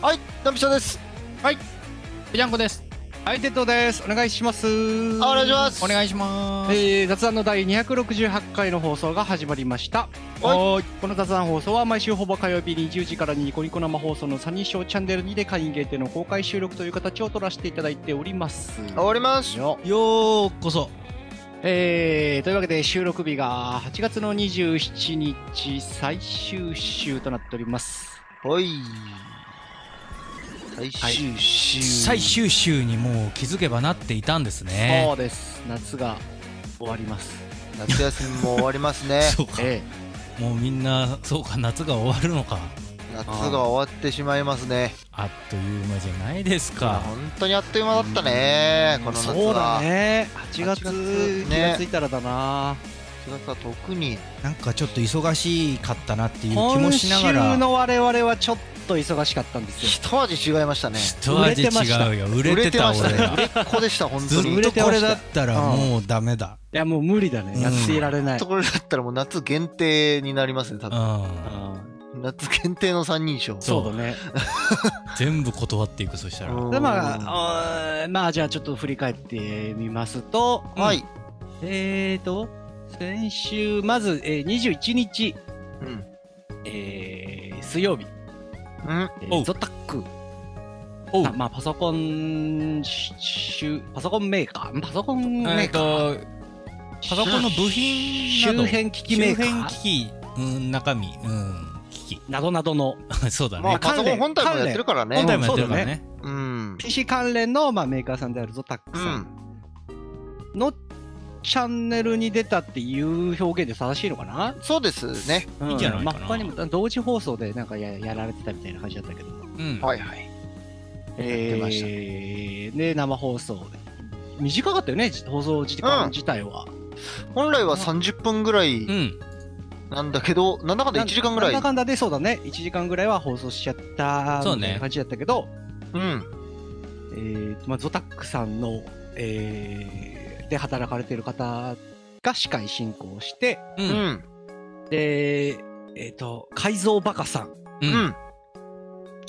はい、ナビショです。はい、ビアンコです。はい、テッドです。お願いします。お願いします。お願いします。雑談の第268回の放送が始まりました。はい、この雑談放送は毎週ほぼ火曜日20時からニコニコ生放送のサニーショーチャンネル2で会員限定の公開収録という形を取らせていただいております。おりますよ。ようこそ。というわけで収録日が8月の27日最終週となっております。はい。最終週にもう気づけばなっていたんですね。そうです。夏が終わります。夏休みも終わりますね。そうか。もうみんなそうか、夏が終わるのか。夏が終わってしまいますね。あっという間じゃないですか。本当にあっという間だったね。この夏は。そうだね。8月気がついたらだな。特になんかちょっと忙しかったなっていう気もしながら、今週の我々はちょっと忙しかったんですよ。一味違いましたね。一味違うよ。売れてましたね。売れっ子でした。本当にずっとこれだったらもうダメだ。いやもう無理だね。やっていられない。これだったらもう夏限定になりますね。多分夏限定の三人称。そうだね。全部断っていく。そしたらまあじゃあちょっと振り返ってみますと、はい、先週、まず、21日、水曜日、ゾタック、まあ、パソコンの部品など、周辺機器メーカー、中身、機器などなどの、そうだね、パソコン本体もやってるからね、PC 関連のまあメーカーさんであるゾタックさんのチャンネルに出たっていう表現で正しいのかな。そうですね。いいんじゃないかな。まあ他にも同時放送でなんかやられてたみたいな感じだったけど。はいはい。やってましたね。で生放送で短かったよね、放送時間自体は。本来は30分ぐらいなんだけど、なんだかんだ1時間ぐらい。なんだかんだでそうだね。1時間ぐらいは放送しちゃったみたいな感じだったけど。まあゾタックさんので働かれてる方が司会進行して、で改造バカさん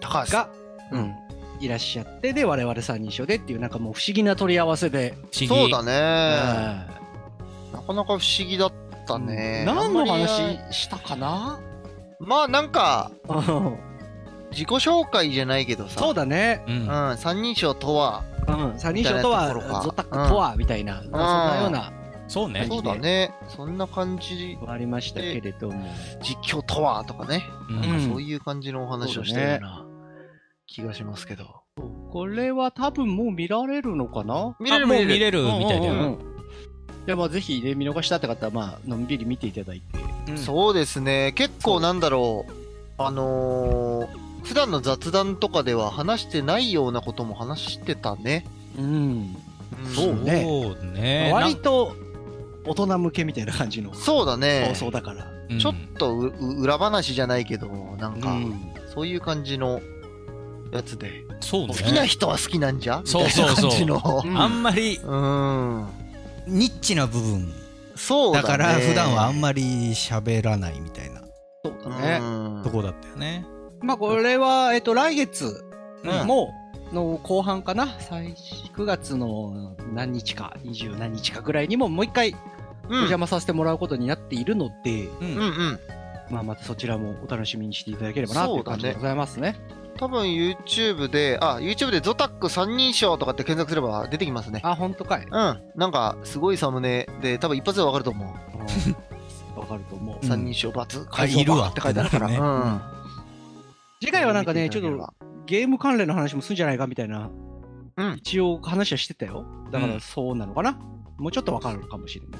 がいらっしゃって、で我々3人称でっていう、なんかもう不思議な取り合わせで。そうだね、なかなか不思議だったね。何の話したかな。まあなんか自己紹介じゃないけどさ。そうだね。三人称とは、三人称とは、ゾタックとはみたいな、そんなような。そうね。そうだね。そんな感じはありましたけれども、実況とはとかね、そういう感じのお話をしたような気がしますけど。これは多分もう見られるのかな。見れるみたいな。でもぜひね、見逃したって方はまあのんびり見ていただいて。そうですね。結構なんだろう、普段の雑談とかでは話してないようなことも話してたね。そうね。割と大人向けみたいな感じの放送だから。ちょっと裏話じゃないけど、なんかそういう感じのやつで。好きな人は好きなんじゃみたいな感じの。あんまりニッチな部分だから普段はあんまり喋らないみたいなとこだったよね。まあこれは来月もの後半かな、9月の何日か20何日かぐらいにももう一回お邪魔させてもらうことになっているので、まあまたそちらもお楽しみにしていただければなという感じでございますね。多分 YouTube でゾタック三人称とかって検索すれば出てきますね。あ、本当かい。なんかすごいサムネで多分一発でわかると思う。わかると思う。三人称×改造バカって書いてあるからね。次回はなんかね、ちょっとゲーム関連の話もするんじゃないかみたいな、一応話はしてたよ。だからそうなのかな、もうちょっとわかるかもしれない。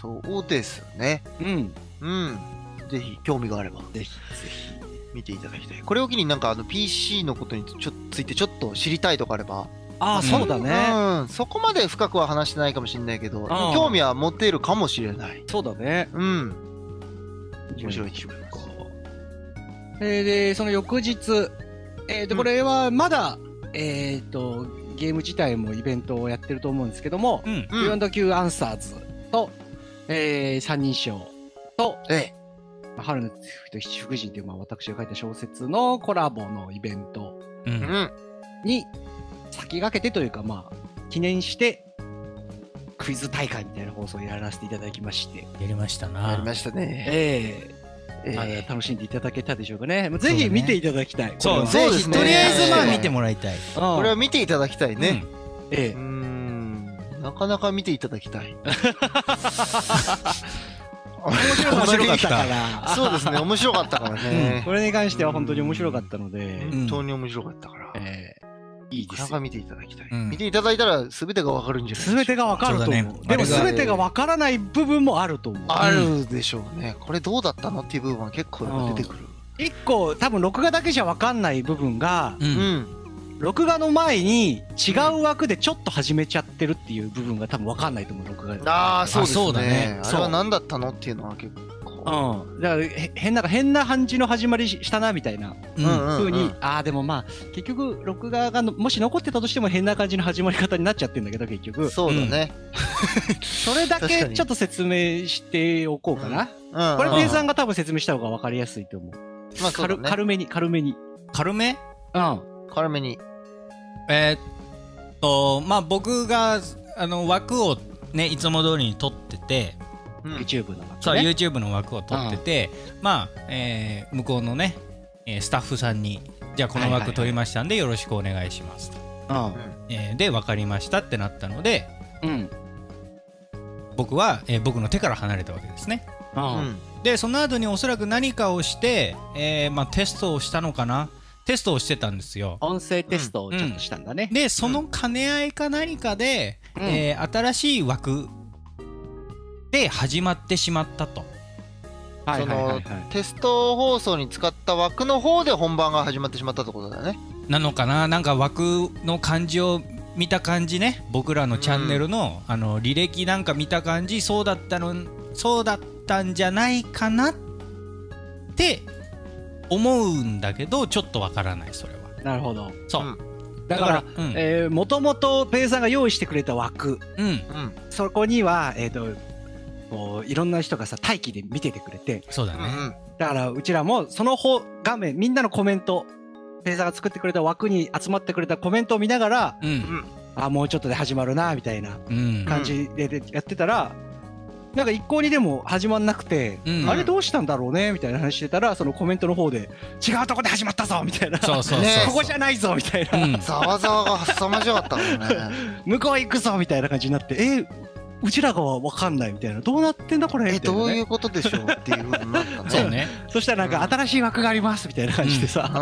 そうですね。ぜひ興味があればぜひぜひ見ていただきたい。これを機になんかPC のことについてちょっと知りたいとかあれば。ああ、そうだね。そこまで深くは話してないかもしれないけど、興味は持てるかもしれない。そうだね。面白い気分か。でその翌日、これはまだ、ゲーム自体もイベントをやってると思うんですけども、Beyond the Hubアンサーズと、三人称と、春の福神という、まあ、私が書いた小説のコラボのイベントうん、に先駆けてというか、まあ記念してクイズ大会みたいな放送をやらせていただきまして。やりましたな。やりましたね。楽しんでいただけたでしょうかね。ぜひ見ていただきたい。そう、ぜひとりあえずまあ見てもらいたい。これは見ていただきたいね。なかなか見ていただきたい。面白かったから。そうですね、面白かったからね。これに関しては本当に面白かったので。本当に面白かったから、いいですよ。なかなか見ていただきたい。見ていただいたら全てが分かるんじゃないですか。全てが分かると思う。でも全てが分からない部分もあると思う。あるでしょうね。これどうだったのっていう部分は結構出てくる。一個多分録画だけじゃ分かんない部分が、録画の前に違う枠でちょっと始めちゃってるっていう部分が多分分かんないと思う、録画。ああ、そうだね。あれは何だったのっていうのは結構、だから変な感じの始まりしたなみたいなふうに。ああ、でもまあ結局録画がもし残ってたとしても変な感じの始まり方になっちゃってるんだけど、結局そうだね。それだけちょっと説明しておこうかな。これペイさんが多分説明した方が分かりやすいと思う。軽めにまあ僕が枠をね、いつも通りに撮ってて、YouTube の枠ね。そう、YouTube の枠を撮ってて、まあ向こうのねスタッフさんに「じゃあこの枠撮りましたんでよろしくお願いします」と。で「分かりました」ってなったので、僕は僕の手から離れたわけですね。でその後におそらく何かをしてテストをしたのかな。テストをしてたんですよ。音声テストをちょっとしたんだね。でその兼ね合いか何かで、新しい枠で始まってしまったと。そのテスト放送に使った枠の方で本番が始まってしまったってことだよね。なのかな。なんか枠の感じを見た感じね、僕らのチャンネルの、履歴なんか見た感じ、そうだったんじゃないかなって思うんだけど、ちょっとわからない。それは。なるほど。そう、だからもともとペイさんが用意してくれた枠、そこにはいろんな人がさ待機で見ててくれて。そうだね。だからうちらもその画面、みんなのコメント、ペイさんが作ってくれた枠に集まってくれたコメントを見ながら、あ、もうちょっとで始まるなみたいな感じでやってたら、なんか一向にでも始まんなくて、あれどうしたんだろうねみたいな話してたら、そのコメントの方で違うとこで始まったぞみたいな、ここじゃないぞみたいな、ざわざわが凄まじかったもんね。向こう行くぞみたいな感じになって、うちらがわかんないみたいな、どうなってんだこれみたいな、どういうことでしょうっていう風になったね。そうね。そしたらなんか新しい枠がありますみたいな感じでさ、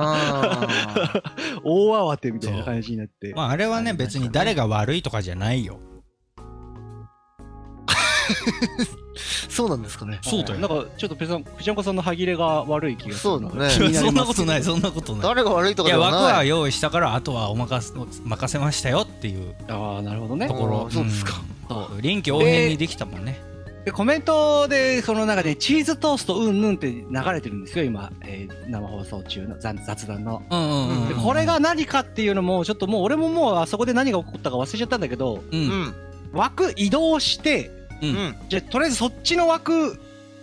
大慌てみたいな感じになって。まああれはね、別に誰が悪いとかじゃないよ。そうなんですかね。そうだよ。なんかちょっと藤岡さんの歯切れが悪い気がする。そうだね。そんなことない、そんなことない。誰が悪いとかではない。いや、枠は用意したから、あとは任せましたよっていう。ああ、なるほどね。ところ。そうですか。臨機応変にできたもんね。でコメントでその中でチーズトーストうんぬんって流れてるんですよ、今生放送中の雑談の。でこれが何かっていうのも、ちょっともう俺ももうあそこで何が起こったか忘れちゃったんだけど、枠移動して。じゃあとりあえずそっちの枠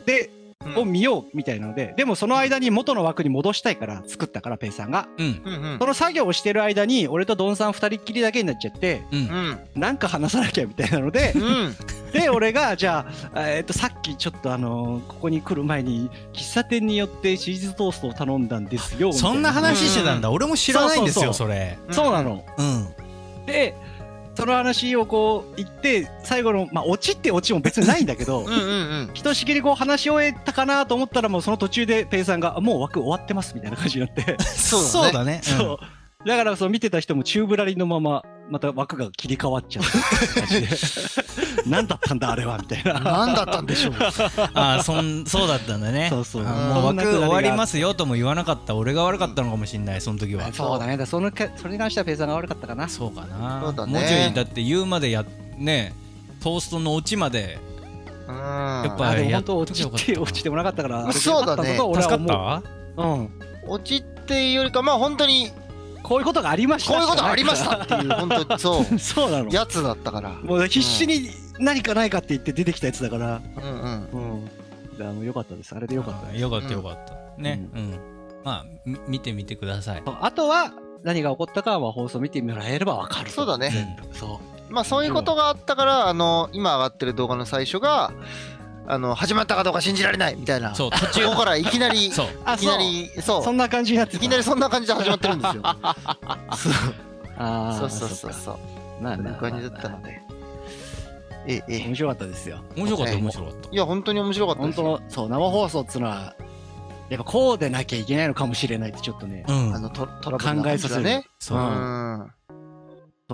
でを見ようみたいなので、でもその間に元の枠に戻したいから作ったから、ペイさんがその作業をしてる間に俺とドンさん2人っきりだけになっちゃって、なんか話さなきゃみたいなので、で俺がじゃあさっきちょっとここに来る前に喫茶店に寄ってチーズトーストを頼んだんですよ。そんな話してたんだ。俺も知らないんですよ、それ。そうなの。でその話をこう言って最後の、まあ、オチってオチも別にないんだけど、ひとしきりこう話し終えたかなと思ったら、もうその途中でペイさんが「もう枠終わってます」みたいな感じになって。そうだね。そうだから、そう見てた人も宙ぶらりのまままた枠が切り替わっちゃう感じで「何だったんだあれは」みたいな。何だったんでしょう。ああ、そうだったんだね。そうもう枠終わりますよとも言わなかった俺が悪かったのかもしれない、その時は。そうだね。それに関してはペイさんが悪かったかな。そうかな。もうちょいだって言うまでね、トーストのオチまでやっぱりやっと落ちてもなかったから。そうだね。助かった。落ちっていうよりか、まあ本当にこういうことがありました、こういうことありましたっていう、本当そうそうなのやつだったから、もう必死に何かないかって言って出てきたやつだから。よかったです、あれでよかった。よかったよかったね。まあ見てみてください。あとは何が起こったかは放送見てもらえれば分かる。そうだね。そう。まあそういうことがあったから、今上がってる動画の最初が、始まったかどうか信じられないみたいな。そう、途中からいきなり、そう。そんな感じになって。いきなりそんな感じで始まってるんですよ。そうそうそうそう。なるほど。感じだったので。面白かったですよ。面白かった、面白かった。いや、本当に面白かったです。本当、そう、生放送っつうのは、やっぱこうでなきゃいけないのかもしれないってちょっとね、考えさせるね。そ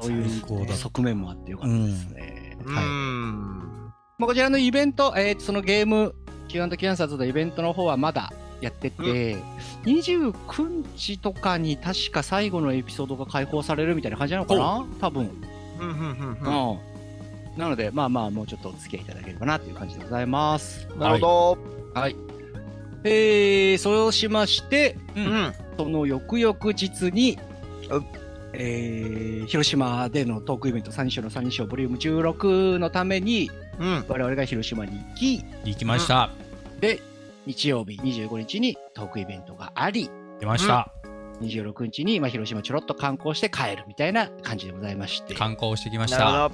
ういう側面もあってよかったですね。こちらのイベント、そのゲーム、Q&Q キャンサーズのイベントの方はまだやってて、29日とかに確か最後のエピソードが解放されるみたいな感じなのかな、多分。なので、まあまあ、もうちょっとお付き合いいただければなという感じでございます。なるほど。はい。そうしまして、その翌々日に、広島でのトークイベント、三人称の三人称ボリューム16のために、我々が広島に行きました。で、日曜日25日にトークイベントがあり、出ました。26日に、まあ、広島ちょろっと観光して帰るみたいな感じでございまして。観光してきました。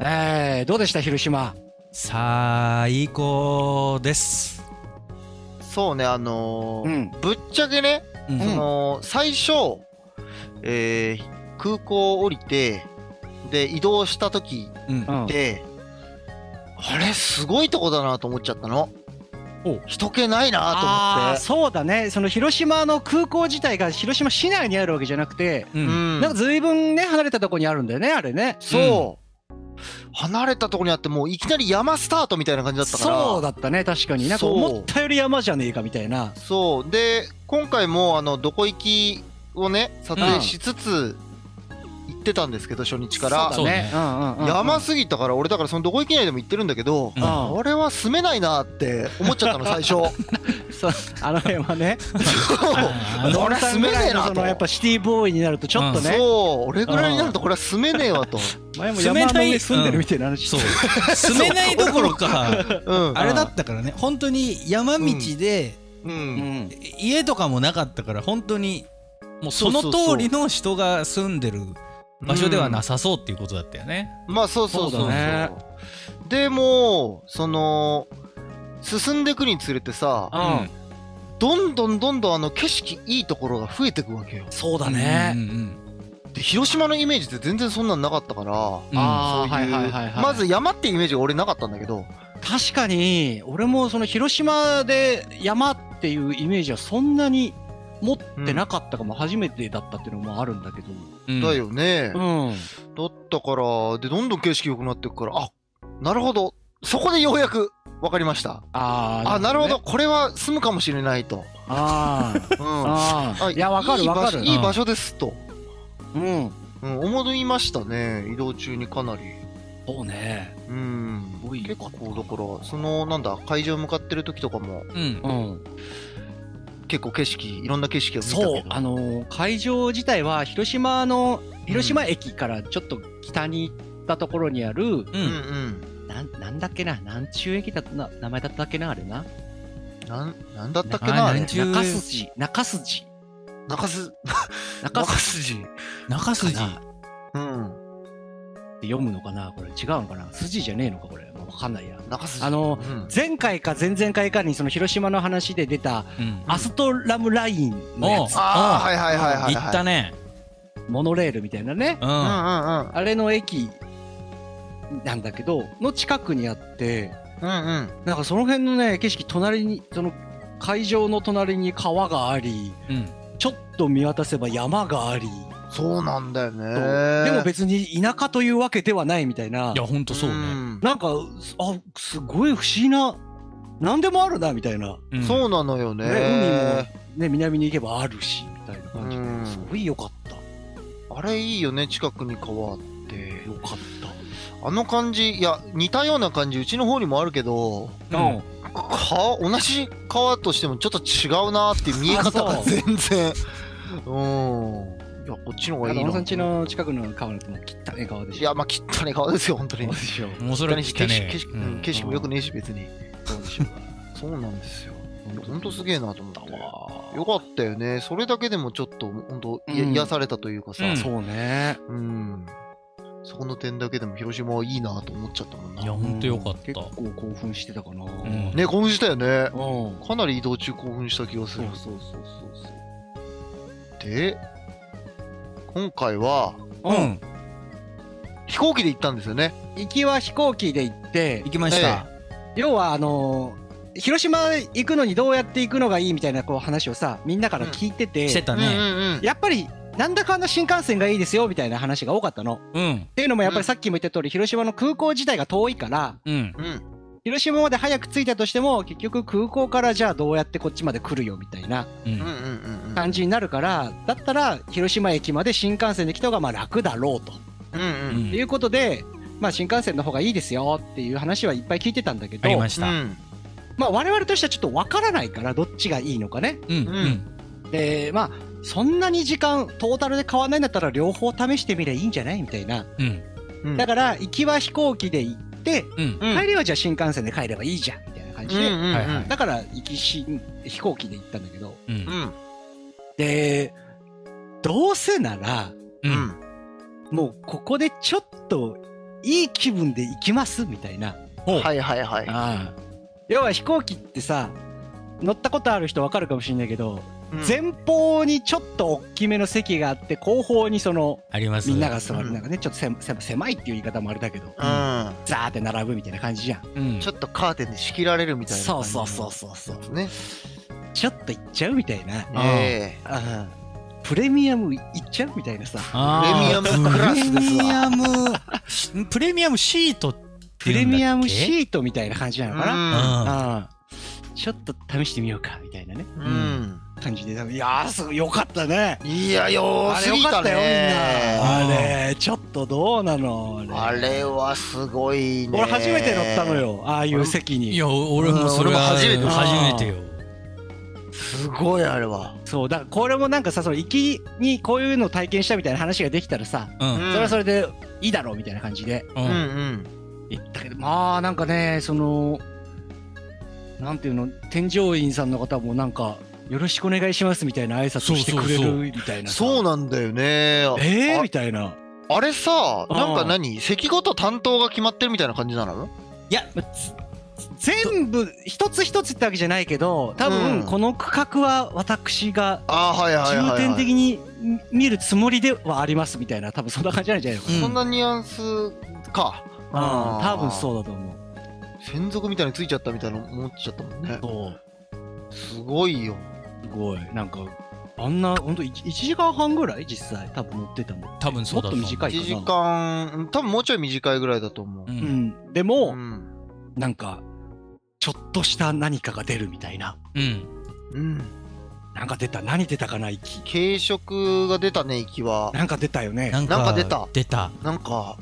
どうでした、広島。最高です。そうね、ぶっちゃけね、最初、空港降りてで移動した時で、あれすごいとこだなと思っちゃったの。人気ないなと思って。そうだね、その広島の空港自体が広島市内にあるわけじゃなくて、なんか随分ね離れたとこにあるんだよね、あれね。そう、離れたところにあって、もういきなり山スタートみたいな感じだったから。そうだったね、確かに。なんか思ったより山じゃねえかみたいな。そうで、今回もどこ行きをね撮影しつつ行ってたんですけど、初日から山すぎたから、俺だからそのどこ行き内でも行ってるんだけど、俺は住めないなって思っちゃったの最初。あの辺はね、俺は住めねえなと。やっぱシティボーイになるとちょっとね、そう、俺ぐらいになるとこれは住めねえわと。前も山の上住んでるみたいな話。住めないどころか、あれだったからね、本当に山道で家とかもなかったから、本当にもうその通りの人が住んでる場所ではなさそうっていうことだったよね。まあそうそうそう。でもその進んでいくにつれてさ、どんどんどんどん景色いいところが増えていくわけよ。そうだね。で広島のイメージって全然そんなんなかったから、まず山っていうイメージが俺なかったんだけど、確かに俺もその広島で山っていうイメージはそんなに持ってなかったかも、初めてだったっていうのもあるんだけど、だよね、だったから。でどんどん景色良くなっていくから、あ、なるほど、そこでようやく分かりました。あ、なるほど、これは住むかもしれないと。いや、分かる分かる、いい場所ですと思いましたね。移動中にかなり。そうね、結構だから、そのなんだ、会場向かってる時とかも結構景色、いろんな景色を見たけど。そう、会場自体は広島駅からちょっと北に行ったところにある、なんだっけな、南中駅だったな、名前だったっけな、あれな。なんだったっけな、あれ。中筋。って読むのかな、これ違うのかな、筋じゃねえのか、これ。わかんないや。前回か前々回かにその広島の話で出たアストラムラインのやつ。はいはいはいはい。行ったね。モノレールみたいなね。あれの駅なんだけど、の近くにあって、なんかその辺のね、景色、隣に、その会場の隣に川があり、ちょっと見渡せば山があり、そうなんだよね。でも別に田舎というわけではないみたいな。いや、ほんとそうね。なんか、あ、すごい不思議な、何でもあるなみたいな。そうなのよね。海もね、南に行けばあるしみたいな感じで、すごい良かった。あれいいよね、近くに川あって。良かった。あの感じ、いや、似たような感じ、うちの方にもあるけど、同じ川としてもちょっと違うなっていう見え方が全然。いや、こっちの方がいいな。さん家の近くの川なんてもう汚い川でしょ。いや、まあ汚い川ですよ、本当に。もうそれに景色もよくねえし、別に。そうなんですよ。ほんとすげえなと思って。よかったよね。それだけでもちょっとほんと癒されたというかさ、うん、そうね。うん。そこの点だけでも広島はいいなと思っちゃったもんな。いやほんとよかった。結構興奮してたかな。うん、ね、興奮したよね。うん、かなり移動中興奮した気がする。そう。で、今回は、うん。飛行機で行ったんですよね。行きは飛行機で行って行きました。要は広島行くのにどうやって行くのがいいみたいなこう話をさ、みんなから聞いてて、うん、してたね。やっぱりなんだかんだ新幹線がいいですよみたいな話が多かったの。うん、っていうのもやっぱりさっきも言った通り、広島の空港自体が遠いから、うん、広島まで早く着いたとしても結局空港からじゃあどうやってこっちまで来るよみたいな感じになるから、だったら広島駅まで新幹線で来た方がまあ楽だろうと。っていうことで、まあ、新幹線の方がいいですよっていう話はいっぱい聞いてたんだけど、ありました、まあ我々としてはちょっと分からないからどっちがいいのかね。でまあそんなに時間トータルで変わんないんだったら両方試してみりゃいいんじゃないみたいな、だから行きは飛行機で行って、帰りはじゃあ新幹線で帰ればいいじゃんみたいな感じで、だから飛行機で行ったんだけど、でどうせなら、もうここでちょっといい気分で行きますみたいな。はいはいはい。要は飛行機ってさ、乗ったことある人わかるかもしれないけど、前方にちょっと大きめの席があって後方にそのみんなが座る、なんかねちょっと狭いっていう言い方もあれだけど、ザーって並ぶみたいな感じじゃん。ちょっとカーテンで仕切られるみたいな。そうそうそうそうね。ちょっと行っちゃうみたいな。プレミアムいっちゃうみたいなさ。プレミアムシートってプレミアムシートみたいな感じなのかな。ちょっと試してみようかみたいなね感じで、いやーすごいよかったね。いやよーすごかったよみんな。あれちょっとどうなの、あれはすごいね。俺初めて乗ったのよ、ああいう席に。いや俺もそれが初めてよ。すごいあれは。そうだからこれもなんかさ、その行きにこういうのを体験したみたいな話ができたらさ、それはそれでいいだろうみたいな感じで行ったけど、まあなんかね、そのなんていうの、添乗員さんの方もなんかよろしくお願いしますみたいな挨拶してくれるみたいな。そうなんだよね。みたいな。あれさ、なんか何、席ごと担当が決まってるみたいな感じなの？いや全部一つ一つってわけじゃないけど、多分この区画は私が重点的に見るつもりではありますみたいな、多分そんな感じなんじゃないのかな。そんなニュアンスか。多分そうだと思う。専属みたいについちゃったみたいな思っちゃったもんね。すごいよ。すごい。なんかあんな本当1時間半ぐらい実際多分乗ってたもん。多分そうだと思う。もっと短いかな。1時間多分もうちょい短いぐらいだと思う。でもなんかちょっとした何かが出るみたいな。なんか出た。何出たかな、息。軽食が出たね、息は。なんか出たよね。なんか出た。出た。なんか。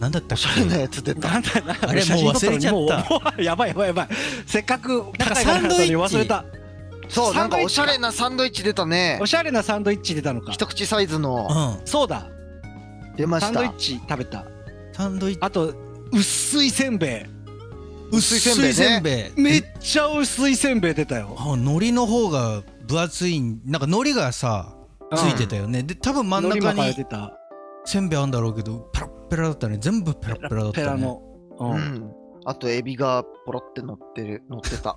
なんだったっけ。おしゃれなやつ出た。なんだあれ、もう忘れちゃった。やばいやばいやばい。せっかくなんかサンドイッチ忘れた。そう、なんかおしゃれなサンドイッチ出たね。おしゃれなサンドイッチ出たのか。一口サイズの。そうだ。出ました。サンドイッチ食べた。サンドイッチ。あと薄いせんべい。薄いせんべい、めっちゃ薄いせんべい出たよ。海苔の方が分厚い、なんか海苔がさついてたよね。で多分真ん中にせんべいあるんだろうけど、ペラッペラだったね。全部ペラッペラだったね。あとエビがポロって乗ってた。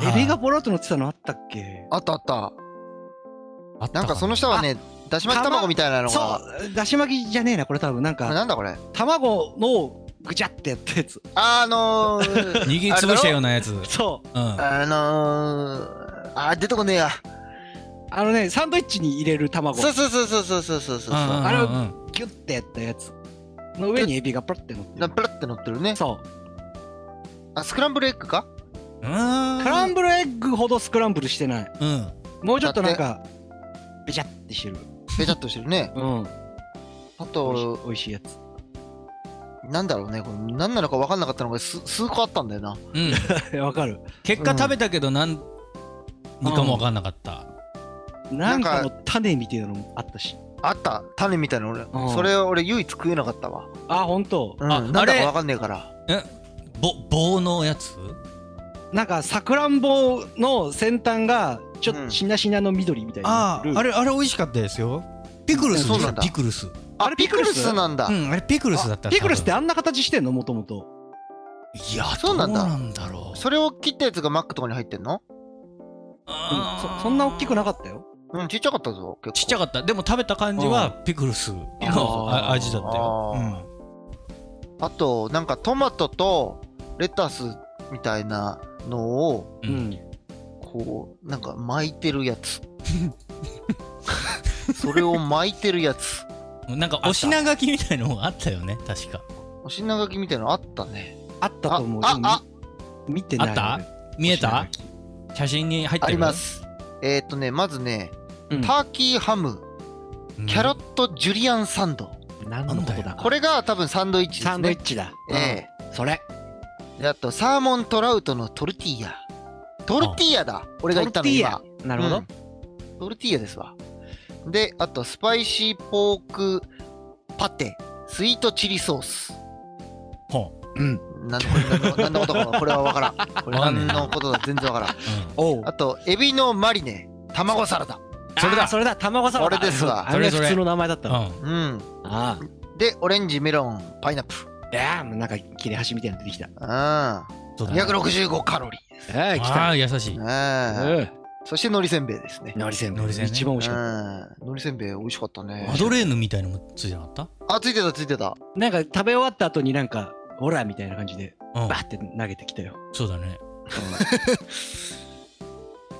エビがポロって乗ってたのあったっけ。あったあった。なんかその下はね、だし巻き卵みたいなのが。そうだし巻きじゃねえなこれ、多分なんかなんだこれ、卵のぐちゃってやったやつ。握りつぶしたようなやつ。そう。出てこねえや。あのね、サンドイッチに入れる卵。そう。あれをギュッてやったやつの上にエビがプラッて乗ってる。プラッて乗ってるね。そう。あ、スクランブルエッグか？スクランブルエッグほどスクランブルしてない。もうちょっとなんかベチャってしてる。ベチャっとしてるね。あと美味しいやつ。なんだろうね、これ何なのか分かんなかったのが数個あったんだよな。分かる。結果食べたけど何かも分かんなかった。なんかの種みたいなのもあったし。あった、種みたいなの。俺それ俺唯一食えなかったわ。あ、ほんと。何だか分かんねえから。棒のやつ。なんかさくらんぼの先端がちょっとしなしなの緑みたいな、うん、あれ美味しかったですよ。ピクルス、そうなんだ、ピクルス。あれピクルスなんだ。うん、あれピクルスだった。ピクルスってあんな形してんの、もともと。いや、そうなんだ。どうなんだろう。それを切ったやつがマックとかに入ってんの？うん、そんな大きくなかったよ。うん、ちっちゃかったぞ。ちっちゃかった。でも食べた感じはピクルスの味だったよ。あとなんかトマトとレタスみたいなのをこうなんか巻いてるやつ。それを巻いてるやつ。なんかお品書きみたいのがあったよね、確か。お品書きみたいのあったね。あったと思う。あ、見てない。あった？見えた？写真に入ってる。あります。まずね、ターキーハム、キャロットジュリアンサンド。何のことだ？これが多分サンドイッチですね。サンドイッチだ。それ。で、あとサーモントラウトのトルティーヤ。トルティーヤだ。俺が言ったの今。なるほど。トルティーヤですわ。で、あとスパイシーポークパテ、スイートチリソース。ほう。うん。何のことかこれは分からん。これ何のことだ全然分からん。あとエビのマリネ、卵サラダ。それだそれだ、卵サラダ。これですわ。あれ普通の名前だったわ。うん。でオレンジメロンパイナップル。なんか切れ端みたいなの出てきた。265カロリーです。ああ優しい。そして海苔せんべいですね。海苔せんべい一番美味しかった。海苔せんべい美味しかったね。マドレーヌみたいのもついてなかった？あ、ついてたついてた。なんか食べ終わった後になんか。オラみたいな感じでバーって投げてきたよ。そうだね。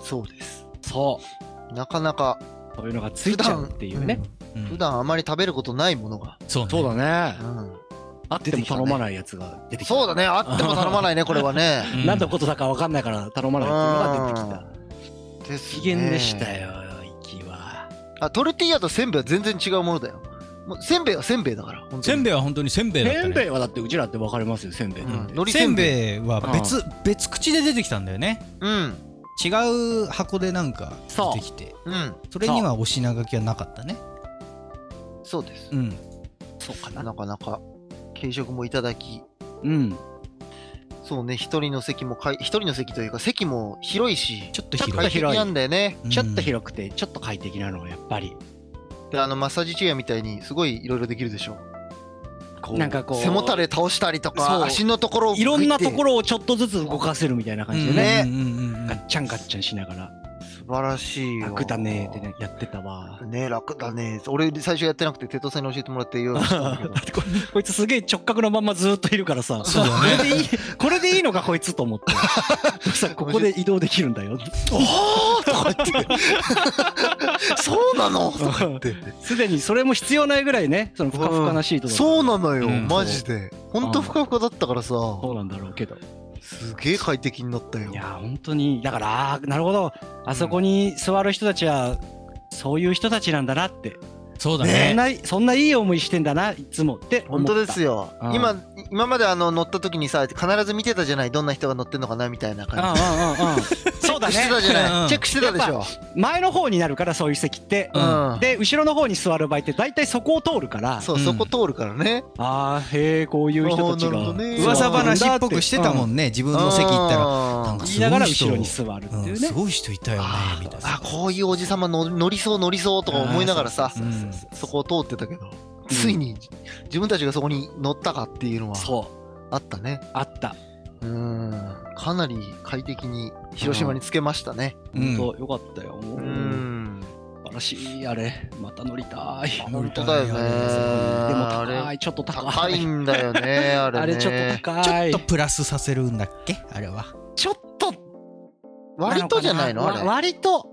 そうです。そう。なかなかそういうのがついちゃうっていうね。普段あまり食べることないものが。そうだね。あっても頼まないやつが出てきた。そうだね。あっても頼まないねこれはね。何のことだかわかんないから頼まないっていうのが出てきた。機嫌でしたよ息は。あ、トルティーヤとせんべいは全然違うものだよ。せんべいはせんべいだから。せんべいは本当にせんべいだったね。せんべいはだってうちらって分かりますよ。せんべいなんてせんべいは別口で出てきたんだよね。うん、違う箱でなんか出てきて、それにはお品書きはなかったね。そうです。うん、そうかな。なかなか軽食もいただき、うん、そうね。一人の席というか席も広いし、ちょっと快適なんだよね。ちょっと広くてちょっと快適なのはやっぱりマッサージチェアみたいにすごいいろいろできるでしょ。なんかこう背もたれ倒したりとか、足のところをいろんなところをちょっとずつ動かせるみたいな感じでね、ガッチャンガッチャンしながら。素晴らしい。楽だねってやってたわね。楽だね。俺最初やってなくて哲夫さんに教えてもらってよ。こいつすげえ直角のまんまずっといるからさ、これでいいのかこいつと思ってさ、ここで移動できるんだよ。おーとか言ってそうなのとか言って、すでにそれも必要ないぐらいね、そのふかふかなシート。そうなのよマジで。ほんとふかふかだったからさ。そうなんだろうけどすげえ快適になったよ。いや本当にだから、なるほど、あそこに座る人たちはそういう人たちなんだなって。そうだね。そんないい思いしてんだないつもって思った。本当ですよ。今まで乗った時にさ、必ず見てたじゃない、どんな人が乗ってんのかなみたいな感じ。そうだね。チェックしてたじゃない。チェックしてたでしょ。前の方になるからそういう席って。で後ろの方に座る場合って大体そこを通るから。そう、そこ通るからね。ああ、へえ、こういう人たちが噂話っぽくしてたもんね。自分の席行ったらなんかすごい人。言いながら後ろに座るっていうね。すごい人いたよねみたいな。あ、こういうおじさま乗りそう乗りそうとか思いながらさ。そこを通ってたけど、ついに自分たちがそこに乗ったかっていうのはあったね。あった。うん、かなり快適に広島につけましたね。本当よかったよ。うん、素晴らしい。あれまた乗りたい。乗りたいよね。でも高い、ちょっと高い。高いんだよねあれ。あれちょっと高い。ちょっとプラスさせるんだっけあれは。ちょっと割とじゃないのあれ。割と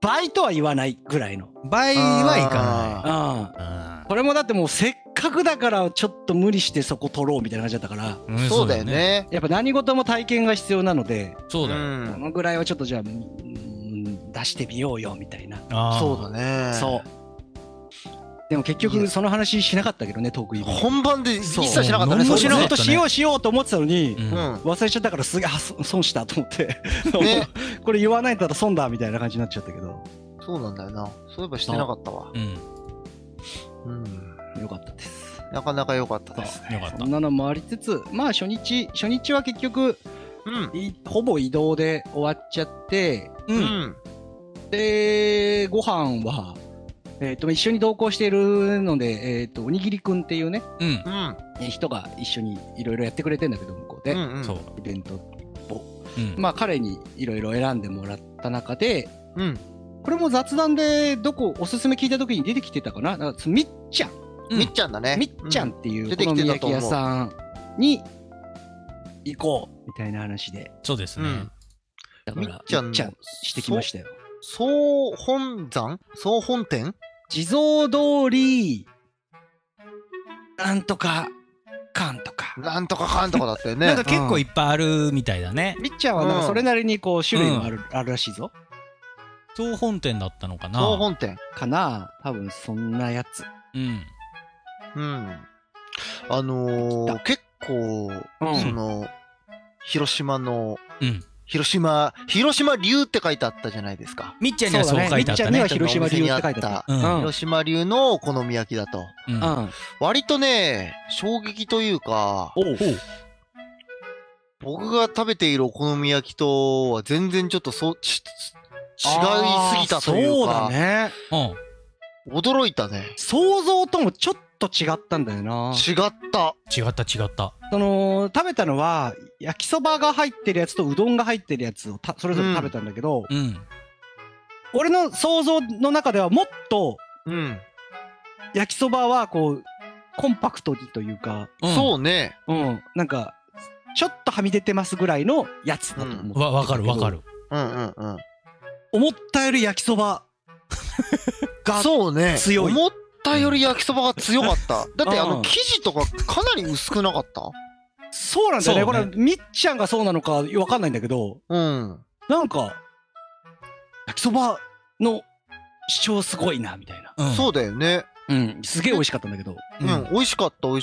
倍とは言わないぐらいの。倍はいかない。これもだってもうせっかくだからちょっと無理してそこ取ろうみたいな感じだったから。そうだよね。やっぱ何事も体験が必要なので。そうだよ。このぐらいはちょっとじゃあ出してみようよみたいな。そうだね。そう。でも結局その話しなかったけどね、トークイベント本番で一切しなかったね。そのことしようと思ってたのに忘れちゃったから、すげえ損したと思ってこれ言わないんだったら損だみたいな感じになっちゃったけど。そうなんだよな。そういえばしてなかったわ。うん、よかったです。なかなかよかったです。そんなのもありつつ、まあ初日は結局うん、ほぼ移動で終わっちゃって、うん、でご飯は、一緒に同行しているので、おにぎりくんっていうね、うん人が一緒にいろいろやってくれてんだけど向こうで、うんうん、イベントを、うん、まあ彼にいろいろ選んでもらった中で、うん、これも雑談でどこおすすめ聞いた時に出てきてたかな、だからみっちゃん、うん、みっちゃんだね、みっちゃんっていうお好み焼き屋さんに行こうみたいな話で、そうですね、うん、だからみっちゃんしてきましたよ。総本山総本店地蔵通りなんとかかんとかなんとかかんとかだったよねなんか結構いっぱいあるみたいだね、うん、みっちゃんはなんかそれなりにこう種類もあるらしいぞ。総本店だったのかな、総本店かな、多分そんなやつ。うんうん結構、うん、その広島の、うん、広島流って書いてあったじゃないですか。みっちゃんにはそう書いてあったね。広島流って書いてあった、うん、広島流のお好み焼きだと、うんうん、割とね衝撃というか、おう僕が食べているお好み焼きとは全然ちょっと違いすぎたというか、そうだね、うん、驚いたね。想像ともちょっと違ったんだよな。違った。その食べたのは焼きそばが入ってるやつとうどんが入ってるやつをそれぞれ食べたんだけど、うんうん、俺の想像の中ではもっと、うん、焼きそばはこうコンパクトにというか、うん、そうね、うん、なんかちょっとはみ出てますぐらいのやつだと思う。わかる、うんうんうん、思ったより焼きそばがそうね強い。思ったより焼きそばが強かった。だって生地とかかなり薄くなかった？そうなんだよね。これみっちゃんがそうなのかわかんないんだけど、うん、なんか焼きそばの主張すごいなみたいな、うん、そうだよね、うん、すげえ美味しかったんだけど、うん、うん、美味しかった、うん、あ、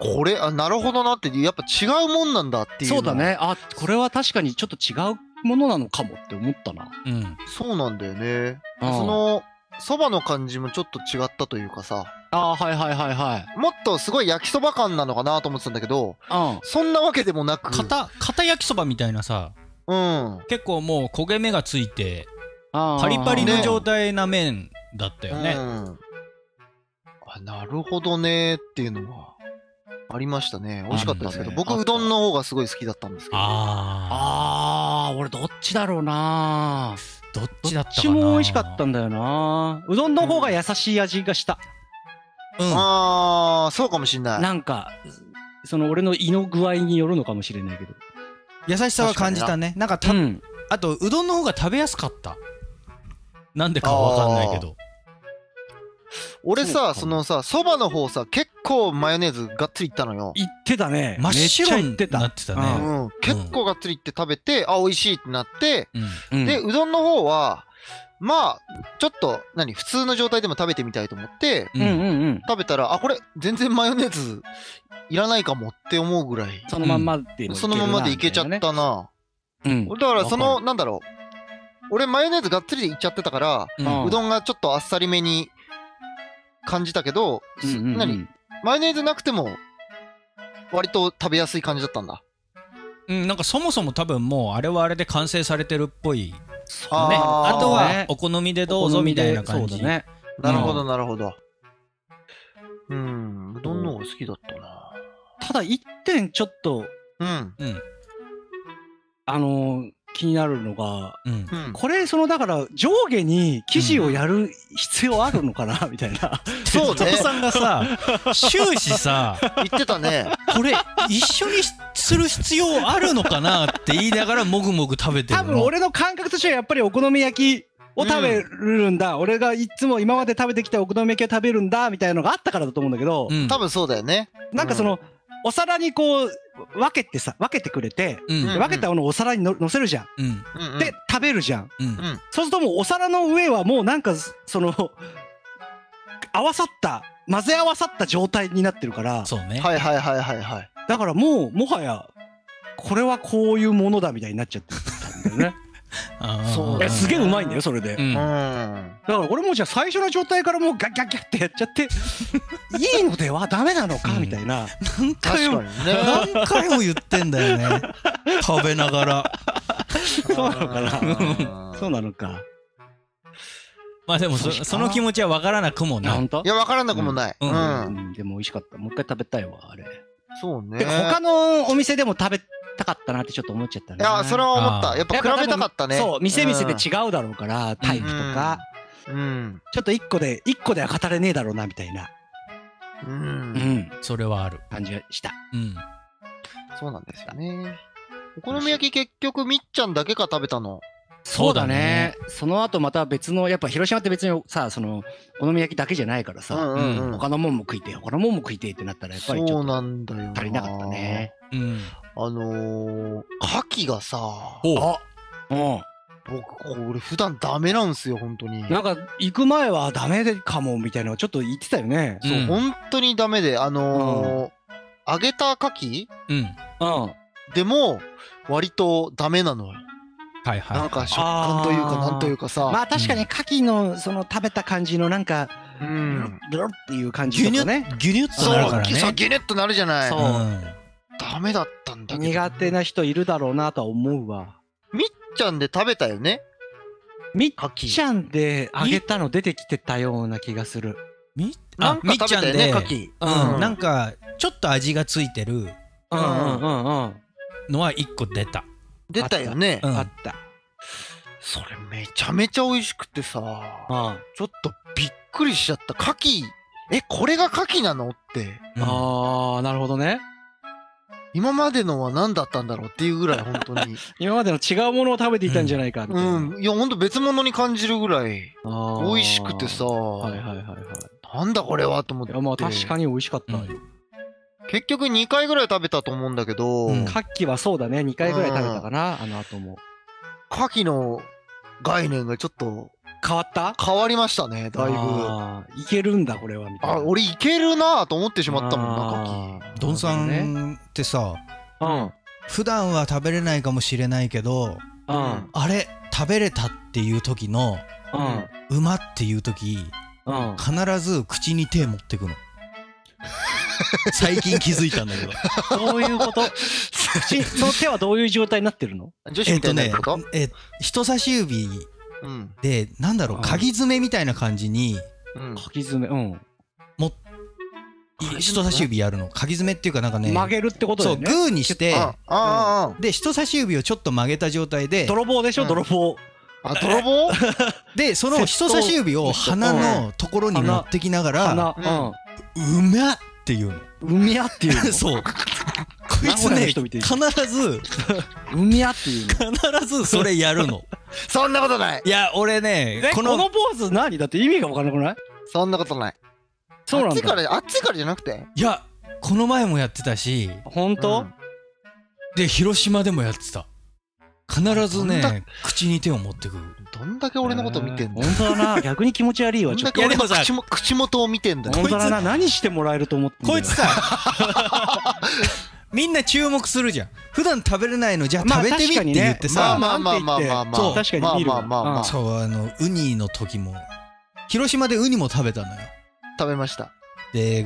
これ、あ、なるほどなって、やっぱ違うもんなんだっていう。そうだね、あ、これは確かにちょっと違うものなのかもって思ったな、うん、そうなんだよね、うん、そのそばの感じもちょっと違ったというかさ、あー、はい、もっとすごい焼きそば感なのかなと思ってたんだけど、うん、そんなわけでもなく、片焼きそばみたいなさ、うん、結構もう焦げ目がついてパリパリの状態な麺だったよね、うん、あ、なるほどねーっていうのはありましたね。美味しかったですけど、僕うどんの方がすごい好きだったんですけど、あー、俺どっちだろうなー、どっちも美味しかったんだよな。うどんの方が優しい味がした。うん。ああ、そうかもしんない。なんかその俺の胃の具合によるのかもしれないけど。優しさは感じたね。なんかうん、あとうどんの方が食べやすかった。なんでかわかんないけど。俺さ、そのさ、そばの方さ、結構マヨネーズがっつりいったのよ。いってたね。真っ白になってたね。うん、結構がっつりいって食べて、あ、美味しいってなって、でうどんの方はまあちょっと何普通の状態でも食べてみたいと思って食べたら、あ、これ全然マヨネーズいらないかもって思うぐらい、そのまんまでいけちゃったな。だからそのなんだろう、俺マヨネーズがっつりいっちゃってたから、うどんがちょっとあっさりめに感じたけど、何マヨネーズなくても割と食べやすい感じだったんだ。うん、なんかそもそも多分もうあれはあれで完成されてるっぽいね。あとはお好みでどうぞみたいな感じ。なるほどなるほど。うん、うどんの方が好きだったな。ただ一点ちょっと気になるのが、これそのだから上下に生地をやる必要あるのかなみたいな。そうね、哲夫さんがさ終始さ言ってたね、これ一緒にする必要あるのかなって言いながらもぐもぐ食べてるの。多分俺の感覚としてはやっぱりお好み焼きを食べるんだ、俺がいつも今まで食べてきたお好み焼きを食べるんだみたいなのがあったからだと思うんだけど、多分そうだよね。なんかそのお皿にこう分けてくれて、分けたものをお皿にのせるじゃん。で食べるじゃん。そうするともうお皿の上はもうなんかその混ぜ合わさった状態になってるから、そうね、はい、だからもうもはやこれはこういうものだみたいになっちゃってたんだよねすげえうまいんだよそれで、うん、だから俺もじゃあ最初の状態からもうガッガッガッってやっちゃっていいのではダメなのかみたいな、うん、何回も言ってんだよね食べながらそうなのかなそうなのかまあでも その気持ちは分からなくもない。いや分からなくもない。でも美味しかった。もう一回食べたいわあれ。そうね。他のお店でも食べたかったなってちょっと思っちゃったね。いやそれは思った。やっぱ比べたかったね。そう店々で違うだろうからタイプとか。ちょっと一個では語れねえだろうなみたいな。うん。それはある感じがした。うん。そうなんですよね。お好み焼き結局みっちゃんだけか食べたの。そうだね。その後また別のやっぱ広島って別にさそのお好み焼きだけじゃないからさ他のもんも食いて他のもんも食いてってなったらやっぱりちょっと足りなかったね。牡蠣がさあ僕これ普段ダメなんすよ本当に。なんか行く前はダメかもみたいなのちょっと言ってたよね。そう本当にダメで揚げた牡蠣でも割とダメなのよ。なんか食感というかなんというかさまあ確かに牡蠣のその食べた感じのなんかブロッっていう感じとかねギュニュッとなるからねそうギュニュッとなるじゃないダメだったんだけど苦手な人いるだろうなとは思うわ。みっちゃんで食べたよね。みっちゃんで揚げたの出てきてたような気がする。みっちゃんで牡蠣なんかちょっと味がついてるのは1個出た出たよね。あった。それめちゃめちゃ美味しくてさ、ちょっとびっくりしちゃった。牡蠣、これが牡蠣なのって。ああ、なるほどね。今までのは何だったんだろうっていうぐらい本当に。今までの違うものを食べていたんじゃないか。うん、いや本当別物に感じるぐらい美味しくてさ、なんだこれはと思って。まあ確かに美味しかったよ。結局2回ぐらい食べたと思うんだけど、牡蠣はそうだね2回ぐらい食べたかな、あの後も牡蠣の概念がちょっと変わった変わりましたねだいぶ。いけるんだこれはみたいな。あ俺いけるなと思ってしまったもんな牡蠣。ドンさんってさ、普段は食べれないかもしれないけど、あれ食べれたっていう時のうまっていう時、必ず口に手持ってくの。最近気づいたんだけどどういうことその手はどういう状態になってるの。人差し指でなんだろう鍵爪みたいな感じに鍵爪人差し指やるの。鍵爪っていうかなんかね曲げるってことだよね。そうグーにしてで人差し指をちょっと曲げた状態で泥棒でしょ泥棒。あ泥棒でその人差し指を鼻のところに持ってきながらうまっっていうの。うみゃっていうの。そう。こいつね、必ずうみゃっていうの。必ずそれやるの。そんなことない。いや、俺ね、このポーズ何だって意味が分からなくない？そんなことない。そうなんだ。あっちからじゃなくて？いや、この前もやってたし。本当？で、広島でもやってた。必ずね、口に手を持ってくる。どんだけ俺のこと見てんだ。本当だな。逆に気持ち悪いわ。ちょっと俺の口元を見てんだよ。本当だな。何してもらえると思ってんだよこいつさ。みんな注目するじゃん。普段食べれないのじゃあ食べてみって言ってさ。まあ。そう確かに見る。そうウニの時も広島でウニも食べたのよ。食べました。で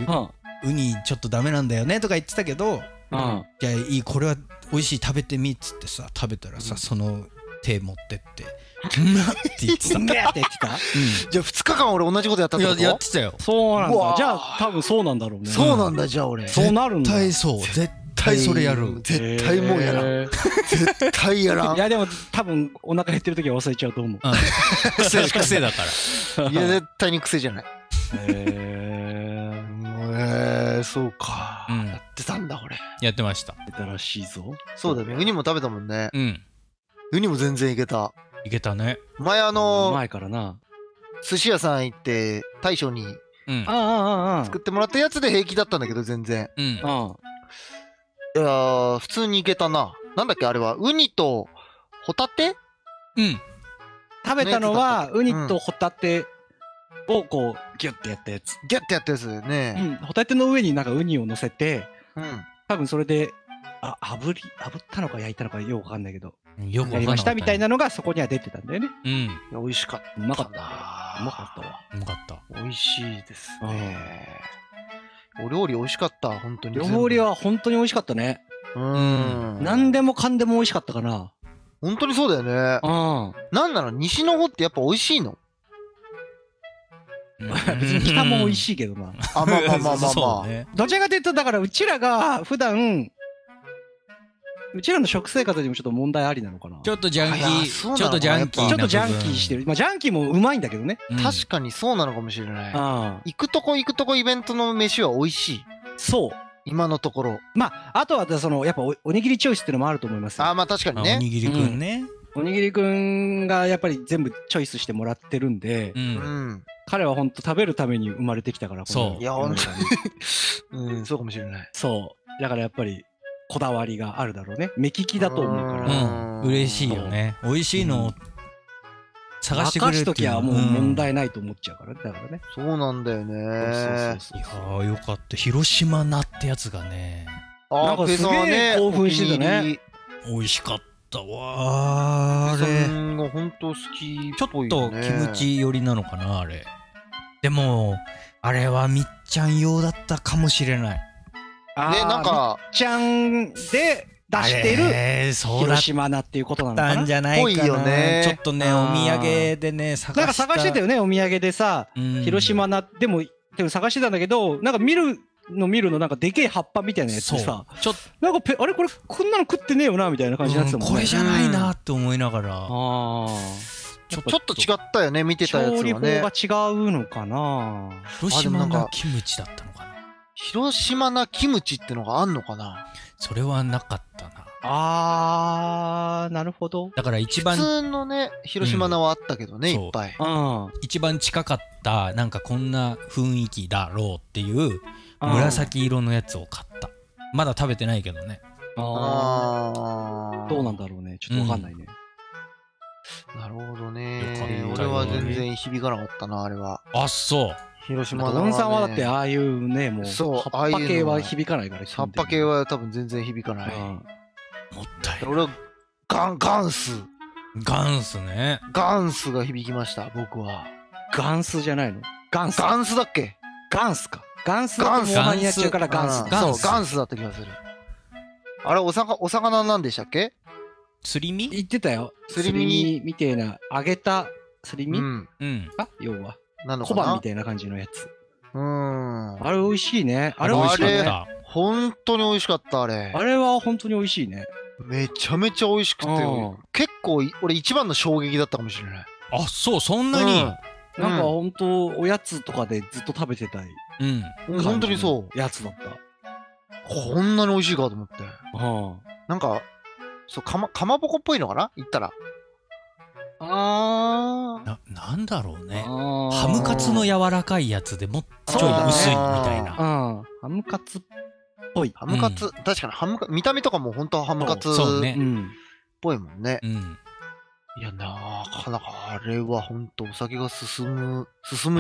ウニちょっとダメなんだよねとか言ってたけど。じゃあいいこれは美味しい食べてみっつってさ食べたらさその手持ってって「うん」って言ってた。じゃあ2日間俺同じことやったってこと？やってたよ。そうなんだ。じゃあ多分そうなんだろうね。そうなんだ。じゃあ俺そうなるんだ。絶対そう絶対それやる。絶対もうやらん絶対やらん。いやでも多分お腹減ってる時は忘れちゃうと思う。癖だから。いや絶対に癖じゃない。そうか、やってたんだこれ。やってました。やったらしいぞ。そうだね。ウニも食べたもんね。ウニも全然いけた。いけたね。前前からな寿司屋さん行って大将に作ってもらったやつで平気だったんだけど全然。いや普通にいけたな。なんだっけあれはウニとホタテ？食べたのはウニとホタテ。をこうギュッてやったやつ。ギュッてやったやつね。ホタテの上になんかウニを乗せて、多分それで炙ったのか焼いたのかよくわかんないけどよくやりましたみたいなのがそこには出てたんだよね。うん。美味しかった。うまかった。うまかったわ。うまかった。美味しいですね。お料理美味しかった、本当に。お料理は本当に美味しかったね。うん。何でもかんでも美味しかったかな。本当にそうだよね。うん。なんなの、西の方ってやっぱ美味しいの？別に北も美味しいけどな。あ、まあまあまあまあまあ。どちらかというと、だからうちらが普段、うちらの食生活にもちょっと問題ありなのかな。ちょっとジャンキー、ちょっとジャンキー、ちょっとジャンキーしてる。まあジャンキーもうまいんだけどね。確かにそうなのかもしれない。行くとこ行くとこイベントの飯は美味しい。そう。今のところ。まああとはそのやっぱ おにぎりチョイスっていうのもあると思います。ああまあ確かにね。おにぎりくんね。おにぎりくんがやっぱり全部チョイスしてもらってるんで、彼は本当食べるために生まれてきたから。そう。いや本当に。うん、そうかもしれない。そう。だからやっぱり。こだわりがあるだろうね。目利きだと思うから。嬉しいよね。美味しいのを探してくれるっていう。任すときはもう問題ないと思っちゃうからね。だからね。そうなんだよね。いやよかった。広島菜ってやつがね。なんかすげえ興奮してたね。美味しかったわ。あれ。本当好き。ちょっとキムチ寄りなのかなあれ。でもあれはみっちゃん用だったかもしれない。でなんかみっちゃんで出してる広島菜っていうことなのかな。なんじゃないかな。ちょっとねお土産でね探してたよね。お土産でさ広島菜でも探してたんだけど、なんか見るのなんかでけえ葉っぱみたいなやつでさ、なんかあれこれこんなの食ってねえよなみたいな感じになってたもんね。これじゃないなって思いながら。ちょっと違ったよね見てたやつはね。調理法が違うのかな。広島菜キムチだったのかな。広島なキムチってのがあんのかな。それはなかったな。あー、なるほど。だから一番普通のね広島菜はあったけどね、いっぱい。一番近かったなんかこんな雰囲気だろうっていう紫色のやつを買った。まだ食べてないけどね。あー、どうなんだろうね。ちょっとわかんないね。なるほどね。俺は全然響かなかったなあれは。あっそう。広島のさんはだってああいうね、もう葉っぱ系は響かないから。葉っぱ系は多分全然響かない。もったいない。俺はガンスね。ガンスが響きました。僕はガンスじゃないの。ガンスだっけ。ガンスか。ガンスだと後半にやっちゃうからガンス。そうガンスだった気がする。あれお魚なんでしたっけ。すり身言ってたよ。すり身みたいな揚げたすり身か要は。小判みたいな感じのやつ。あれ美味しいね。あれ美味しかった。本当に美味しかった。あれは本当に美味しいね。めちゃめちゃ美味しくて結構俺一番の衝撃だったかもしれない。あ、そう。そんなになんか本当おやつとかでずっと食べてたい。本当にそうやつだった。こんなに美味しいかと思って。なんかそうかまぼこっぽいのかな言ったら。なんだろうね。ハムカツの柔らかいやつでもちょい薄いみたいな。ハムカツっぽい。ハムカツ確かにハムカ見た目とかも本当はハムカツっぽいもんね。いやなかなかあれは本当お酒が進む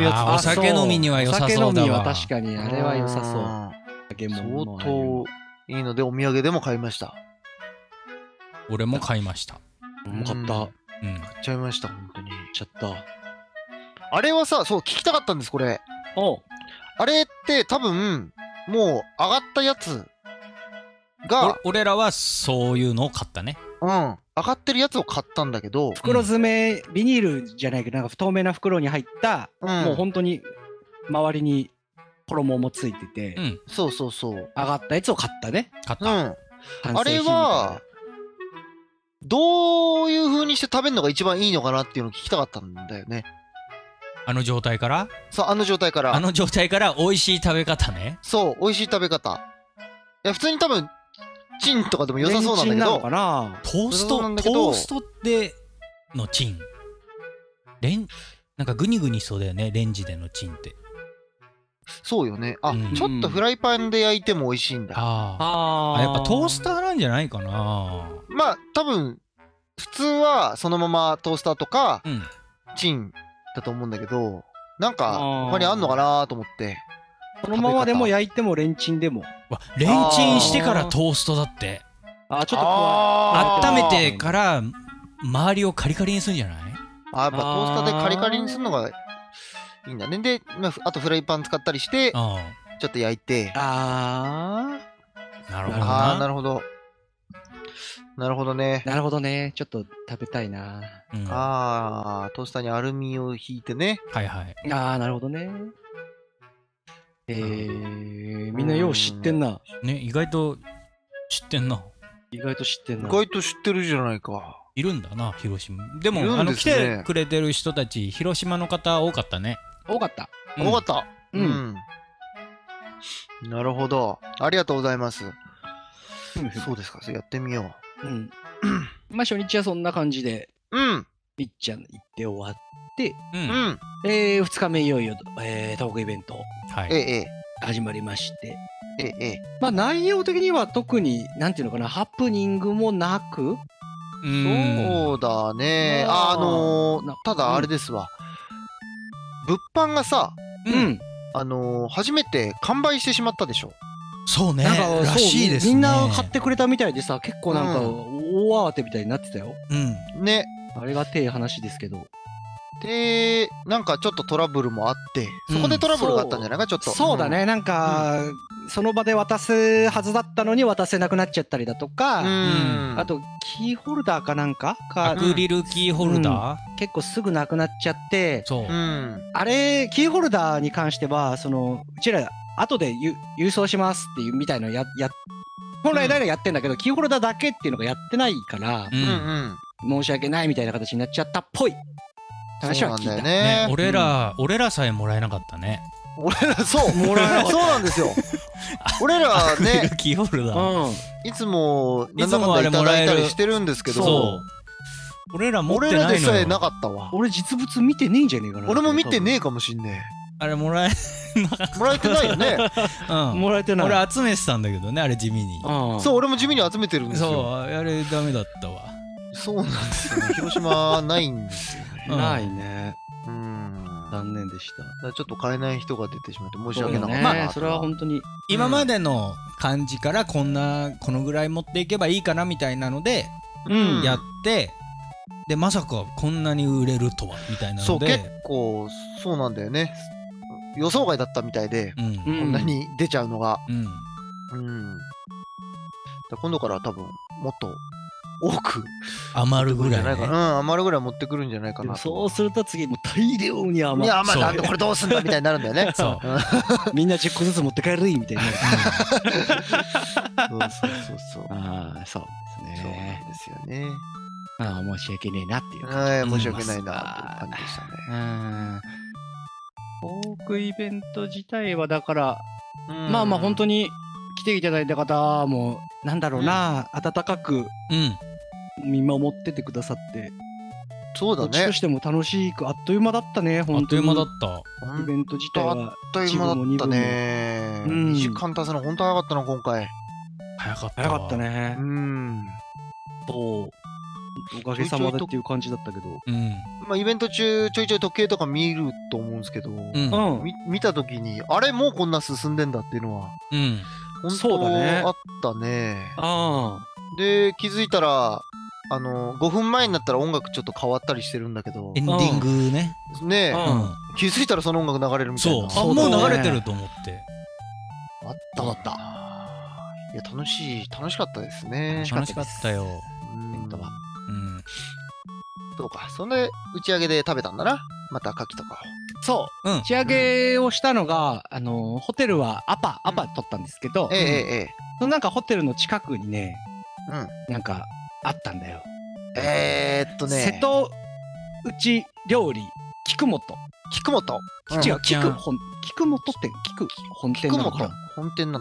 やつ。お酒飲みには良さそうだわ。確かにあれは良さそう。相当いいのでお土産でも買いました。俺も買いました。うまかった。買っちゃいました。本当にちゃった。あれはさ、そう聞きたかったんです。これあれって多分もう上がったやつが俺らはそういうのを買ったね。上がってるやつを買ったんだけど、袋詰めビニールじゃないけどなんか透明な袋に入った、もう本当に周りに衣もついてて、そうそうそう上がったやつを買ったね。買った。あれはどういう風にして食べるのが一番いいのかなっていうのを聞きたかったんだよね。あの状態から。そう、あの状態から。あの状態から美味しい食べ方ね。そう、美味しい食べ方。いや普通に多分チンとかでも良さそうなんだけど。レンチンなのかな。トーストでのチン。なんかグニグニしそうだよねレンジでのチンって。そうよね。あ、ちょっとフライパンで焼いても美味しいんだ。あ、やっぱトースターなんじゃないかな。まあ多分普通はそのままトースターとかチンだと思うんだけど、なんか他にあんのかなと思って。そのままでも焼いてもレンチンでも。レンチンしてからトーストだって。あ、ちょっと怖い。温めてから周りをカリカリにするんじゃない？あ、やっぱトースターでカリカリにするのがいいんだね。で、あとフライパン使ったりしてちょっと焼いて。ああ、なるほど。ああ、なるほど。なるほどね。なるほどね。ちょっと食べたいな。ああ、トースターにアルミを引いてね。はいはい。ああ、なるほどね。みんなよう知ってんな。ね、意外と知ってんな。意外と知ってんな。意外と知ってるじゃないか。いるんだな、広島。でも、来てくれてる人たち、広島の方多かったね。多かった。多かった。うん。なるほど。ありがとうございます。そうですか、やってみよう。うん。まあ、初日はそんな感じで、うん。みっちゃん行って終わって、うん。2日目いよいよ、トークイベント。はい。始まりまして。まあ、内容的には特に、なんていうのかな、ハプニングもなく、そうだね。ただあれですわ。物販がさ、うん。初めて完売してしまったでしょ。そうね。らしいですね。みんな買ってくれたみたいでさ、結構なんか、大慌てみたいになってたよ。うん。ね。あれがてえ話ですけど。で、なんかちょっとトラブルもあって、そこでトラブルがあったんじゃないか、ちょっと。そうだね。なんか、その場で渡すはずだったのに渡せなくなっちゃったりだとか、あと、キーホルダーかなんかアクリルキーホルダー結構すぐなくなっちゃって、あれ、キーホルダーに関しては、その、うちら、後で郵送しますっていうみたいなの本来ならやってんだけど、キーホルダーだけっていうのがやってないから、申し訳ないみたいな形になっちゃったっぽい話は聞いたね。俺らさえもらえなかったね。俺ら、そう、もらえなかった。そうなんですよ。俺らね、キーホルダー。いつも、なんだかんだいただいたりしてるんですけど、俺ら持ってないのよ。俺らでさえなかったわ。俺実物見てねえんじゃねえかな。俺も見てねえかもしんねえ。あれもらえてないよね。もらえてない。俺集めてたんだけどね、あれ地味に。そう、俺も地味に集めてるんですよ。そう、あれダメだったわ。そうなんですよね。広島ないんですよね。ないね。残念でした。ちょっと買えない人が出てしまって申し訳なかった。まあそれは本当に今までの感じからこのぐらい持っていけばいいかなみたいなのでやって。でまさかこんなに売れるとはみたいなので、そう結構そうなんだよね。予想外だったみたいで、こんなに出ちゃうのが、今度から多分もっと多く余るぐらい、余るぐらい持ってくるんじゃないかな。そうすると次も大量に余る。なんでこれどうすんだみたいになるんだよね。みんな10個ずつ持って帰るみたいな。そう。ああ、そうですね。そうなんですよね。ああ、申し訳ねえなっていう感じ。申し訳ないなっていう感じでしたね。トークイベント自体はだから、まあまあ本当に来ていただいた方もなんだろうな、温かく見守っててくださって、そうだね。こっちとしても楽しくあっという間だったね。本当にあっという間だった。イベント自体はあっという間だったね。時間経つの本当早かったな今回。早かったね。そう。おかげさまでっていう感じだったけど、まあイベント中ちょいちょい時計とか見ると思うんですけど、見た時にあれもうこんな進んでんだっていうのは本当あったね。で気づいたら5分前になったら音楽ちょっと変わったりしてるんだけど、エンディングね気づいたらその音楽流れるみたいな。そう、もう流れてると思ってあった。いや楽しかったですね。楽しかったよ。そうか、そんで打ち上げで食べたんだな、また牡蠣とかを。そう、打ち上げをしたのが、ホテルはアパ取ったんですけど、そのなんかホテルの近くにね、なんかあったんだよ。瀬戸内料理菊本。違う、菊本って菊本店なの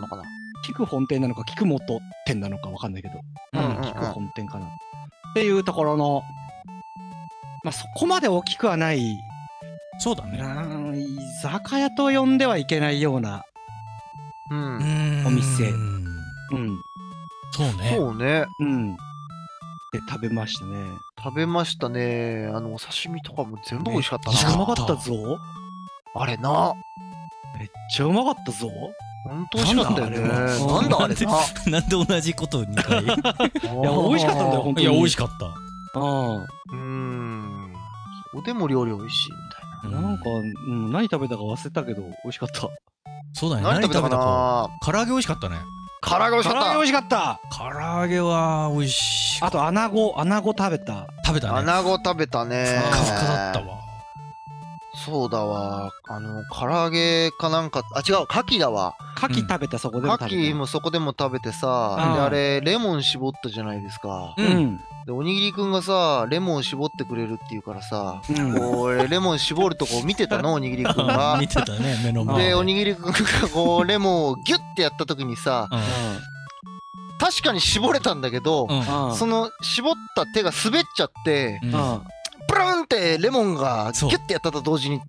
かな。菊本店なのか菊本店なのかわかんないけど、菊本店かなっていうところの。まあそこまで大きくはない。そうだね、居酒屋と呼んではいけないようなお店。そうね、で食べましたね。お刺身とかも全部美味しかったな。うまかったぞあれな。めっちゃうまかったぞ。本当美味しかったよね。なんだあれなんで同じこと2回。いや美味しかったんだよ本当に。いや美味しかった。うん。おでも料理美味しいみたいな。なんか何食べたか忘れたけど美味しかった。そうだね。何食べたか。唐揚げ美味しかったね。唐揚げ美味しかった。唐揚げ美味しかった。唐揚げは美味しい。あと穴子食べた。食べたね。穴子食べたね。ふかふかだったわ。そうだわ、唐揚げかなんか、あ、違う、牡蠣だわ。牡蠣食べた、そこでも食べた。牡�蠣もそこでも食べてさ、で、あれ、レモン絞ったじゃないですか。うん。で、おにぎりくんがさ、レモン絞ってくれるって言うからさ、こう、レモン絞るとこ見てたの、おにぎりくんが。見てたね、目の前。で、おにぎりくんがこう、レモンをギュッてやったときにさ、確かに絞れたんだけど、その、絞った手が滑っちゃって、プルンってレモンがギュッてやったと同時に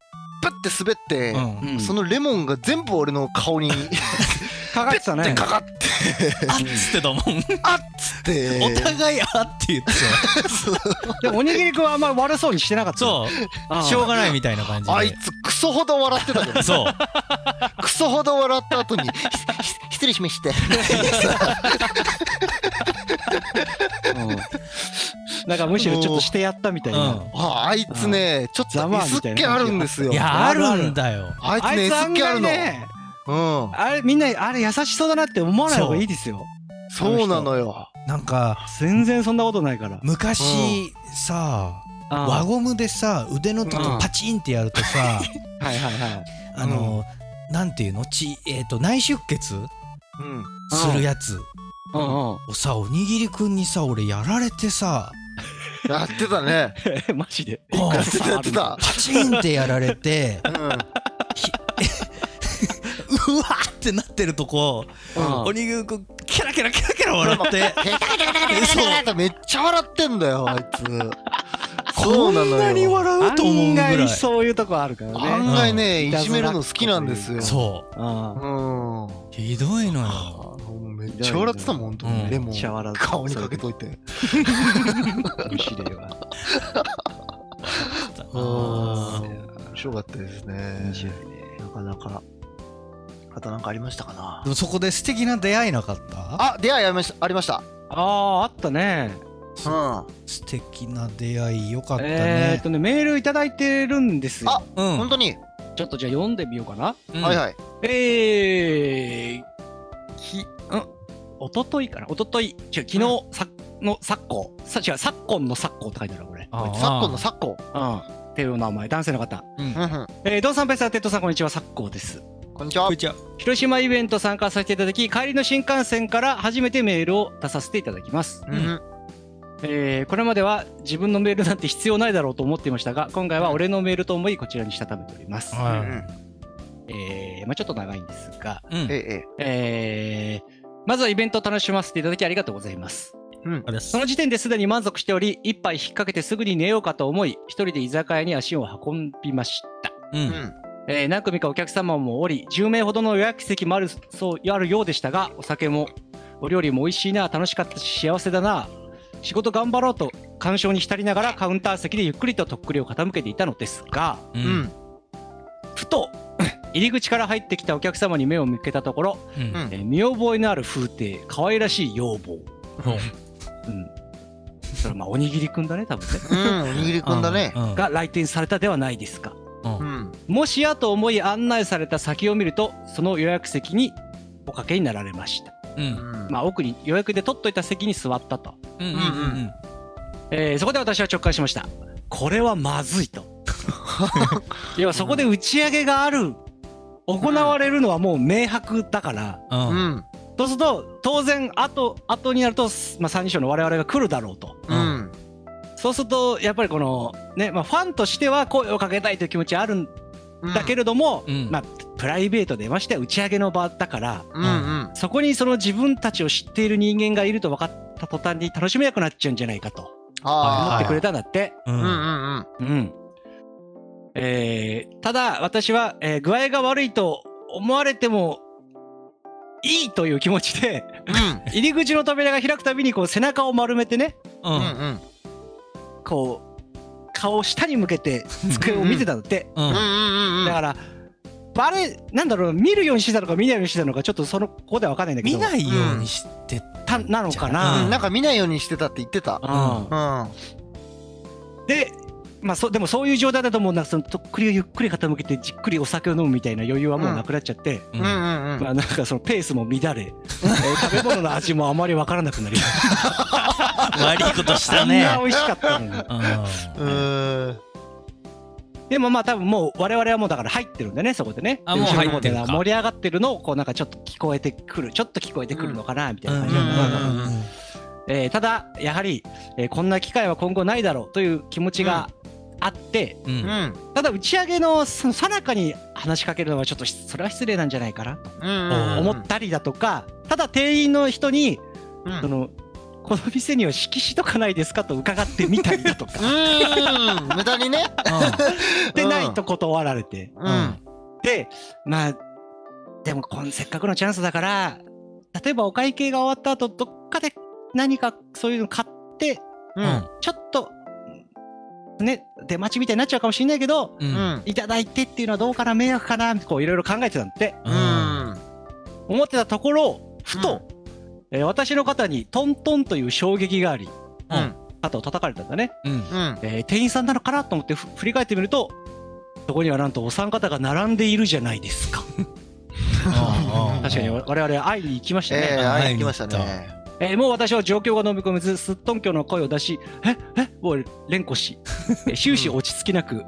プッて滑って、そのレモンが全部俺の顔にかかってたね。かかってあっつってたもん。あっつってお互いあって言ってた。おにぎりくんはあんまり悪そうにしてなかった。そうしょうがないみたいな感じで、あいつクソほど笑ってたけど、そうクソほど笑った後に失礼しましてなんかむしろちょっとしてやったみたいな。あいつねちょっとミスっ気あるんですよ。いやあるんだよあいつね。ミスっ気あるの。あれみんなあれ優しそうだなって思わない方がいいですよ。そうなのよ。なんか全然そんなことないから。昔さ輪ゴムでさ腕のとこパチンってやるとさ、はいはいはい、なんていうの、内出血するやつをさ、おにぎりくんにさ俺やられてさ。やってたね。マジで。やってたやってた。パチンってやられて、うわーってなってるとこ、おにぎりくんキャラキャラキャラキャラ笑って、めっちゃ笑ってんだよあいつ。こんなに笑うと思うぐらい。案外そういうとこあるからね。案外ねいじめるの好きなんですよ。そう。ひどいのよ。めっちゃ笑ってたもん、ほんとに。レモン顔にかけといて。ひでえわ。面白かったですね。なかなか。あとなんかありましたかな。でもそこで素敵な出会いなかった？あ、出会いありました。あったね。素敵な出会い、よかったね。メールいただいてるんですよ。あ、ほんとに。ちょっとじゃあ読んでみようかな。はいはい。おとといかな、おととい、違う、昨日の昨今、違う、昨今の昨今って書いてある、これ。昨今の昨今っていう名前、男性の方。ドンさん、ペサー、テッドさん、こんにちは、昨今です。こんにちは。広島イベント参加させていただき、帰りの新幹線から初めてメールを出させていただきます。これまでは自分のメールなんて必要ないだろうと思っていましたが、今回は俺のメールと思い、こちらにしたためております。まあちょっと長いんですが、まずはイベントを楽しませていただきありがとうございます。その時点ですでに満足しており、一杯引っ掛けてすぐに寝ようかと思い、一人で居酒屋に足を運びました。何組かお客様もおり、10名ほどの予約席もあるようでしたが、お酒もお料理も美味しいな、楽しかったし、幸せだな、仕事頑張ろうと感傷に浸りながらカウンター席でゆっくりととっくりを傾けていたのですが、ふと、入り口から入ってきたお客様に目を向けたところ、見覚えのある風景、可愛らしい要望、それまあおにぎりくんだね多分ね。おにぎりくんだねが来店されたではないですか。もしやと思い案内された先を見ると、その予約席におかけになられました。まあ奥に予約で取っといた席に座ったと。そこで私は直感しました。これはまずいと。要はそこで打ち上げがある。行われるのはもう明白だから、そうすると当然後になると、まあ、三人称の我々が来るだろうと、そうするとやっぱりこの、ね、まあ、ファンとしては声をかけたいという気持ちはあるんだけれども、まあ、プライベートでましては打ち上げの場だから、そこにその自分たちを知っている人間がいると分かった途端に楽しめなくなっちゃうんじゃないかと思ってくれたんだって。ただ私は、具合が悪いと思われてもいいという気持ちで入り口の扉が開くたびにこう背中を丸めてね、こう顔を下に向けて机を見てたんだって。だからバレなんだろう、見るようにしてたのか見ないようにしてたのかちょっとそのここでは分かんないんだけど、見ないようにしてたなのかな、うん、なんか見ないようにしてたって言ってた、うん、うん、でまあでもそういう状態だともうなんかそのとっくりをゆっくり傾けてじっくりお酒を飲むみたいな余裕はもうなくなっちゃって、うんうんうん、まあなんかそのペースも乱れ食べ物の味もあまり分からなくなり悪いことしたね、あんな美味しかったのに。でもまあ多分もう我々はもうだから入ってるんだねそこでね、もう入ってるか盛り上がってるのをこうなんかちょっと聞こえてくる、ちょっと聞こえてくるのかなみたいな感じなんだけど、ただやはりこんな機会は今後ないだろうという気持ちがあって、うん、ただ打ち上げのさなかに話しかけるのはちょっとそれは失礼なんじゃないかなと思ったりだとか、ただ店員の人にそのこの店には色紙とかないですかと伺ってみたりだとか無駄にねでないと断られて、うん、でまあでもせっかくのチャンスだから例えばお会計が終わった後どっかで何かそういうの買って、うん、ちょっとね出待ちみたいになっちゃうかもしれないけど、うん、いただいてっていうのはどうかな、迷惑かな、こういろいろ考えてたんで、うん、思ってたところふと、うん、私の肩にトントンという衝撃があり、うん、肩を叩かれたんだね、うん、店員さんなのかなと思って振り返ってみるとそこにはなんとお三方が並んでいるじゃないですか確かに我々会いに行きましたね、会いに行きましたね、もう私は状況が飲み込めずすっとんきょの声を出しもう連呼し終始落ち着きなく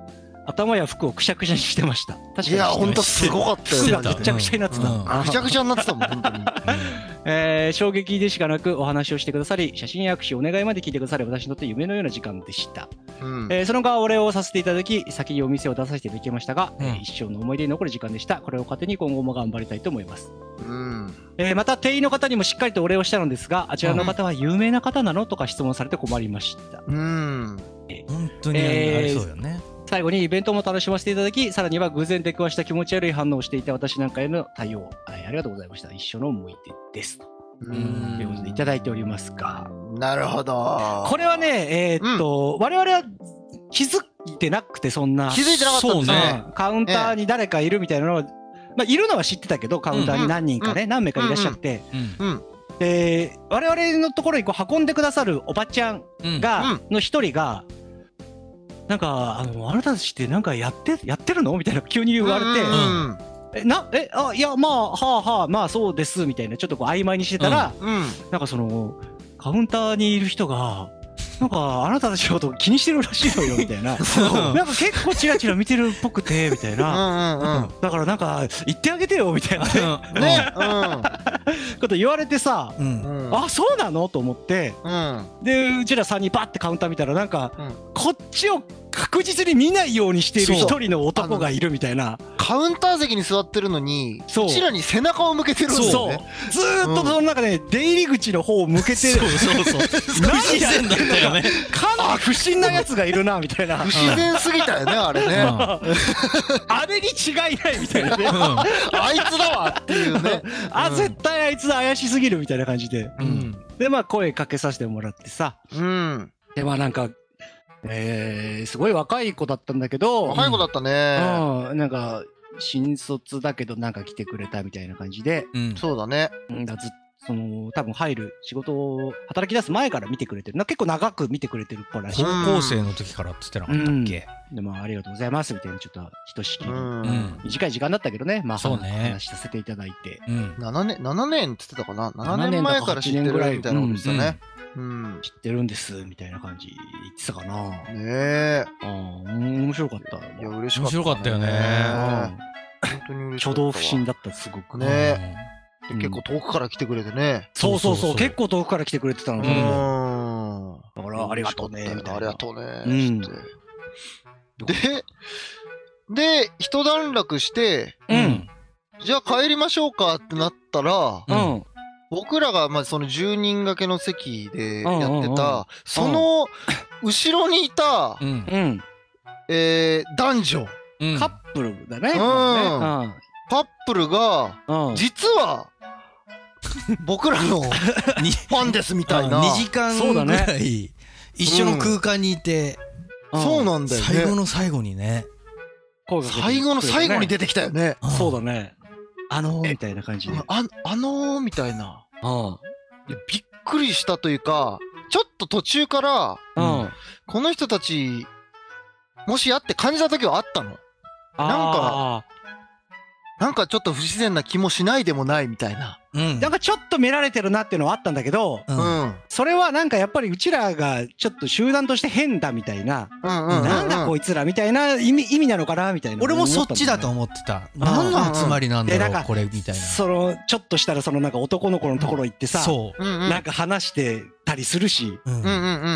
頭や服をくしゃくしゃにしてました。確かにいや本当すごかったよ、服がぐちゃぐちゃになってた、うん、ぐちゃぐちゃになってたもん本当に衝撃でしかなくお話をしてくださり、写真や握手お願いまで聞いてくださり、私にとって夢のような時間でした、うん、その後お礼をさせていただき先にお店を出させていただきましたが、うん、一生の思い出に残る時間でした。これを糧に今後も頑張りたいと思います、うん、また店員の方にもしっかりとお礼をしたのですが、あちらの方は有名な方なのとか質問されて困りました、うん、本当にありそうだね。最後にイベントも楽しませていただき、さらには偶然出くわした気持ち悪い反応をしていた私なんかへの対応、ありがとうございました。一緒の思い出です。ということでいただいておりますが、なるほど。これはね、うん、我々は気づいてなくて、そんな気づいてなかったんですね。カウンターに誰かいるみたいなのは、まあいるのは知ってたけど、カウンターに何人かね、何名かいらっしゃって、我々のところにこう運んでくださるおばちゃんがの一人が。なんかあなたたちってなんかやってるのみたいな急に言われて、いやまあはあはあまあそうですみたいなちょっとこう曖昧にしてたら、うんうん、なんかそのカウンターにいる人がなんかあなたたちのこと気にしてるらしいのよみたいななんか結構チラチラ見てるっぽくてみたいなだからなんか言ってあげてよみたいなこと言われてさ、うん、あそうなのと思って、うん、でうちら3人バッてカウンター見たらなんか、うん、こっちを確実に見ないようにしている一人の男がいるみたいな。カウンター席に座ってるのにこちらに背中を向けてるんだよね。ずーっとその中で出入り口の方を向けてる。不自然だったよね。かなり不審なやつがいるなみたいな。不自然すぎたよねあれね。あれに違いないみたいなね。あいつだわっていうね。あ絶対あいつだ怪しすぎるみたいな感じで。でまあ声かけさせてもらってさ。でまあなんか。すごい若い子だったんだけど、若い子だったね、うん、なんか新卒だけどなんか来てくれたみたいな感じで、うん、そうだね、その多分入る仕事を働き出す前から見てくれてるな、結構長く見てくれてるっぽいらしい、高校生の時からっつってなかったっけ、うん、でもありがとうございますみたいなちょっとひとしきり、うん、短い時間だったけどね、まあそうね話させていただいて、うん、7年って言ってたかな、7年前から知ってるみたいなことでしたね、うん、知ってるんですみたいな感じ言ってたかな。ねえ。ああ、面白かった。いや、嬉しかった。面白かったよね。本当に嬉しかった。挙動不審だった、すごくね。結構遠くから来てくれてね。そうそうそう、結構遠くから来てくれてたの。だから、ありがとうね。ありがとうね。で、一段落して、じゃあ帰りましょうかってなったら、僕らがまあその10人掛けの席でやってたその後ろにいた男女カップルだね、カップルが実は僕らのファンですみたいな2時間ぐらい一緒の空間にいて、そうなんだよね、最後の最後にね声が出てくるね。最後の最後に出てきたよね。そうだね。みたいな感じで。みたいな。びっくりしたというか、ちょっと途中から、この人たち、もしやって感じた時はあったの。なんかちょっと不自然な気もしないでもないみたいな。なんかちょっと見られてるなっていうのはあったんだけど、それはなんかやっぱりうちらがちょっと集団として変だみたいな、なんだこいつらみたいな意味なのかなみたいな。俺もそっちだと思ってた。何の集まりなんだろうこれみたいな。そのちょっとしたらそのなんか男の子のところ行ってさ、なんか話してたりするし、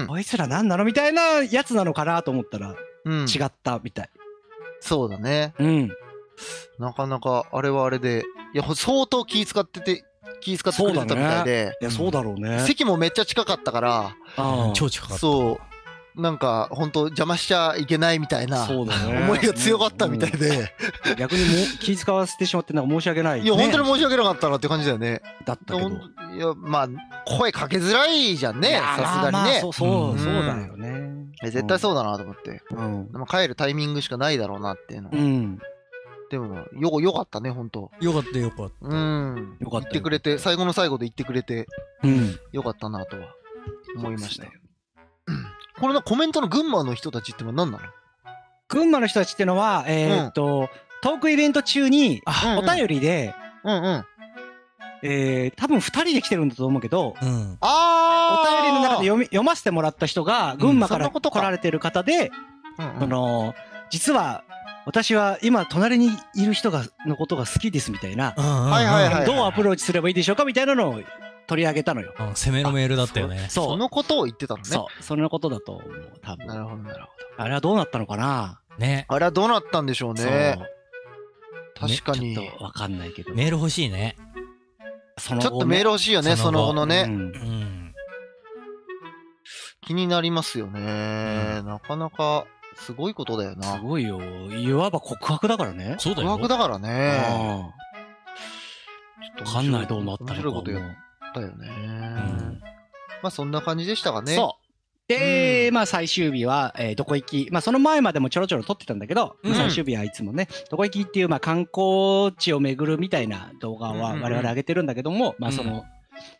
こいつら何なのみたいなやつなのかなと思ったら違ったみたい。そうだね。なかなかあれはあれで、いや相当気使ってくれてたみたいで、いやそうだろうね。席もめっちゃ近かったから、超近かった。そうなんか本当邪魔しちゃいけないみたいな思いが強かったみたいで、逆にも気使わせてしまってなんか申し訳ない。いや本当に申し訳なかったなって感じだよね。だったけど、いやまあ声かけづらいじゃんね。さすがにね。そうだよね。絶対そうだなと思って。まあ帰るタイミングしかないだろうなっていうの。でもよかったね、ほんとよかったよかった。言ってくれて、最後の最後で言ってくれてよかったなとは思いましたよ。これのコメントの群馬の人たちってのは何なの？群馬の人たちってのはトークイベント中にお便りで多分2人で来てるんだと思うけど、お便りの中で読ませてもらった人が群馬から来られてる方で、実は私は今隣にいる人のことが好きですみたいな、どうアプローチすればいいでしょうかみたいなのを取り上げたのよ。攻めのメールだったよね。そのことを言ってたのね。そう、そのことだと思う多分。なるほどなるほど。あれはどうなったのかなね。あれはどうなったんでしょうね。確かにちょっとわかんないけど、メール欲しいね。ちょっとメール欲しいよね、その後のね。気になりますよね。なかなかすごいことだよな。すごいよ。いわば告白だからね。そうだよ。告白だからね。わかんないどうなったのか。面白いことやったよね。まあそんな感じでしたかね。そう。で、まあ最終日はどこ行き。まあその前までもちょろちょろ撮ってたんだけど、最終日はいつもね、どこ行きっていうまあ観光地を巡るみたいな動画は我々上げてるんだけども、まあその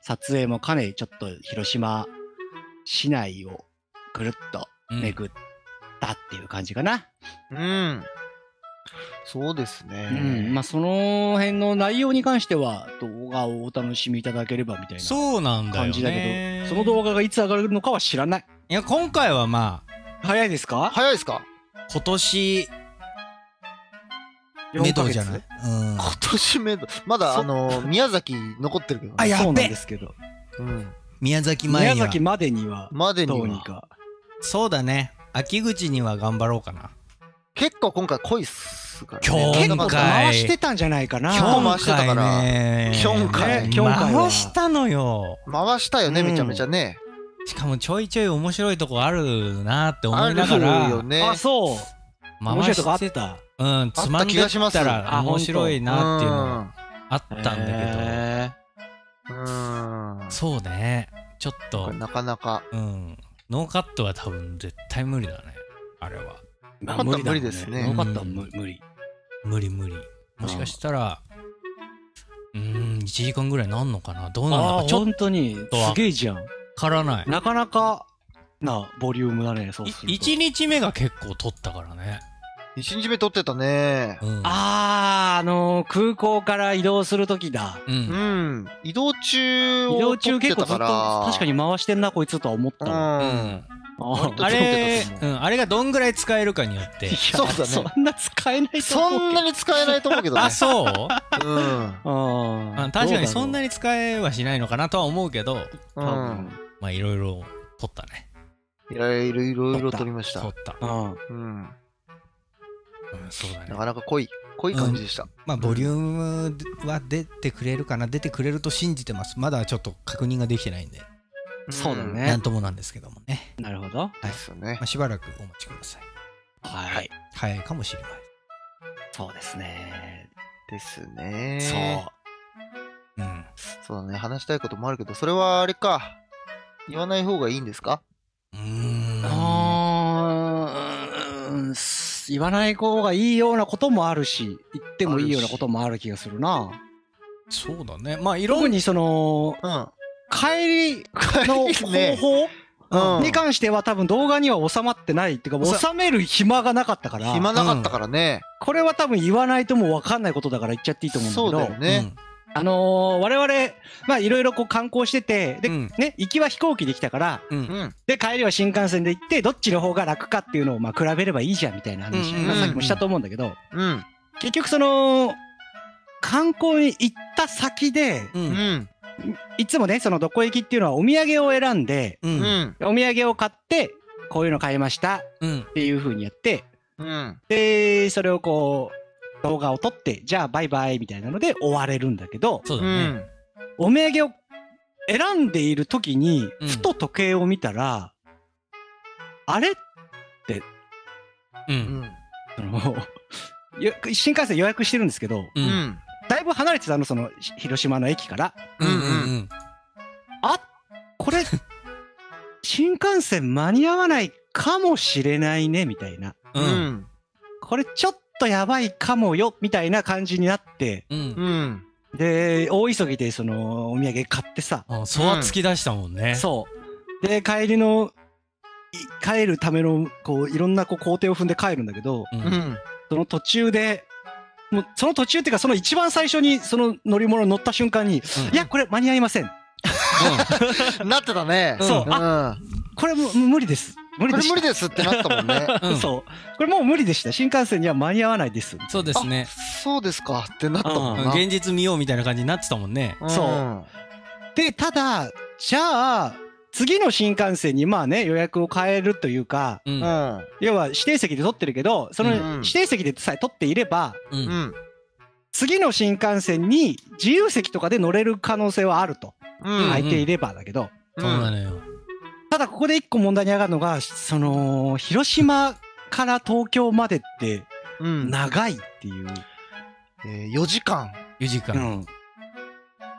撮影もかなりちょっと広島市内をぐるっと巡って。っていう感じかな。そうですね。まあその辺の内容に関しては動画をお楽しみいただければみたいな感じだけど、その動画がいつ上がるのかは知らない。いや今回はまあ早いですか？早いですか？今年メドじゃない？今年メドまだ宮崎残ってるけど、あやべそうなんですけど、宮崎までにはどうにか。そうだね、秋口には頑張ろうかな。結構今回濃いっすからね。結構回してたんじゃないかな。回してたから。回したのよ。回したよね、めちゃめちゃね。しかもちょいちょい面白いとこあるなって思いながら。あるよね。あ、そう。回してた。つまんでったら面白いなっていうのがあったんだけど。そうね。ちょっと。なかなか。ノーカットは多分絶対無理だね。あれはノーカットは無理ですね。ノーカットは無理。もしかしたら1時間ぐらいなんのかな。どうなんだかちょっと本当にすげえじゃん。からないなかなかなボリュームだね。そうすると1日目が結構撮ったからね。1日目撮ってたね。空港から移動するときだ。移動中を撮ってたから。移動中結構ずっと確かに回してんなこいつとは思った。あれがどんぐらい使えるかによって。そうだね。そんな使えないと思うけど。そんなに使えないと思うけどね。あ、そう？確かにそんなに使えはしないのかなとは思うけど、まあいろいろ撮ったね。いろいろ撮りました。撮った。なかなか濃い感じでした。まあボリュームは出てくれるかな、出てくれると信じてます。まだちょっと確認ができてないんで。そうだね。なんともなんですけどもね。なるほど。ですよね。しばらくお待ちください。はい。早いかもしれない。そうですね。ですね。そう。そうだね。話したいこともあるけど、それはあれか。言わない方がいいんですか？言わない方がいいようなこともあるし、言ってもいいようなこともある気がするな。そうだね。まあ特にその、うん、帰りの方法に関しては多分動画には収まってないっていうか、収める暇がなかったから。暇なかったからね。これは多分言わないともう分かんないことだから言っちゃっていいと思うんだけど。そうだよね。我々、まあいろいろこう観光してて、で、ね、行きは飛行機で来たから、で、帰りは新幹線で行って、どっちの方が楽かっていうのをまあ比べればいいじゃんみたいな話、さっきもしたと思うんだけど、結局その、観光に行った先で、いつもね、そのどこ行きっていうのはお土産を選んで、お土産を買って、こういうの買いましたっていう風にやって、で、それをこう、動画を撮って、じゃあバイバイみたいなので終われるんだけど、そうだね、お土産を選んでいる時に、ふと時計を見たら、あれって、新幹線予約してるんですけど、だいぶ離れてたの、その広島の駅から。あ、これ、新幹線間に合わないかもしれないね、みたいな。これちょっとやばいかもよみたいな感じになって、で大急ぎでそのお土産買ってさ、そわつき出したもんね。そうで帰るためのこういろんなこう工程を踏んで帰るんだけど、その途中でもうその途中っていうかその一番最初にその乗り物乗った瞬間に、いやこれ間に合いません。なってたね。そう、あ、これも無理です。これ無理ですってなったもんね。そう。これもう無理でした。新幹線には間に合わないです。そうですね。そうですかってなったもんな。現実見ようみたいな感じになってたもんね。そう。で、ただ、じゃあ、次の新幹線にまあね、予約を変えるというか、要は指定席で取ってるけど、その指定席でさえ取っていれば、次の新幹線に自由席とかで乗れる可能性はあると。空いていればだけど。そうなのよ。ただここで一個問題に上がるのが、その広島から東京までって長いっていう、4時間、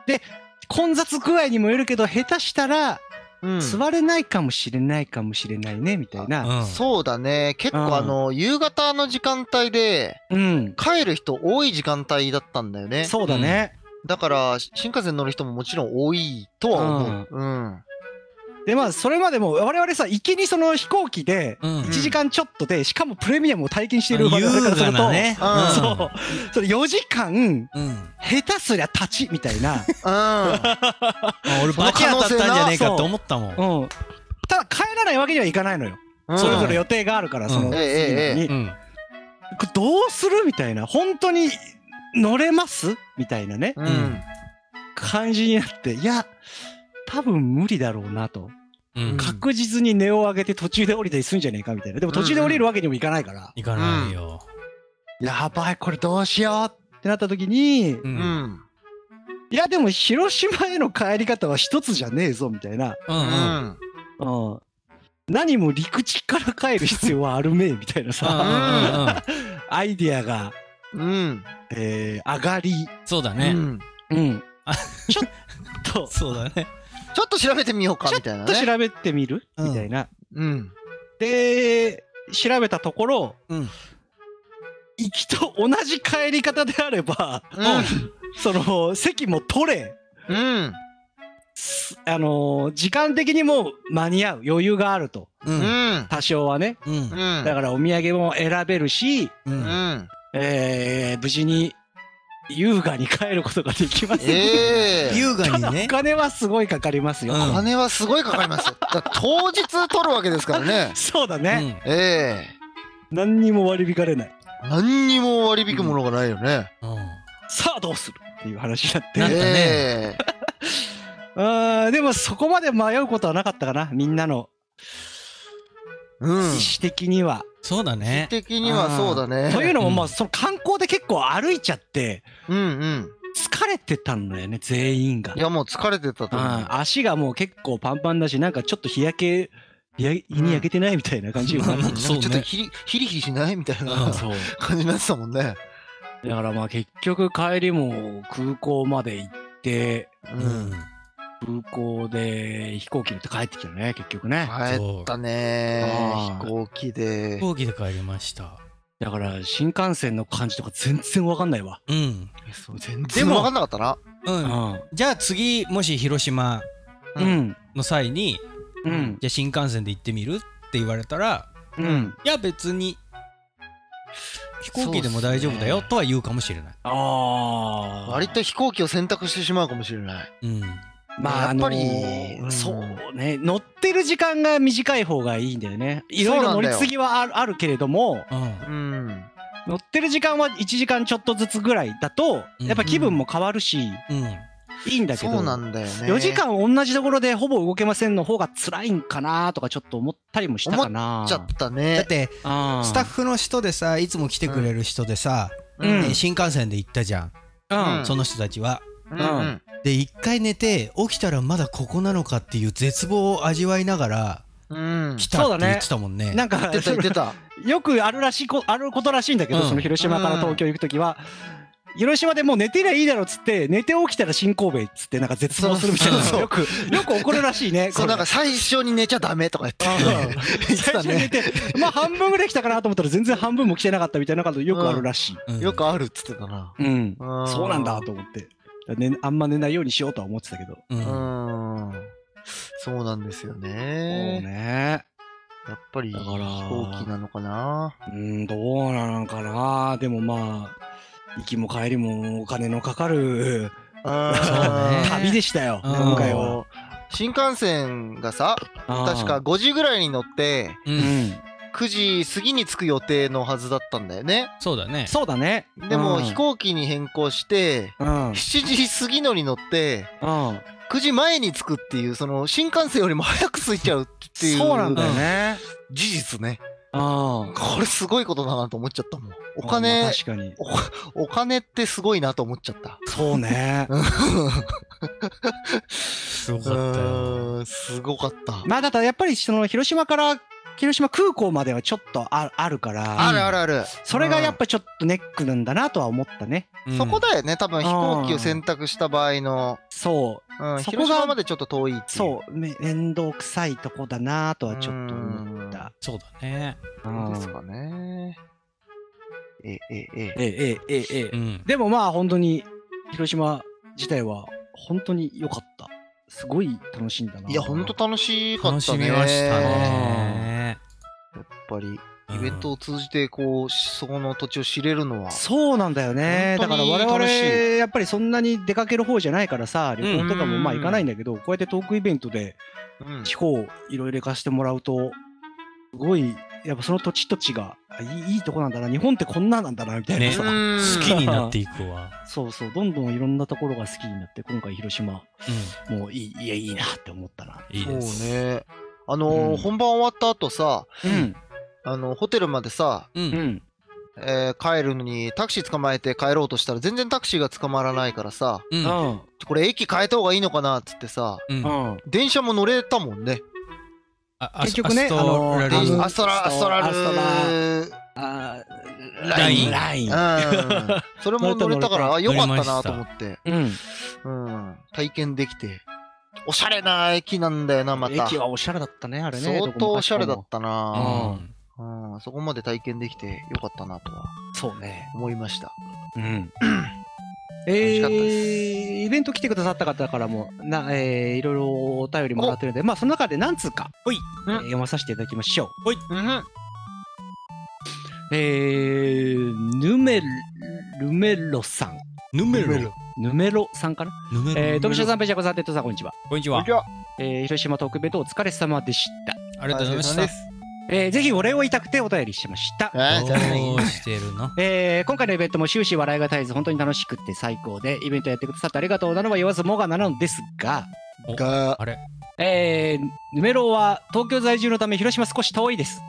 で混雑具合にもよるけど下手したら座れないかもしれないかもしれないねみたいな、そうだね、結構夕方の時間帯で帰る人多い時間帯だったんだよね。そうだね、だから新幹線乗る人ももちろん多いとは思う。でまあそれまでも我々さ、行きにその飛行機で1時間ちょっとで、しかもプレミアムを体験している我々からすると、そう、それ4時間下手すりゃ立ちみたいな、俺バチ当たったんじゃねえかって思ったもん。ただ帰らないわけにはいかないのよ、それぞれ予定があるから、その次にどうするみたいな、本当に乗れますみたいなね感じになって、いや多分無理だろうなと。確実に値を上げて途中で降りたりするんじゃねえかみたいな。でも途中で降りるわけにもいかないから。いかないよ。やばい、これどうしようってなった時に、いやでも広島への帰り方は一つじゃねえぞみたいな。何も陸地から帰る必要はあるめえみたいなさ、アイディアが、上がり。そうだね。ちょっと。そうだね。ちょっと調べてみようかみたいな、ね、ちょっと調べてみる、みたいな。で調べたところ、行きと同じ帰り方であれば、その席も取れ、時間的にも間に合う余裕があると、多少はね、だからお土産も選べるし、無事に優雅に帰ることができます。優雅にね。お金はすごいかかりますよ。お金はすごいかかりますよ。当日取るわけですからね。そうだね。何にも割り引かれない。何にも割り引くものがないよね。さあどうするっていう話になって。でもそこまで迷うことはなかったかな。みんなの意思的には。そうだね。的にはそうだね。というのも、まあ、その観光で結構歩いちゃって、疲れてたんだよね、全員が。いや、もう疲れてたと思う。足がもう結構パンパンだし、なんかちょっと日に焼けてないみたいな感じ。ちょっとヒリしないみたいな感じになってたもんね。だからまあ結局帰りも空港まで行って、空港で飛行機乗って帰ってきたね、結局ね。帰ったね、飛行機で。飛行機で帰りました。だから新幹線の感じとか全然わかんないわ。うん。全然わかんなかったな。うん。じゃあ次もし広島の際に、じゃあ新幹線で行ってみるって言われたら、いや別に飛行機でも大丈夫だよとは言うかもしれない。ああ。割と飛行機を選択してしまうかもしれない。うん。まあやっぱりそうね、乗ってる時間が短い方がいいんだよね。いろいろ乗り継ぎはあるけれども、乗ってる時間は1時間ちょっとずつぐらいだとやっぱ気分も変わるしいいんだけど、4時間同じところでほぼ動けませんの方が辛いんかなとかちょっと思ったりもしたかな。思っちゃったね。だってスタッフの人でさ、いつも来てくれる人でさ、新幹線で行ったじゃん、その人たちは。で一回寝て起きたらまだここなのかっていう絶望を味わいながら来たって言ってたもんね。なんか言ってたよくあることらしいんだけど、その広島から東京行く時は広島でもう寝てりゃいいだろっつって寝て起きたら新神戸っつってなんか絶望するみたいなのよく起こるらしいね。そう、なんか最初に寝ちゃダメとか言ってたね。まあ半分ぐらい来たかなと思ったら全然半分も来てなかったみたいなことよくあるらしい。よくあるっつってたな。うん、そうなんだと思って。あんま寝ないようにしようとは思ってたけど。そうなんですよね。そうね。やっぱり飛行機なのかな。どうなのかな。でもまあ行きも帰りもお金のかかる旅でしたよ、今回は。新幹線がさ、確か5時ぐらいに乗って9時過ぎに着く予定のはずだったんだよね。そうだね。そうだね。でも飛行機に変更して7時過ぎのに乗って9時前に着くっていう、その新幹線よりも早く着いちゃうっていう。そうなんだよね。事実ね。これすごいことだなと思っちゃったもん。お金、確かに。お金ってすごいなと思っちゃった。そうね。すごかったよ。すごかった。まあだからやっぱりその広島空港まではちょっとあるから、あるあるある、それがやっぱちょっとネックなんだなとは思ったね。そこだよね、多分飛行機を選択した場合の。そう、広島までちょっと遠いっていう。そう面倒くさいとこだなとはちょっと思った。そうだね。そうですかね。でもまあ本当に広島自体は本当に良かった。すごい楽しんだな。いや本当楽しかったね。楽しみましたね。やっぱりイベントを通じてこうそこの土地を知れるのは。そうなんだよね。だから我々やっぱりそんなに出かける方じゃないからさ、旅行とかもまあ行かないんだけど、こうやってトークイベントで地方いろいろ行かせてもらうと、すごいやっぱその土地土地がいいとこなんだな、日本ってこんななんだなみたいなさ、好きになっていくわ。そうそう、どんどんいろんなところが好きになって、今回広島もういいなって思ったな。いいです。そうね。本番終わった後さ、ホテルまでさ、帰るのにタクシー捕まえて帰ろうとしたら全然タクシーが捕まらないからさ、これ駅変えた方がいいのかなっつってさ、電車も乗れたもんね。結局ね、アストラライン、それも乗れたからよかったなと思って、体験できて。おしゃれな駅なんだよな、また。駅はおしゃれだったね、あれね。相当おしゃれだったな。そこまで体験できてよかったなとは。そうね。思いました。うん。楽しかったです。イベント来てくださった方からも、いろいろお便りもらってるんで、まあその中で何通か読まさせていただきましょう。ヌメロさん。ヌメロさんかな。富城さん、ペジャコさん、テッドさん、こんにちは。こんにちは。広島トークベッドお疲れ様でした。ありがとうございました。ぜひお礼を言いたくてお便りしました。今回のイベントも終始笑いが絶えず本当に楽しくて最高で、イベントやってくださってありがとうなのは言わずもがなのですが、あれ、ヌメロは東京在住のため広島少し遠いです。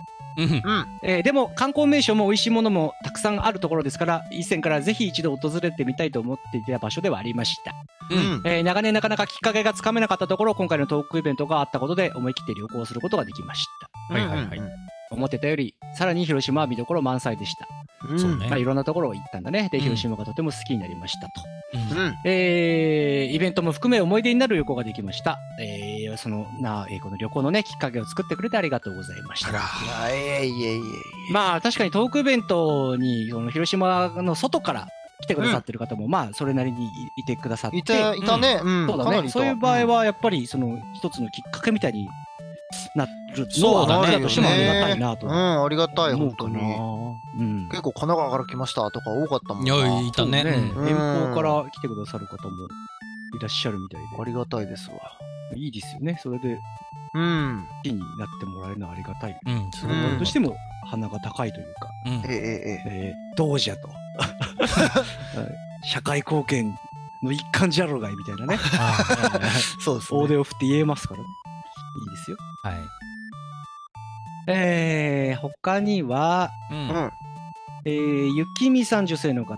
でも観光名所も美味しいものもたくさんあるところですから、以前からぜひ一度訪れてみたいと思っていた場所ではありました。長年なかなかきっかけがつかめなかったところ、今回のトークイベントがあったことで思い切って旅行することができました。思ってたよりさらに広島は見どころ満載でした。そうね、まあいろんなところを行ったんだね。で広島がとても好きになりましたと、うん、イベントも含め思い出になる旅行ができました、この旅行のねきっかけを作ってくれてありがとうございました。まあ確かにトークイベントにこの広島の外から来てくださってる方もまあそれなりにいてくださって、いたね、うん、そうだね。そういう場合はやっぱりその一つのきっかけみたいになるのは僕らとしてもありがたいなと、うん、ありがたい本当に。結構神奈川から来ましたとか多かったもんね。いたね。遠方から来てくださる方もいらっしゃるみたいでありがたいですわ。いいですよね。それで好きになってもらえるのはありがたい。それとしても鼻が高いというか、同じやと社会貢献の一環じゃろうがいみたいなね、大手を振って言えますからね。いいですよ。はい。他には、ゆきみさん、女性の方。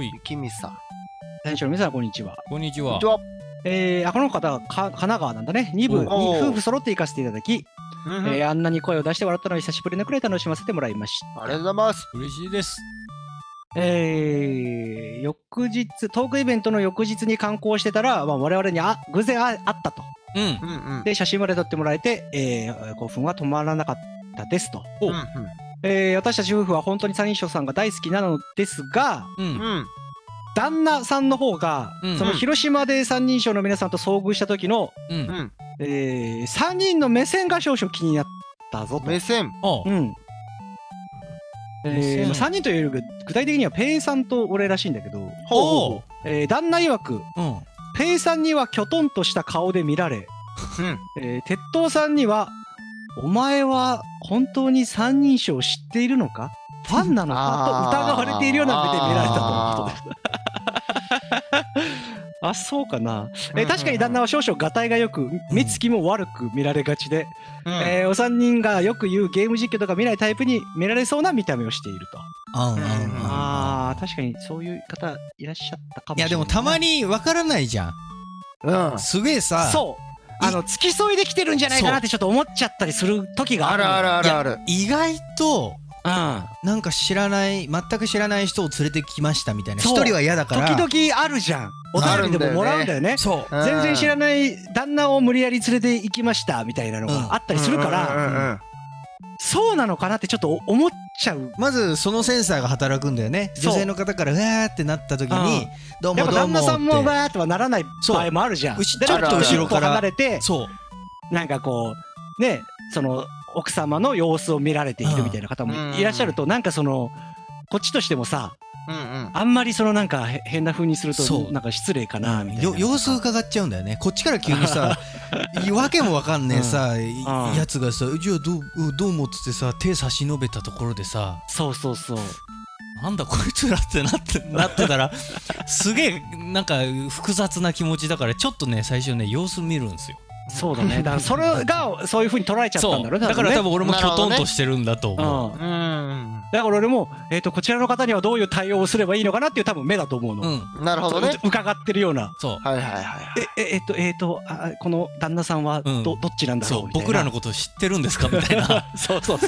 ゆきみさん、店長の皆さん、こんにちは。こんにちは。この方は神奈川なんだね。2部に夫婦揃って行かせていただき、あんなに声を出して笑ったのに久しぶりのくらい楽しませてもらいました。ありがとうございます。嬉しいです。翌日トークイベントの翌日に観光してたら、我々に偶然会ったと。で写真まで撮ってもらえて、興奮は止まらなかったですと。私たち夫婦は本当に三章さんが大好きなのですが、旦那さんの方がその広島で三人称の皆さんと遭遇した時の3人の目線が少々気になったぞと。目線、3人というより具体的にはペイさんと俺らしいんだけど、旦那曰くペイさんにはきょとんとした顔で見られ、鉄塔さんには「お前は本当に三人称を知っているのか、ファンなのか」と疑われているような目で見られたということです。あ、そうかな。確かに旦那は少々がたいがよく、目つきも悪く見られがちで、お三人がよく言うゲーム実況とか見ないタイプに見られそうな見た目をしていると。ああ、確かにそういう方いらっしゃったかもしれない。いやでもたまにわからないじゃん。すげえさ、そう付き添いで来てるんじゃないかなってちょっと思っちゃったりする時がある。ある。意外となんか全く知らない人を連れてきましたみたいな一人は嫌だから、時々あるじゃん。お便りでももらうんだよね。全然知らない旦那を無理やり連れて行きましたみたいなのがあったりするから、そうなのかなってちょっと思っちゃう。まずそのセンサーが働くんだよね。女性の方からうわーってなった時に、どうもどうもって、やっぱ旦那さんもうわーってはならない場合もあるじゃん。ちょっと後ろから離れて、なんかこうね、その奥様の様子を見られているみたいな方もいらっしゃると、なんかそのこっちとしてもさ、あんまりそのなんか変な風にするとなんか失礼かなみたいな、様子を伺っちゃうんだよね。こっちから急にさ、わけもわかんねえさやつがさ、じゃあどうもっつってさ、手差し伸べたところでさ、そうなんだこいつらってなってたら、すげえなんか複雑な気持ちだから、ちょっとね最初ね様子見るんですよ。そうだね。だからそれがそういう風に捉えちゃったんだろうね。だから多分俺もきょとんとしてるんだと思う。だから俺もこちらの方にはどういう対応をすればいいのかなっていう多分目だと思うの。なるほどね。伺ってるような。そう。はいはいはい。この旦那さんはどっちなんだろうみたいな。僕らのこと知ってるんですかみたいな。そう。そう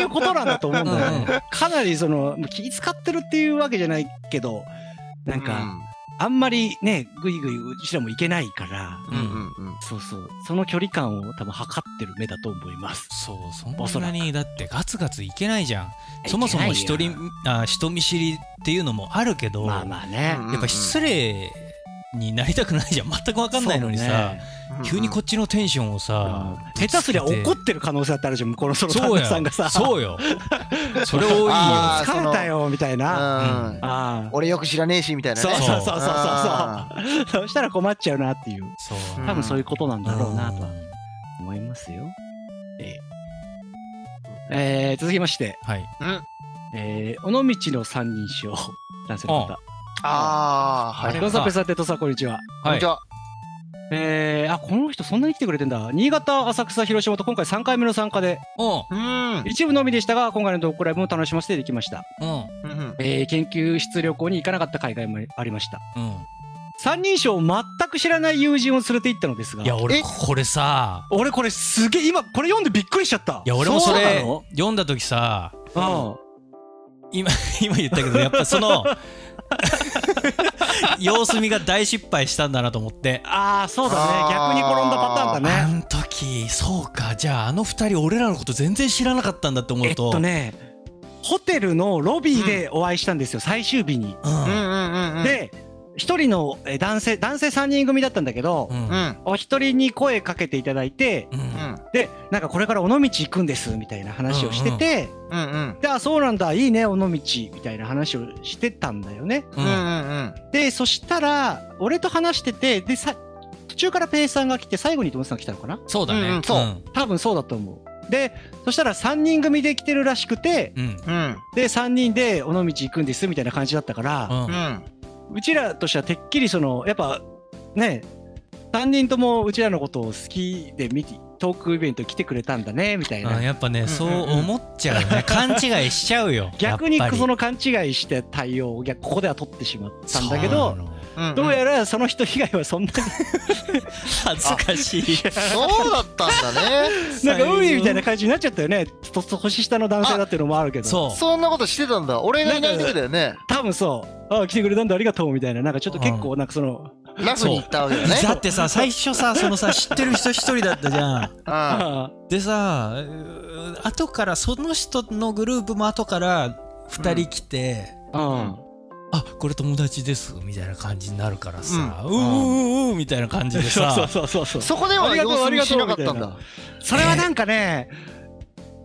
いうことなんだと思うんだよね。かなりその気使ってるっていうわけじゃないけど、なんか。あんまりね、ぐいぐいうちらもいけないから、その距離感を多分測ってる目だと思います。そう、そんなにだってガツガツいけないじゃん。そもそも人見知りっていうのもあるけど、やっぱ失礼になりたくないじゃん。全くわかんないのにさ、急にこっちのテンションをさ、下手すりゃ怒ってる可能性だってあるじゃん、向こうのその旦那さんがさ。そうよ。それ多いよ。疲れたよみたいな。俺よく知らねえしみたいなね。そう。そしたら困っちゃうなっていう。多分そういうことなんだろうなとは思いますよ。続きまして、尾道の三人称男性の方。どうぞペサテトさん、こんにちは。こんにちは。この人そんなに来てくれてんだ。新潟、浅草、広島と今回3回目の参加で、一部のみでしたが今回のトークライブも楽しませていただきました。研究室旅行に行かなかった海外もありました。三人称を全く知らない友人を連れて行ったのですが、いや俺これさ、俺これすげえ今これ読んでびっくりしちゃった。いや俺もそれ読んだ時さ、今言ったけどやっぱその様子見が大失敗したんだなと思って、ああそうだね、逆に転んだパターンだね。あの時そうか、じゃああの2人俺らのこと全然知らなかったんだって思うと、ホテルのロビーでお会いしたんですよ、最終日に。で1人の男性3人組だったんだけど、お一人に声かけていただいて、でなんかこれから尾道行くんですみたいな話をしてて、であそうなんだいいね尾道みたいな話をしてたんだよね。でそしたら俺と話してて、で途中からペイさんが来て最後に友達さんが来たのかな。そうだね、そう多分そうだと思う。でそしたら3人組で来てるらしくて、で3人で尾道行くんですみたいな感じだったから、うちらとしてはてっきりそのやっぱね3人ともうちらのことを好きでトークイベント来てくれたんだねみたいな。やっぱねそう思っちゃうね、勘違いしちゃうよ。逆にその勘違いして対応をここでは取ってしまったんだけど、どうやらその人以外はそんなに恥ずかしい。そうだったんだね。なんか海みたいな感じになっちゃったよね、年下の男性だっていうのもあるけど。そんなことしてたんだ、俺がいない時だよね多分。そうああ来てくれたんだありがとうみたいな、なんかちょっと結構なんかそのラフに行ったわけだね。だってさ最初さそのさ知ってる人一人だったじゃん。でさ後からその人のグループも後から2人来て、あこれ友達ですみたいな感じになるからさ、うみたいな感じでさ、そこでは様子見しなかったんだ。それはなんかね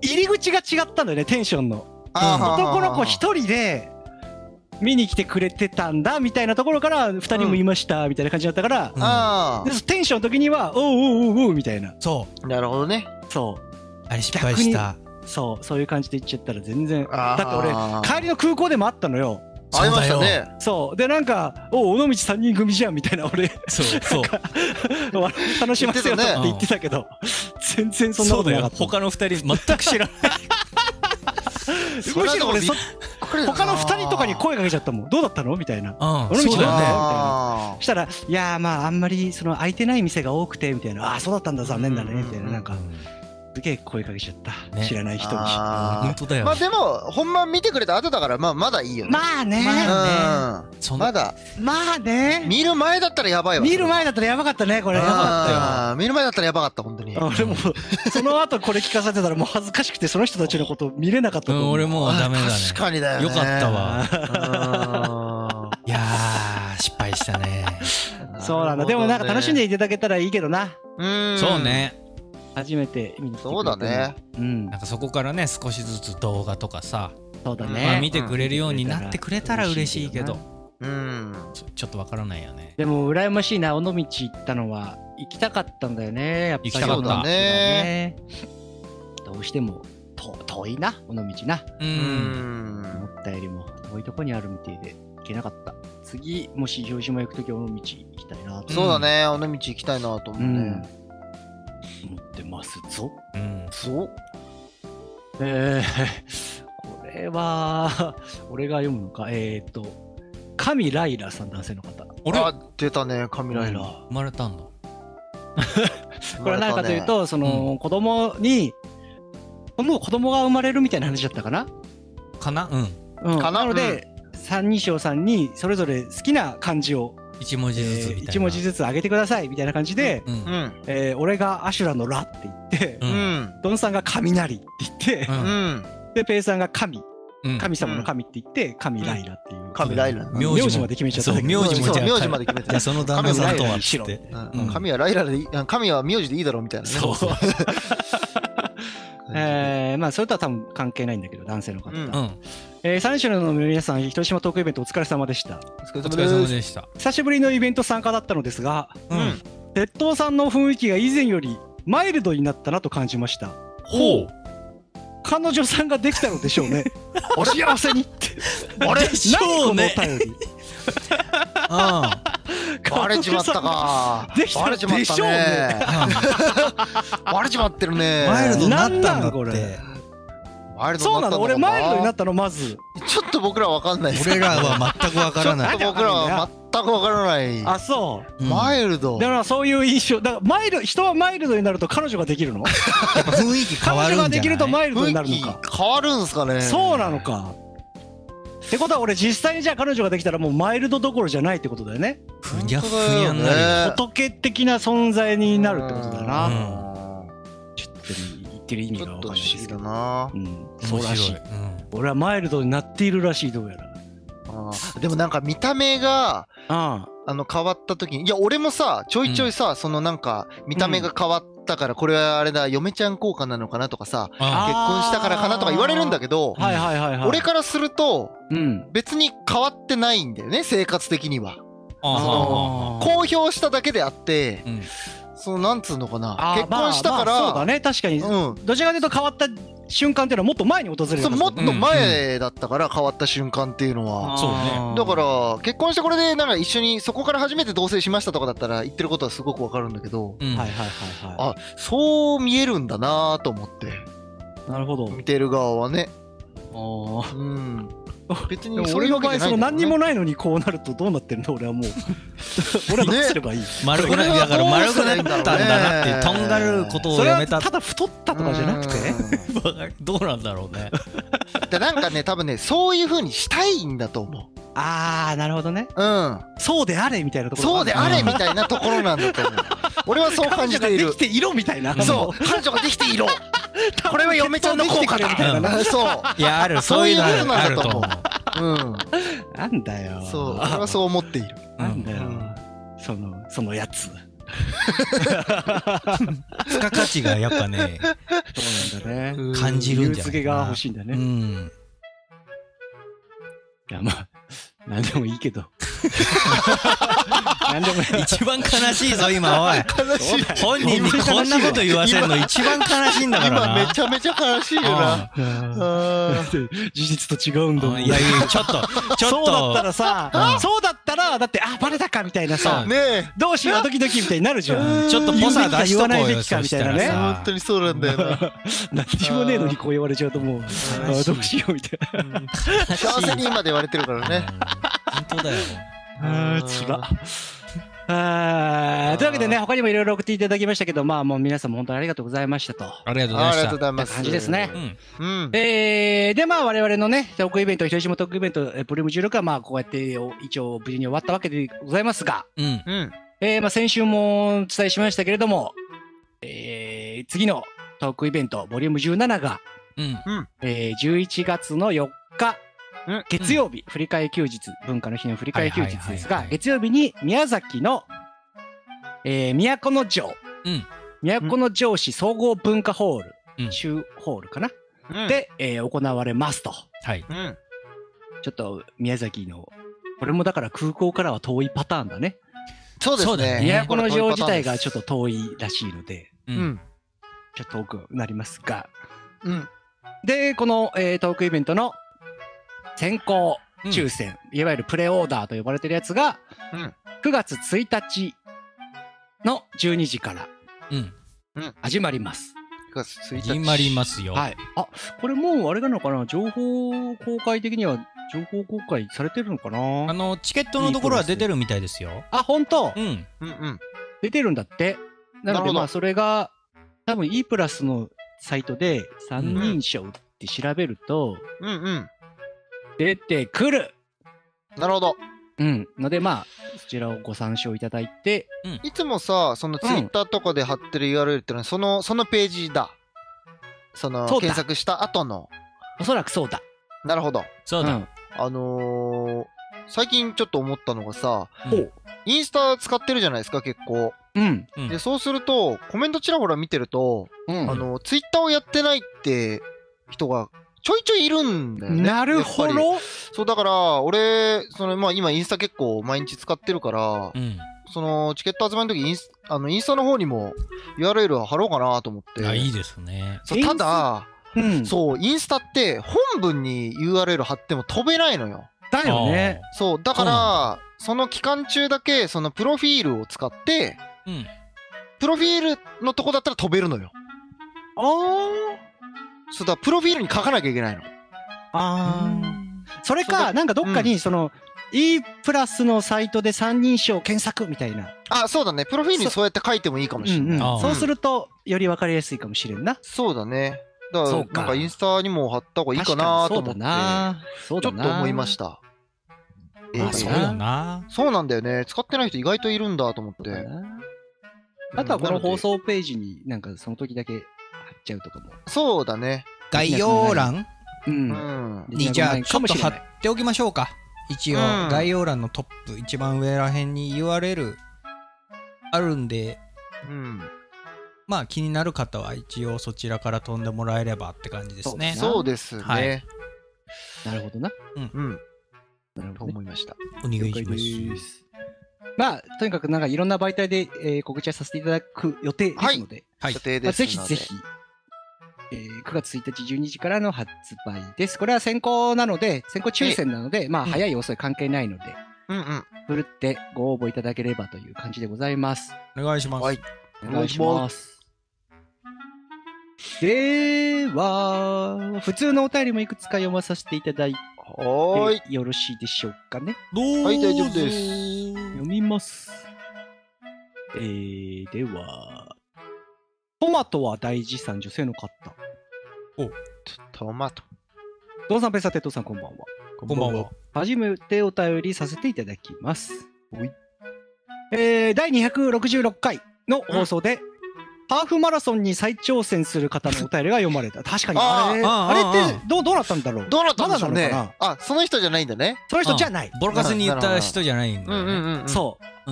入り口が違ったんだよね、テンションの。男の子一人で見に来てくれてたんだみたいなところから2人もいましたみたいな感じだったから、テンションの時には「おうおうおうおう」みたいな。そうなるほどね、そうあれ失敗した。そういう感じで言っちゃったら全然。だって俺帰りの空港でもあったのよ。ありましたね。そうでなんか「お尾道3人組じゃん」みたいな、俺そう楽しませようって言ってたけど全然そんなことなかった。他の2人全く知らない。むしろ俺他の2人とかに声かけちゃったもん、どうだったのみたいな。そうだよね。そしたら「いやまああんまりその空いてない店が多くて」みたいな「ああそうだったんだ残念だね」みたいな、なんかすげえ声かけちゃった知らない人に。本当だよ。まあでも本番見てくれた後だからまあまだいいよね。まあねまだまあね、見る前だったらやばいわ。見る前だったらやばかったね、これやばかったよ。見る前だったらやばかった本当に。俺もその後これ聞かされてたらもう恥ずかしくてその人たちのこと見れなかったと思う。俺もうダメだね。確かにだよね。よかったわ。いや失敗したね。そうなんだ。でもなんか楽しんでいただけたらいいけどな。そうね、初めて見に来てくれて。そうだね。なんかそこからね少しずつ動画とかさ、そうだね、見てくれるようになってくれたら嬉しいけど、ちょっとわからないよね。でも羨ましいな、尾道行ったのは行きたかったんだよね、やっぱり。行きたかったね。どうしても遠いな尾道な。思ったよりも遠いとこにあるみたいで行けなかった。次もし広島行くときは尾道行きたいな。そうだね、尾道行きたいなと思うね。思ってますぞ。これは俺が読むのか。神ライラさん、男性の方。あ出たね、神ライラ。生まれたんだ。これは何かというと、その子供にもう子供が生まれるみたいな話だったかな。なので三人称さんにそれぞれ好きな漢字を。1文字ずつ1文字ずつ上げてくださいみたいな感じで、俺がアシュラのラって言って、ドンさんが雷って言って、でペイさんが神様の神って言って神ライラっていう神ライラ名字まで決めちゃった。名字まで決めて、その旦那さんとはって、神はライラでいい、神は名字でいいだろうみたいな。まあそれとは多分関係ないんだけど、男性の方。三種の皆さん、広島トークイベントお疲れ様でした。お疲れ様でした。久しぶりのイベント参加だったのですが、鉄塔さんの雰囲気が以前よりマイルドになったなと感じました。ほう、彼女さんができたのでしょうね。お幸せにって。あれでしょうね。バレちまったか。バレちまったね。バレちまってるね。マイルドになったんだこれ。そうなの、俺マイルドになったの。まずちょっと僕らわかんない。俺らは全くわからない。僕らは全くわからない。あそうマイルドだから、そういう印象だから。マイルド、人はマイルドになると彼女ができるの。やっぱ雰囲気変わるんじゃない。彼女ができるとマイルドになるのか。変わるんすかね。そうなのか。ってことは俺実際にじゃあ彼女ができたらもうマイルドどころじゃないってことだよね。ふにゃふにゃになる、仏的な存在になるってことだな。ちょっと言ってる意味が分かんないですけど、そうらしい。俺はマイルドになっているらしい、どうやら。でもなんか見た目が変わった時に、いや俺もさちょいちょいさ、そのなんか見た目が変わったからこれはあれだ、嫁ちゃん効果なのかなとかさ、結婚したからかなとか言われるんだけど、俺からすると別に変わってないんだよね、生活的には。公表しただけであって。そう、なんつうのかな、結婚したから、そうだね、確かに、どちらかというと変わった瞬間っていうのはもっと前に訪れる、もっと前だったから、変わった瞬間っていうのは。そうね、だから結婚してこれでなんか一緒にそこから初めて同棲しましたとかだったら言ってることはすごくわかるんだけど、あ、そう見えるんだなと思って。なるほど、見てる側はね。ああ、うん、別に俺の場合、その何にもないのにこうなるとどうなってるの、俺はもう俺はどうすればいい、丸くなったんだなっていう、とんがることをやめた。ただ太ったとかじゃなくてどうなんだろうね。なんかね、多分ね、そういうふうにしたいんだと思う。ああ、なるほどね。うん、そうであれみたいなところ、そうであれみたいなところなんだと思う。俺はそう感じている。彼女ができていろみたいな。そう、彼女ができていろ、これは嫁ちゃんの効果だみたいな。そう、いや、ある、そういうことなんだと思う。なんだよ、そう、俺はそう思っている。なんだよ、そのやつ。付加価値がやっぱね、そうなんだね、感じるんじゃないかな。理由付けが欲しいんだね。いや、まあ何でもいいけど。一番悲しいぞ今、おい。本人にこんなこと言わせるの一番悲しいんだからな。今めちゃめちゃ悲しいよな。事実と違うんだもん。いやいや、ちょっとそうだったらさ、そうだったらだって、あ、バレたかみたいなさ、どうしようドキドキみたいになるじゃん。ちょっとポサ出しとこうよ、言わないべきかみたいなね。本当にそうなんだよな。何もねえのにこう言われちゃうと、もうどうしようみたいな。幸せに今で言われてるからね。本当だよ。つら。というわけでね、他にもいろいろ送っていただきましたけど、まあもう皆さんも本当にありがとうございましたと。ありがとうございます。感じですね。で、まあ我々のね、トークイベント、広島トークイベント、ボリューム16はまあこうやって一応無事に終わったわけでございますが、まあ先週もお伝えしましたけれども、次のトークイベント、ボリューム17が、11月の4日、月曜日、振り替え休日、文化の日の振り替え休日ですが、月曜日に宮崎の都城、都城市総合文化ホール、州ホールかな、で行われますと。ちょっと宮崎の、これもだから空港からは遠いパターンだね。そうですね、都城自体がちょっと遠いらしいので、ちょっと遠くなりますが、でこのトークイベントの先行抽選、いわゆるプレオーダーと呼ばれてるやつが、9月1日の12時から始まります。始まりますよ。はい。あ、これもうあれなのかな、情報公開的には情報公開されてるのかな。チケットのところは出てるみたいですよ。あ、本当。出てるんだって。なのでまあそれが多分 E プラスのサイトで三人称って調べると。出てくる。なるほど。のでまあそちらをご参照いただいて、いつもさ、そのツイッターとかで貼ってる URL ってのはそのページだ。その検索した後の。おそらくそうだ。なるほど。そうだ。最近ちょっと思ったのがさ、インスタ使ってるじゃないですか結構。でそうするとコメントちらほら見てると、ツイッターをやってないって人がちょいちょいいるんだよね。なるほど。そうだから俺まあ今インスタ結構毎日使ってるから、そのチケット集まりの時インスタの方にも URL を貼ろうかなと思って。あ、いいですね。ただ、そうインスタって本文に URL 貼っても飛べないのよ。だよね。そうだからその期間中だけそのプロフィールを使って、プロフィールのとこだったら飛べるのよ。ああ。そうだ、プロフィールに書かなきゃいけないの。ああ、それかなんかどっかにその E プラスのサイトで三人称検索みたいな。あ、そうだね、プロフィールにそうやって書いてもいいかもしれない。そうするとより分かりやすいかもしれんな。そうだね。だからなんかインスタにも貼った方がいいかなと思ってちょっと思いました。そうなんだよね、使ってない人意外といるんだと思って。あとはこの放送ページになんかその時だけ貼っちゃうとかも。そうだね、概要欄にじゃあちょっと貼っておきましょうか。一応概要欄のトップ一番上らへんに URL あるんで、まあ気になる方は一応そちらから飛んでもらえればって感じですね。そうですね。なるほどな。と思いました。お願いします。まあとにかくなんかいろんな媒体で告知はさせていただく予定ですので、ぜひぜひ9月1日12時からの発売です。これは先行なので、先行抽選なので、まあ早い遅い関係ないので、ふるってご応募いただければという感じでございます。お願いします。お願いします。では、普通のお便りもいくつか読まさせていただいて、よろしいでしょうかね。はい、大丈夫です。読みます。では、トマトは大事さん、女性の方。お、トマト。どうさん、ペサテトさん、こんばんは。こんばんは。初めてお便りさせていただきます。第266回の放送で、ハーフマラソンに再挑戦する方のお便りが読まれた。確かに。あれってどうなったんだろう。どうなったんだろうね。あ、その人じゃないんだね。その人じゃない。ボロカスに言った人じゃないんだよね。そう。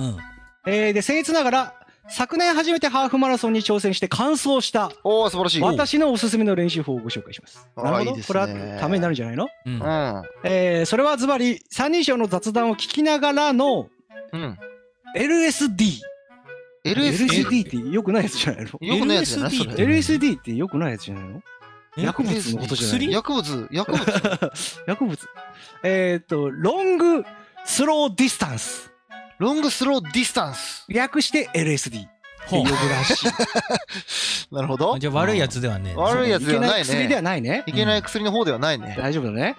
で、僭越ながら、昨年初めてハーフマラソンに挑戦して完走した。おお、素晴らしい。私のおすすめの練習法をご紹介します。なるほど。これはためになるんじゃないの？それはズバリ、三人称の雑談を聞きながらの LSD。LSD ってよくないやつじゃないの？よくないやつじゃないの？ LSD ってよくないやつじゃないの？薬物のことじゃないの？薬物。ロングスローディスタンス。ロングスローディスタンス。略して LSD って呼ぶらしい。なるほど。じゃあ悪いやつではね。悪いやつではないね。いけない薬ではないね。いけない薬の方ではないね。大丈夫だね。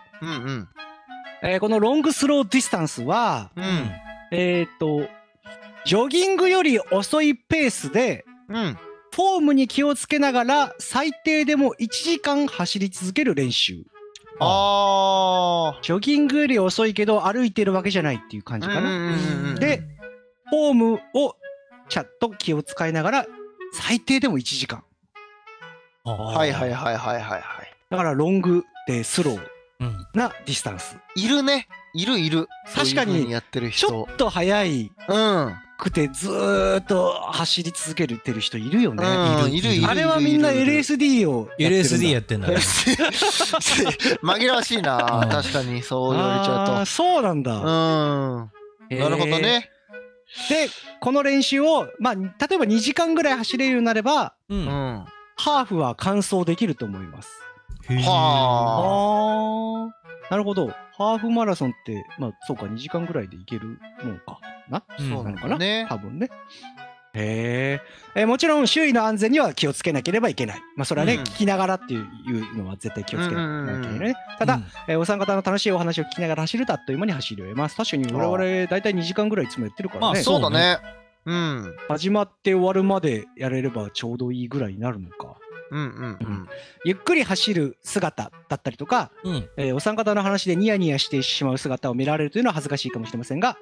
このロングスローディスタンスは、ジョギングより遅いペースで、フォームに気をつけながら最低でも1時間走り続ける練習。ジョギングより遅いけど歩いてるわけじゃないっていう感じかな。で、フォームをちゃんと気を使いながら最低でも1時間。はい。だからロングでスローなディスタンス。いるね。いる。確かにちょっと速いくてずーっと走り続けてる人いるよね。いる。あれはみんな LSD をやってる。LSD やってんだ。紛らわしいな。確かにそう言われちゃうと。そうなんだ。なるほどね。でこの練習をまあ例えば2時間ぐらい走れるようになれば、ハーフは完走できると思います。はあ。なるほど。ハーフマラソンって、まあ、そうか、2時間ぐらいでいけるもんかな。そうなのかな、多分ね。へえ。もちろん、周囲の安全には気をつけなければいけない。まあ、それはね、聞きながらっていうのは絶対気をつけなきゃいけないね。ただ、お三方の楽しいお話を聞きながら走るとあっという間に走り終えます。確かに、我々、大体2時間ぐらいいつもやってるからね。そうだね。始まって終わるまでやれればちょうどいいぐらいになるのか。ゆっくり走る姿だったりとか、お三方の話でニヤニヤしてしまう姿を見られるというのは恥ずかしいかもしれませんが、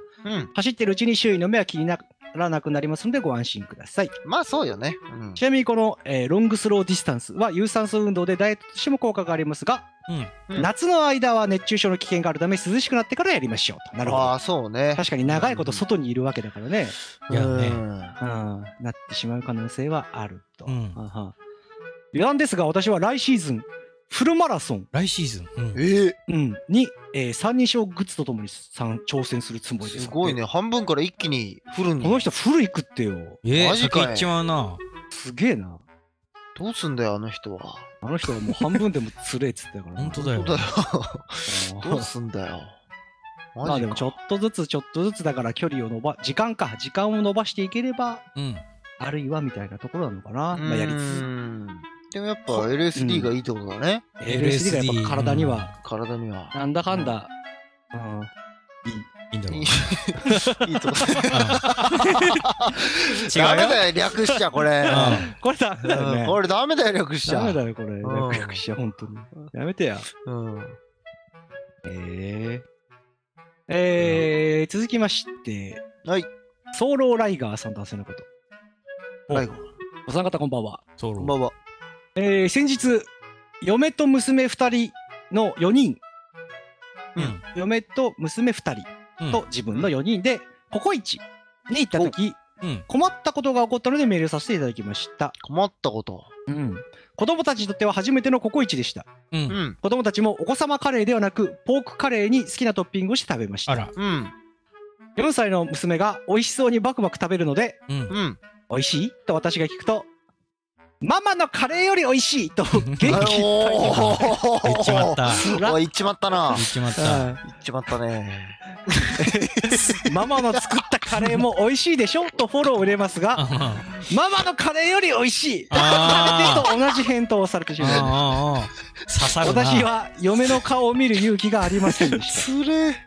走ってるうちに周囲の目は気にならなくなりますのでご安心ください。まあそうよね。ちなみにこのロングスローディスタンスは有酸素運動でダイエットとしても効果がありますが、夏の間は熱中症の危険があるため涼しくなってからやりましょうと。なるほど。ああそうね。確かに長いこと外にいるわけだからね。なってしまう可能性はあると。余談ですが、私は来シーズン、フルマラソン。来シーズンに、三人称グッズとともに挑戦するつもりです。すごいね。半分から一気にフルに。この人フル行くってよ。先行っちまうな。すげえな。どうすんだよ、あの人は。あの人はもう半分でもつれえっつったから。本当だよ。どうすんだよ。まあでもちょっとずつだから距離を伸ば、時間を伸ばしていければ、あるいはみたいなところなのかな。まあやりつつ。でもやっぱ LSD がいいってことだね。LSD がやっぱ体にはなんだかんだいい。いいんだろう。いいとこ。ダメだよ、略しちゃこれ。これダメだよね。これダメだよ、略しちゃ。ダメだよ、これ。略しちゃ、本当に。やめてや。続きまして、はい。ソーローライガーさん男性のこと。お三方こんばんは。こんばんは。先日、嫁と娘2人の4人。嫁と娘2人と自分の4人でココイチに行った時、困ったことが起こったのでメールさせていただきました。困ったこと。子供たちにとっては初めてのココイチでした。子供たちもお子様カレーではなくポークカレーに好きなトッピングをして食べました。4歳の娘が美味しそうにバクバク食べるので、美味しいと私が聞くと、ママのカレーより美味しいと元気いっぱいに言っちまった。言っちまったな。言っちまった。言っちまったね。ママの作ったカレーも美味しいでしょとフォローを入れますが、ママのカレーより美味しいと同じ返答をされてしまいました。私は嫁の顔を見る勇気がありませんでした。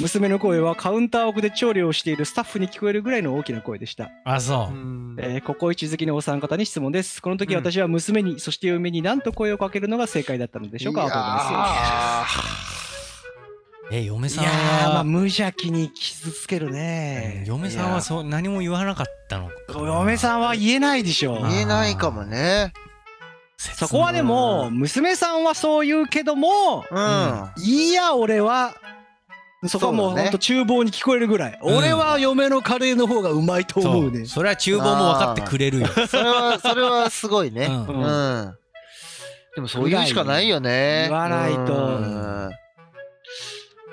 娘の声はカウンター奥で調理をしているスタッフに聞こえるぐらいの大きな声でした。あ、そう。ココイチ好きのお三方に質問です。この時私は娘に、そして嫁に何と声をかけるのが正解だったのでしょうか。嫁さんは。いや、まあ無邪気に傷つけるね。嫁さんはそう何も言わなかったのか。嫁さんは言えないでしょ。言えないかもね。そこはでも娘さんはそう言うけども、いや俺は。そこはもうほんと厨房に聞こえるぐらい、俺は嫁のカレーの方がうまいと思うね。それは厨房も分かってくれるよ。それはすごいね。でもそういうしかないよね。言わないと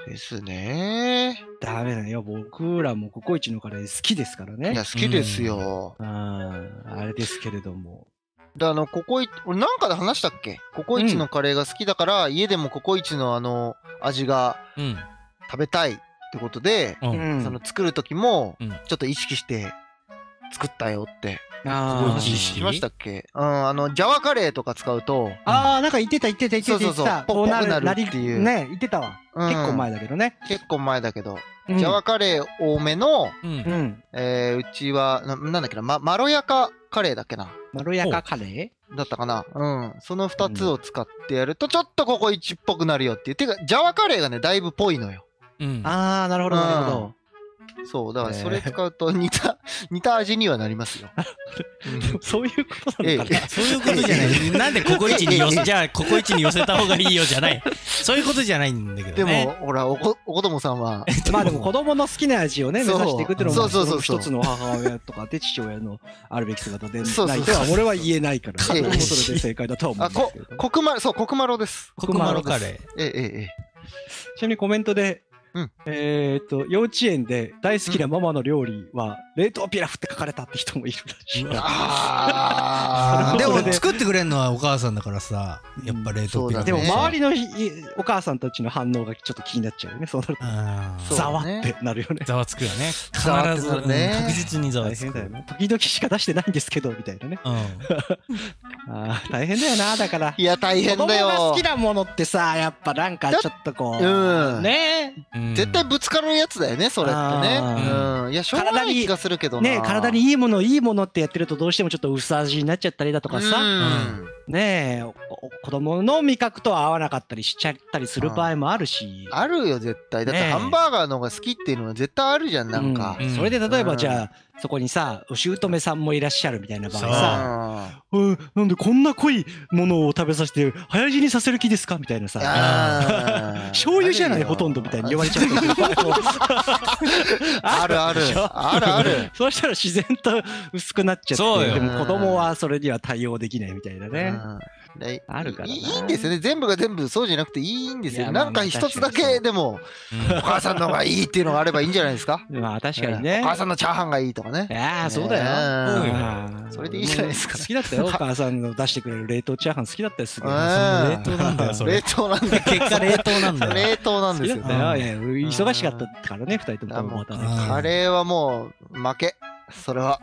ですね。ダメだよ。僕らもココイチのカレー好きですからね。いや好きですよ。あれですけれども、でココイチ、俺なんかで話したっけ、ココイチのカレーが好きだから家でもココイチの味が食べたいってことで、その作る時もちょっと意識して作ったよって話しましたっけ。ジャワカレーとか使うと、ああなんか言ってたポップなるっていうね、言ってたわ。結構前だけどね。結構前だけど、ジャワカレー多めの、うちはなんだっけな、まろやかカレーだっけな、まろやかカレーだったかな。その2つを使ってやるとちょっとココイチっぽくなるよっていう。てかジャワカレーがねだいぶぽいのよ。ああなるほどなるほど。そうだからそれ使うと似た味にはなりますよ。そういうことなのかな。そういうことじゃない。なんでココイチに寄せ、じゃあココイチに寄せた方がいいよじゃない。そういうことじゃないんだけどね。でもほらお子供さんはまあでも子供の好きな味をね目指していくっていうのも一つの母親とかで父親のあるべき姿でないとは俺は言えないから。それで正解だと思うんですけど。コクマロです。コクマロカレー。ちなみにコメントで。幼稚園で大好きなママの料理は冷凍ピラフって書かれたって人もいるらしい。でも作ってくれるのはお母さんだからさ、やっぱ冷凍ピラフ。でも周りのお母さんたちの反応がちょっと気になっちゃうよね。そうなるとざわってなるよね。ざわつくよね。必ず確実にざわつく。時々しか出してないんですけどみたいなね。大変だよな。だからいや大変だよ。子供が好きなものってさ、やっぱなんかちょっとこうね、絶対ぶつかるやつだよね、それってね。いや、しょうがない気がするけどね。体にいいもの、いいものってやってると、どうしてもちょっと薄味になっちゃったりだとかさ、ねえ、子供の味覚とは合わなかったりしちゃったりする場合もあるし。あるよ、絶対。だってハンバーガーの方が好きっていうのは絶対あるじゃん、なんか。それで例えば、じゃあ、そこにさ、お姑さんもいらっしゃるみたいな場合さ、なんでこんな濃いものを食べさせて、早死にさせる気ですかみたいなさ、醤油じゃない、ほとんどみたいに言われちゃう。あるある。あるある。そうしたら自然と薄くなっちゃって、でも子供はそれには対応できないみたいなね。あるからいいんですよね。全部が全部そうじゃなくていいんですよ。なんか一つだけでもお母さんの方がいいっていうのがあればいいんじゃないですか。まあ確かにね。お母さんのチャーハンがいいとかね。ああそうだよ。それでいいじゃないですか。好きだったよ。お母さんの出してくれる冷凍チャーハン好きだったよ。すごい。冷凍なんだよ。冷凍なんだ。結果冷凍なんだ。冷凍なんですよ。忙しかったからね、2人とも。カレーはもう負け。それは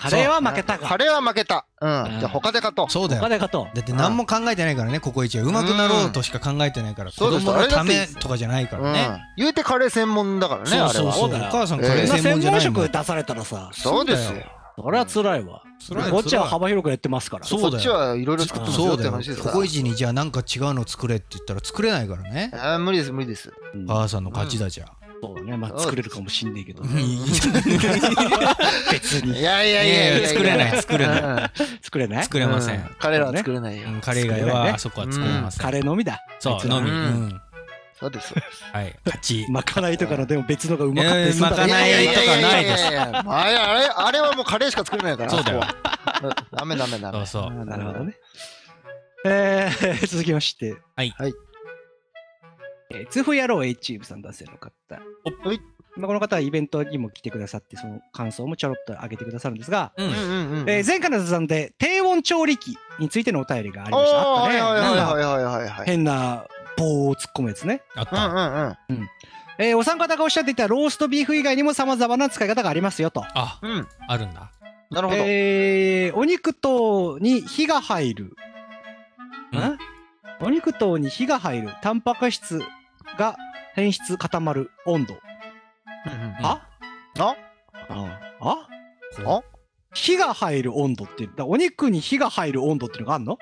カレーは負けたか。カレーは負けた。うん。じゃあ他で勝とう。そうだよ。他で勝とう。だって何も考えてないからね、ここ一は。うまくなろうとしか考えてないから。子供のためとかじゃないからね。言うてカレー専門だからね、あれは。お母さんカレー専門じゃないの。専門職出されたらさ。そうですよ。あれは辛いわ。こっちは幅広くやってますから。こっちはいろいろ作ってますよって話ですから。ココイチにじゃあなんか違うの作れって言ったら作れないからね。ああ、無理です無理です。母さんの勝ちだじゃん。そうね、まあ作れるかもしんないけど。別に。いやいやいや、作れない作れない作れない。作れません。彼らは作れないよ。彼以外はあそこは作れません。彼のみだ。そうのみ。そうです。はい。勝ち。まかないとかのでも別のがうまかったです。まかないとかないです。あれはもうカレーしか作れないから。そうだよ。ダメダメダメ。そうそう。なるほどね。続きまして。はい。痛風野郎 A チームさん、男性の方。この方はイベントにも来てくださって、その感想もちょろっと上げてくださるんですが、前回の雑談で低温調理器についてのお便りがありました。あったね。変な棒を突っ込むやつね。あった。お三方がおっしゃっていたローストビーフ以外にも様々な使い方がありますよと。あ、あるんだ。なるほど。お肉等に火が入る。お肉等に火が入る。タンパク質が変質固まる温度。ああああ火が入る温度っていう。お肉に火が入る温度っていうのがあるの？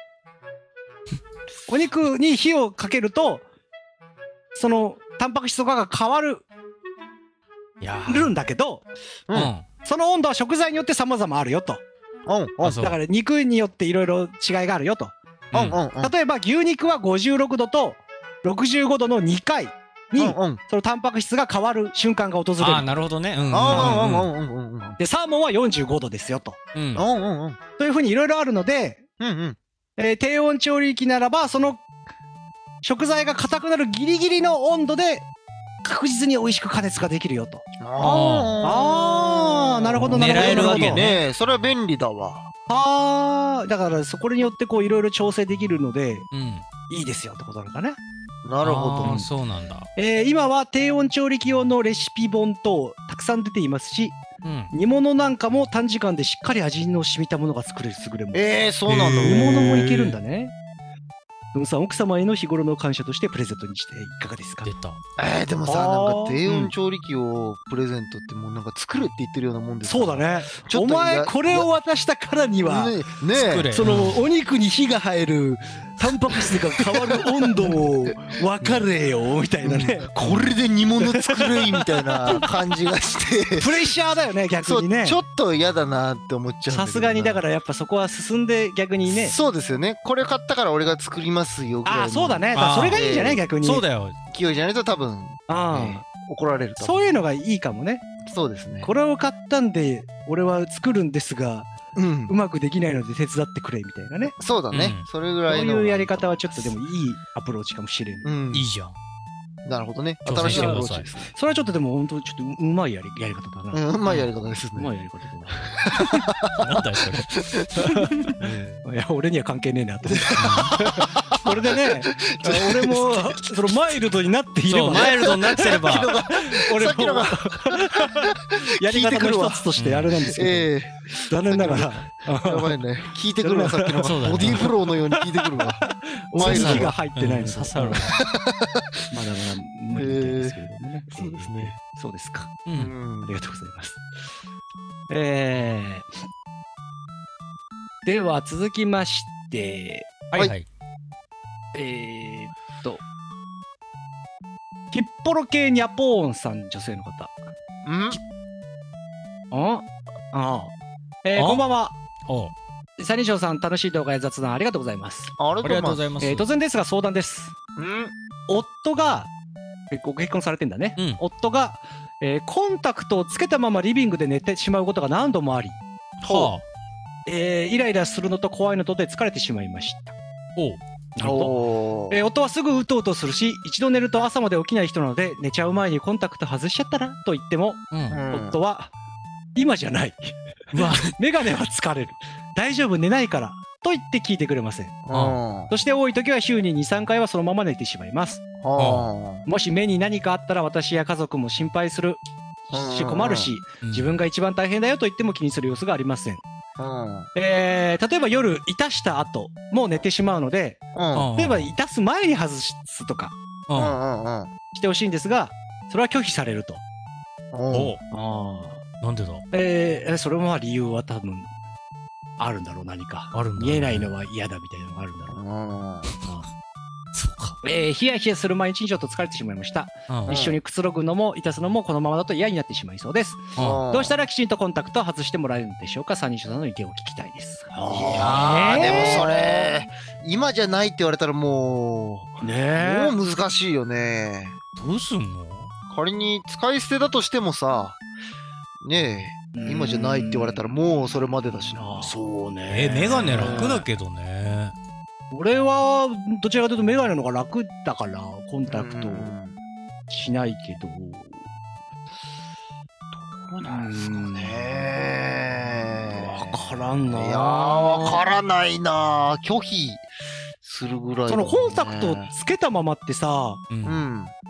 お肉に火をかけると、そのタンパク質とかが変わるんだけど、その温度は食材によって様々あるよと。だから肉によっていろいろ違いがあるよと。例えば牛肉は56度と65度の2回にそのタンパク質が変わる瞬間が訪れる。あ、なるほどね。でサーモンは45度ですよと。というふうにいろいろあるので、低温調理器ならばその食材が硬くなるギリギリの温度で確実に美味しく加熱ができるよと。ああ、なるほどなるほど。狙えるわけね。それは便利だわ。ああ、だからそこによってこういろいろ調整できるので、いいですよってことなんだね。なるほど、そうなんだ。今は低温調理器用のレシピ本等たくさん出ていますし、煮物なんかも短時間でしっかり味の染みたものが作れる優れもの。そうなんだ。煮物もいけるんだね。さん、奥様への日頃の感謝としてプレゼントにしていかがですか？出た。でもさ、なんか低温調理器をプレゼントってもうなんか作るって言ってるようなもんです。そうだね。お前これを渡したからにはね、そのお肉に火が入るタンパク質が変わる温度を分かれよみたいなね。これで煮物作るみたいな感じがしてプレッシャーだよね、逆にね。ちょっと嫌だなって思っちゃう。さすがにだからやっぱそこは進んで逆にね。そうですよね。これ買ったから俺が作ります。ああ、そうだね。それがいいんじゃない？逆に。そうだよ。勢いじゃないと多分怒られる。そういうのがいいかもね。そうですね。これを買ったんで俺は作るんですが、うまくできないので手伝ってくれみたいなね。そうだね。それぐらいの。こういうやり方はちょっとでもいいアプローチかもしれない。いいじゃん。なるほどね。新しいアプローチです。それはちょっとでも本当ちょっとうまいやり方だな。うまいやり方ですね。うまいやり方だな。なんだよそれ。いや俺には関係ねえなと思って。これでね、俺もそのマイルドになっていれば、マイルドになっていれば、俺もやり方の一つとしてあれなんですけど、残念ながら、やばいね、聞いてくるわさっきのボディーフローのように聞いてくるわ。マイルドが入ってないの。刺さる。まだまだ無理ですけれどもね。そうですね。そうですか。ありがとうございます。では続きまして、はい。ヒッポロ系ニャポーンさん、女性の方。こんばんは。サニーショーさん、楽しい動画や雑談ありがとうございます。ありがとうございます。突然ですが、相談です。夫が、ご結婚されてんだね。夫が、コンタクトをつけたままリビングで寝てしまうことが何度もあり、イライラするのと怖いのとで疲れてしまいました。夫はすぐうとうとするし、一度寝ると朝まで起きない人なので、寝ちゃう前にコンタクト外しちゃったらと言っても、夫は今じゃない、メガネは疲れる、大丈夫寝ないからと言って聞いてくれません。そして多い時は週に 2,3 回はそのまま寝てしまいます。もし目に何かあったら私や家族も心配するし困るし、自分が一番大変だよと言っても気にする様子がありません。例えば夜いたした後もう寝てしまうので、例えばいたす前に外すとかしてほしいんですが、それは拒否されると。なんでだ。それも理由は多分あるんだろう。何か見えないのは嫌だみたいなのがあるんだろうな。そうか。ヒヤヒヤする毎日にちょっと疲れてしまいました。一緒にくつろぐのもいたすのもこのままだと嫌になってしまいそうです。どうしたらきちんとコンタクトを外してもらえるのでしょうか。三人称さんの意見を聞きたいです。いやでもそれ今じゃないって言われたらもう難しいよね。どうすんの。仮に使い捨てだとしてもさ、ねえ今じゃないって言われたらもうそれまでだしな。そうね。メガネ楽だけどね。俺はどちらかというとメガネの方が楽だからコンタクトしないけど、どうなんですかね。分からんな。いや分からないな。拒否するぐらい、ね、そのコンタクトをつけたままってさ、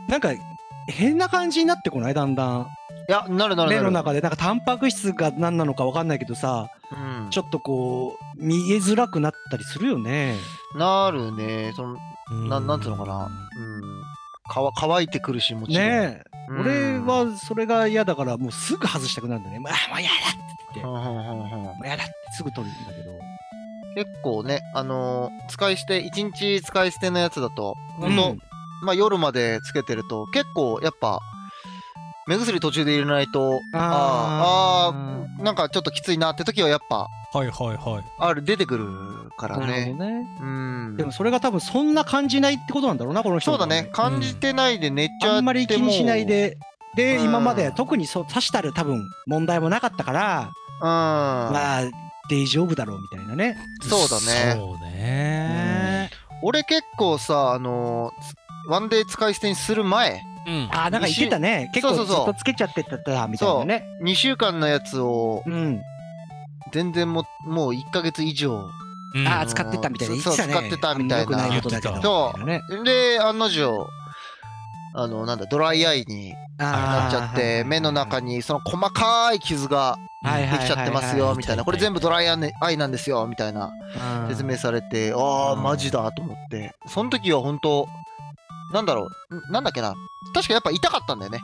なんか変な感じになってこない、だんだん。いや、なるなるなる。目の中でなんかタンパク質が何なのか分かんないけどさ、ちょっとこう見えづらくなったりするよね。なるね。そのなんつうのかな、乾いてくるし、もちろんね。俺はそれが嫌だからもうすぐ外したくなるんだね。もう嫌だって言って、もう嫌だってすぐ取るんだけど。結構ね、使い捨て一日使い捨てのやつだと本当、まあ夜までつけてると結構やっぱ目薬途中で入れないと、ああなんかちょっときついなって時はやっぱ出てくるからね。でもそれが多分そんな感じないってことなんだろうな、この人。そうだね。感じてないで寝ちゃってもあんまり気にしないで、で今まで特にそうさしたる多分問題もなかったから、まあ大丈夫だろうみたいなね。そうだね。そうね。俺結構さワンデー使い捨てにする前、あ、なんか言ってたね。結構ずっとつけちゃってたみたいなね。2週間のやつを全然もう1ヶ月以上使ってたみたいな。そう、使ってたみたいな。で案の定なんだドライアイになっちゃって、目の中にその細かい傷ができちゃってますよみたいな。これ全部ドライアイなんですよみたいな説明されて、ああマジだと思って、その時は本当なんだっけな、確かやっぱ痛かったんだよね。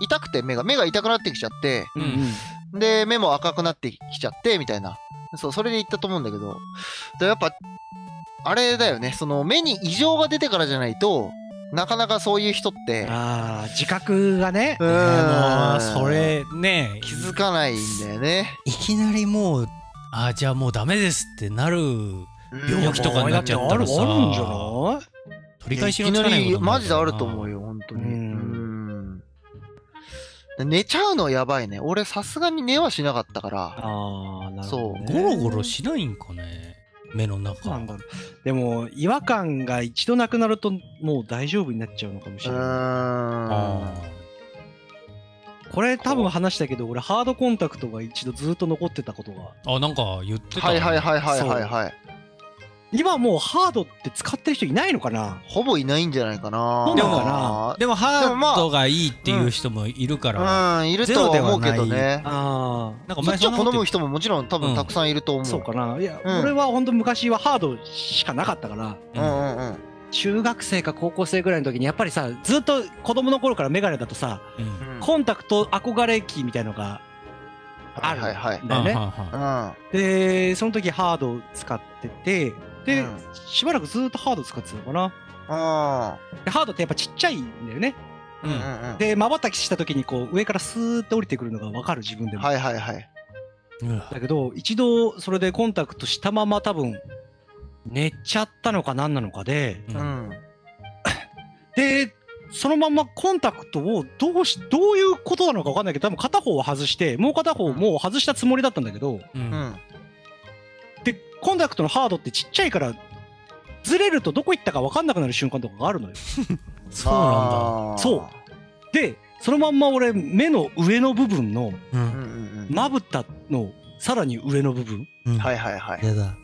痛くて目が痛くなってきちゃって、で目も赤くなってきちゃってみたいな。そうそれで言ったと思うんだけど、やっぱあれだよね、その目に異常が出てからじゃないとなかなかそういう人って、ああ自覚がね、それね気づかないんだよね。いきなりもうじゃあもうダメですってなる病気とかになっちゃったらさ、あるんじゃない？取り返しのつかないことマジであると思うよ、本当に。寝ちゃうのやばいね。俺さすがに寝はしなかったから。そうゴロゴロしないんかね、目の中。でも違和感が一度なくなるともう大丈夫になっちゃうのかもしれない。これ多分話したけど、俺ハードコンタクトが一度ずっと残ってたことが。なんか言ってた。はい。今もうハードって使ってる人いないのかな。ほぼいないんじゃないかな。でもハードがいいっていう人もいるから、いるとは思うけどね。そっちを好む人ももちろん多分たくさんいると思う。そうかな。いや俺は本当昔はハードしかなかったから、中学生か高校生ぐらいの時にやっぱりさ、ずっと子供の頃からメガネだとさ、コンタクト憧れ機みたいのがあるんだよね。でその時ハード使ってて、で、しばらくずっとハード使ってたのかな。ハードってやっぱちっちゃいんだよね。で瞬きした時にこう上からスーッと降りてくるのが分かる、自分でも。だけど一度それでコンタクトしたまま多分寝ちゃったのか何なのかで、でそのままコンタクトをどういうことなのか分かんないけど、多分片方は外してもう片方もう外したつもりだったんだけど、コンタクトのハードってちっちゃいからずれるとどこ行ったか分かんなくなる瞬間とかがあるのよ。そうなんだ。そうでそのまんま俺目の上の部分のまぶたのさらに上の部分、やだ、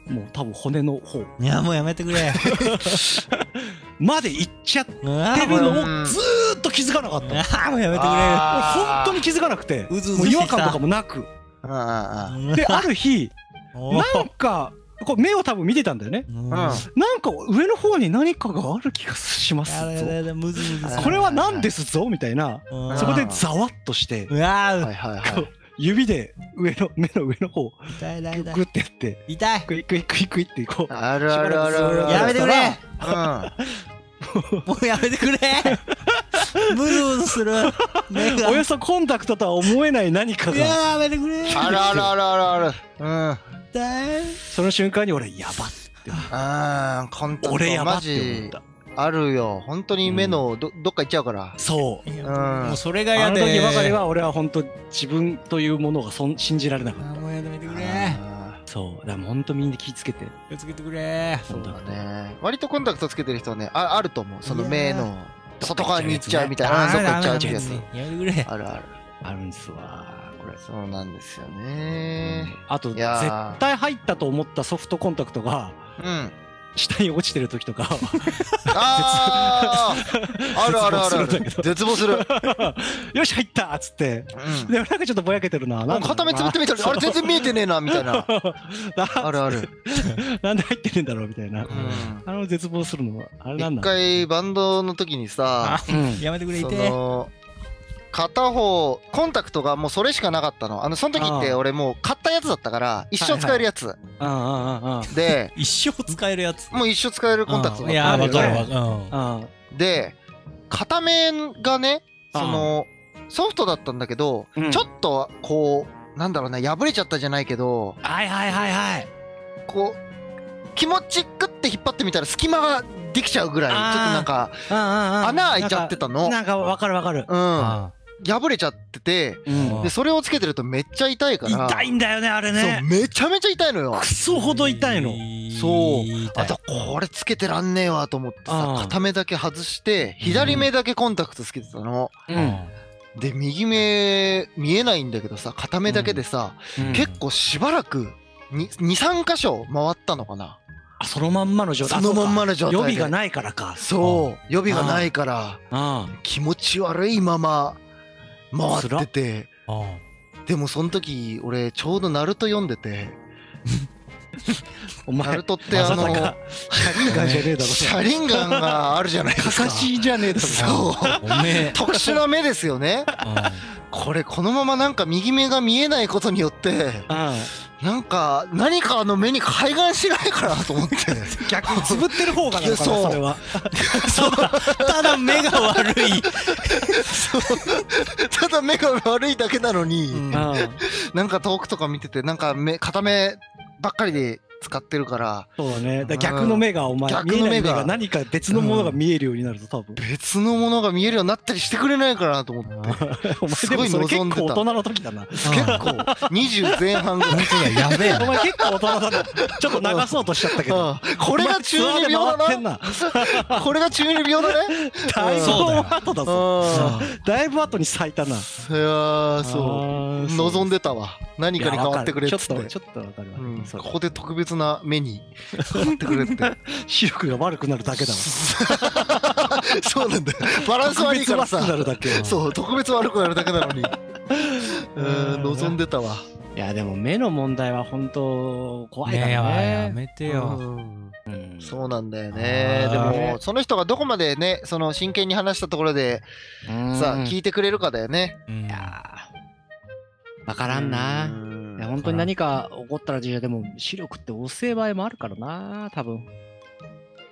もう多分骨の方、いやもうやめてくれまで行っちゃってるのをずーっと気づかなかった。もうやめてくれ。本当に気づかなくて、もう違和感とかもなく。で、ある日、なんか、こう目を多分見てたんだよね。なんか上の方に何かがある気がしますぞ。これは何ですぞみたいな。そこでざわっとして、指で上の目の上の方、グッてやって、痛い。クイクイクイクイってこう。あるあるある。やめてくれ。もうやめてくれ。ブズブズする。およそコンタクトとは思えない何かが。やめてくれ。あるあるあるあるある。うん。その瞬間に俺やばって思った。うん、コンタクトマジあるよ。本当に目のどっか行っちゃうから。そう。もうそれがやで。あの時ばかりは俺は本当自分というものが信じられなかった。もうやめてくれ。そう、だから本当みんな気をつけて。気をつけてくれ。そうだね。割とコンタクトつけてる人はね、あると思う。その目の外側に行っちゃうみたいな。どっか行っちゃうってやつ。やめてくれ。あるある。あるんですわ。そうなんですよね。あと絶対入ったと思ったソフトコンタクトが下に落ちてる時とか、あるあるある、絶望する。よし入ったっつって、でもなんかちょっとぼやけてるな、片目つぶってみたらあれ全然見えてねえなみたいな、あるある、なんで入ってるんだろうみたいな、あの絶望するのはあれなんだ。一回バンドの時にさ、やめてくれいて。片方コンタクトがもうそれしかなかったの。その時って俺もう買ったやつだったから一生使えるやつで、一生使えるやつ、もう一生使えるコンタクトだったので、片面がね、そのソフトだったんだけど、ちょっとこうなんだろうね、破れちゃったじゃないけど、はいはいはいはい、こう気持ちグッて引っ張ってみたら隙間ができちゃうぐらい、ちょっとなんか穴開いちゃってたの。なんかわかるわかる。うん、破れちゃってて、でそれをつけてるとめっちゃ痛いから。痛いんだよねあれね。そう、めちゃめちゃ痛いのよ。クソほど痛いの。そう、あとこれつけてらんねえわと思ってさ、片目だけ外して左目だけコンタクトつけてたの、で右目見えないんだけどさ、片目だけでさ、結構しばらく23箇所回ったのかな。あ、そのまんまの状態。そのまんまの状態。予備がないからか。そう、予備がないから気持ち悪いまま回ってて、でもその時俺ちょうどナルト読んでて、ナルトってシャリンガンがあるじゃないですか。かかしじゃねえだろ。そう、特殊な目ですよね。これこのままなんか右目が見えないことによって、なんか何か目に開眼しないかなと思って。逆につぶってる方がなんかな、それは。ただ目が悪い。ただ目が悪いだけなのに、なんか遠くとか見てて、なんか片目ばっかりで使ってるから。そうだね。逆の目がお前、見えない目が何か別のものが見えるようになると多分。別のものが見えるようになったりしてくれないかなと思って。お前でもそれ結構大人の時だな。結構20前半ぐらい。やべえ。お前結構大人だな。ちょっと流そうとしちゃったけど。これが中二病だな。これが中二病だね。だいぶ後だぞ。だいぶ後に咲いたな。いやそう。望んでたわ。何かに変わってくれって。ちょっとわかるわ。ここで特別な目に変わってくれって。視力が悪くなるだけだわ。そうなんだよ。バランス悪いからさ、そう、特別悪くなるだけなのに望んでたわ。いやでも目の問題は本当怖いからね。やめてよ。そうなんだよね。でもその人がどこまでね、その真剣に話したところでさあ聞いてくれるかだよね。いや分からんな。本当に何か起こったら、でも視力って遅い場合もあるからな、多分。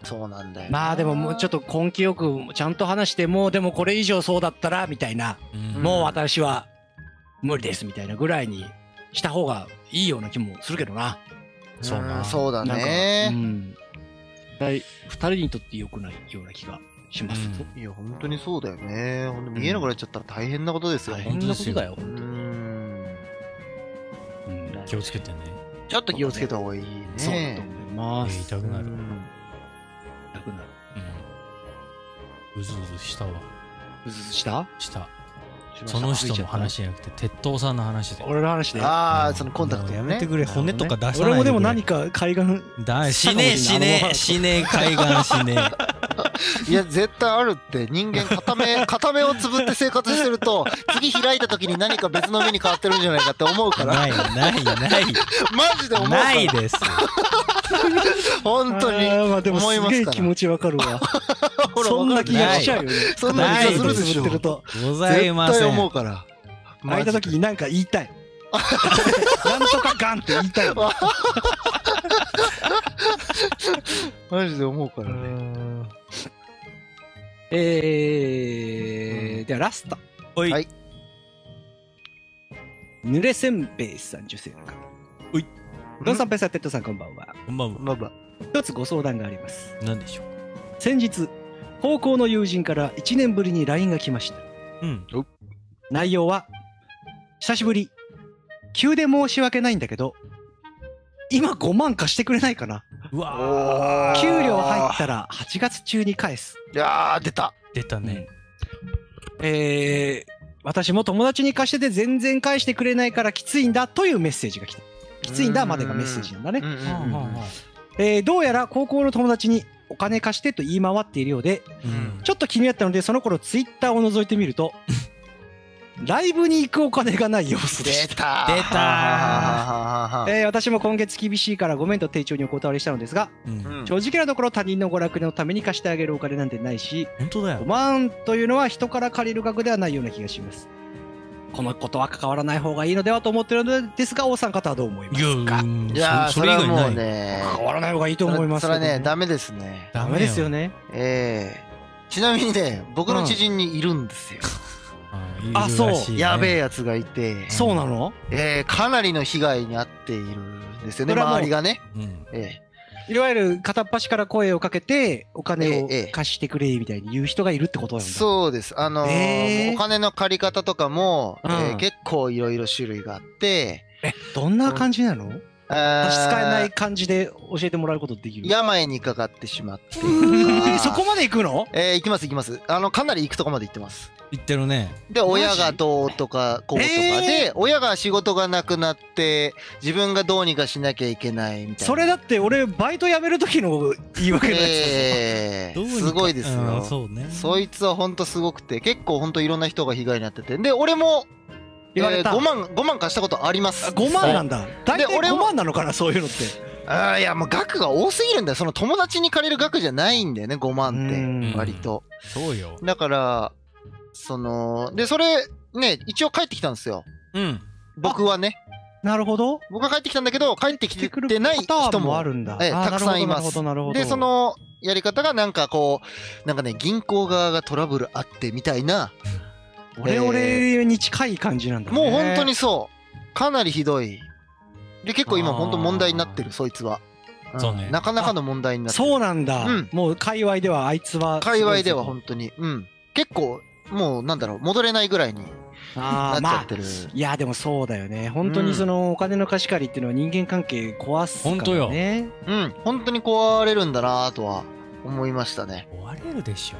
そうなんだよ。まあでももうちょっと根気よくちゃんと話して、もうでもこれ以上そうだったらみたいな、もう私は無理ですみたいなぐらいにした方がいいような気もするけどな。そうだね。2人にとって良くないような気がします。いや本当にそうだよね。見えなくなっちゃったら大変なことですよ。大変なことだよ。気をつけてね。ちょっと気をつけた方がいいね。そうだと思います。痛くなる。痛くなる。うずうずしたわ。うずうずした？した。その人の話じゃなくて鉄塔さんの話で。俺の話で。ああ、そのコンタクトやめてくれ。骨とか出さないでくれ。俺もでも何か海岸。しねえしねえしねえ海岸しねえ。いや絶対あるって。人間片目をつぶって生活してると次開いた時に何か別の目に変わってるんじゃないかって思うから。ないマジで思うからないです。本当に思いますから。でもすげえ気持ちわかるわ。そんな気がしちゃうよね。そんな気がするでしょ。絶対思うから。開いた時に何か言いたい。なんとかガンって言いたいわ。マジで思うからね。ではラスト。はい。ぬれせんべいさん、女性から。おい。どうさん、ペサテッドさん、こんばんは。こんばんは。こんばんは。一つご相談があります。何でしょう。先日、高校の友人から1年ぶりに LINE が来ました。うん。内容は、久しぶり。急で申し訳ないんだけど、今5万貸してくれないかな。うわー。給料入ったら8月中に返す。いやー、出た。出たね。私も友達に貸してて全然返してくれないからきついんだというメッセージが来た。きついんだまでがメッセージなんだね。どうやら高校の友達にお金貸してと言い回っているようで、ちょっと気になったのでその頃ツイッターを覗いてみると、ライブに行くお金がない様子でした。出た。私も今月厳しいからごめんと丁重にお断りしたのですが、正直なところ他人の娯楽のために貸してあげるお金なんてないし、5万というのは人から借りる額ではないような気がします。このことは関わらない方がいいのではと思ってるのですが、王さん方はどう思いますか。いや、それはもうね、関わらない方がいいと思います。それはね、ダメですね。ダメですよね。ちなみにね、僕の知人にいるんですよ。あ、そう。やべえやつがいて。そうなの？かなりの被害に遭っているんですよね、周りがね。いわゆる片っ端から声をかけてお金を貸してくれみたいに言う人がいるってことなんだ。そうです。お金の借り方とかも、結構いろいろ種類があって。どんな感じなの？差し支えない感じで教えてもらうことできる？病にかかってしまって。そこまで行くの？行きます行きます。かなり行くとこまで行ってます。行ってるね。で、親がどうとかこうとかで、親が仕事がなくなって、自分がどうにかしなきゃいけないみたいな。それだって俺、バイト辞める時の言い訳のやつですよ。すごいですよ。そうね。そいつはほんとすごくて、結構ほんといろんな人が被害になってて。で、俺も、5万貸したことあります。5万なんだ。大体5万なのかな、そういうのって。いや、もう額が多すぎるんだよ。その友達に借りる額じゃないんだよね、5万って割と。そうよ。だからでそれね、一応帰ってきたんですよ、僕はね。なるほど。僕が帰ってきたんだけど、帰ってきてない人もたくさんいます。でそのやり方がなんかこう、なんかね、銀行側がトラブルあってみたいな、俺に近い感じなんだね。もう本当にそう、かなりひどい。で結構今本当問題になってる、そいつは。なかなかの問題になってる。そうなんだ。もう界隈ではあいつは、界隈では本当に結構もうなんだろう、戻れないぐらいになっちゃってる。いやでもそうだよね。本当にそのお金の貸し借りっていうのは人間関係壊すからね。本当に壊れるんだなとは思いましたね。壊れるでしょ。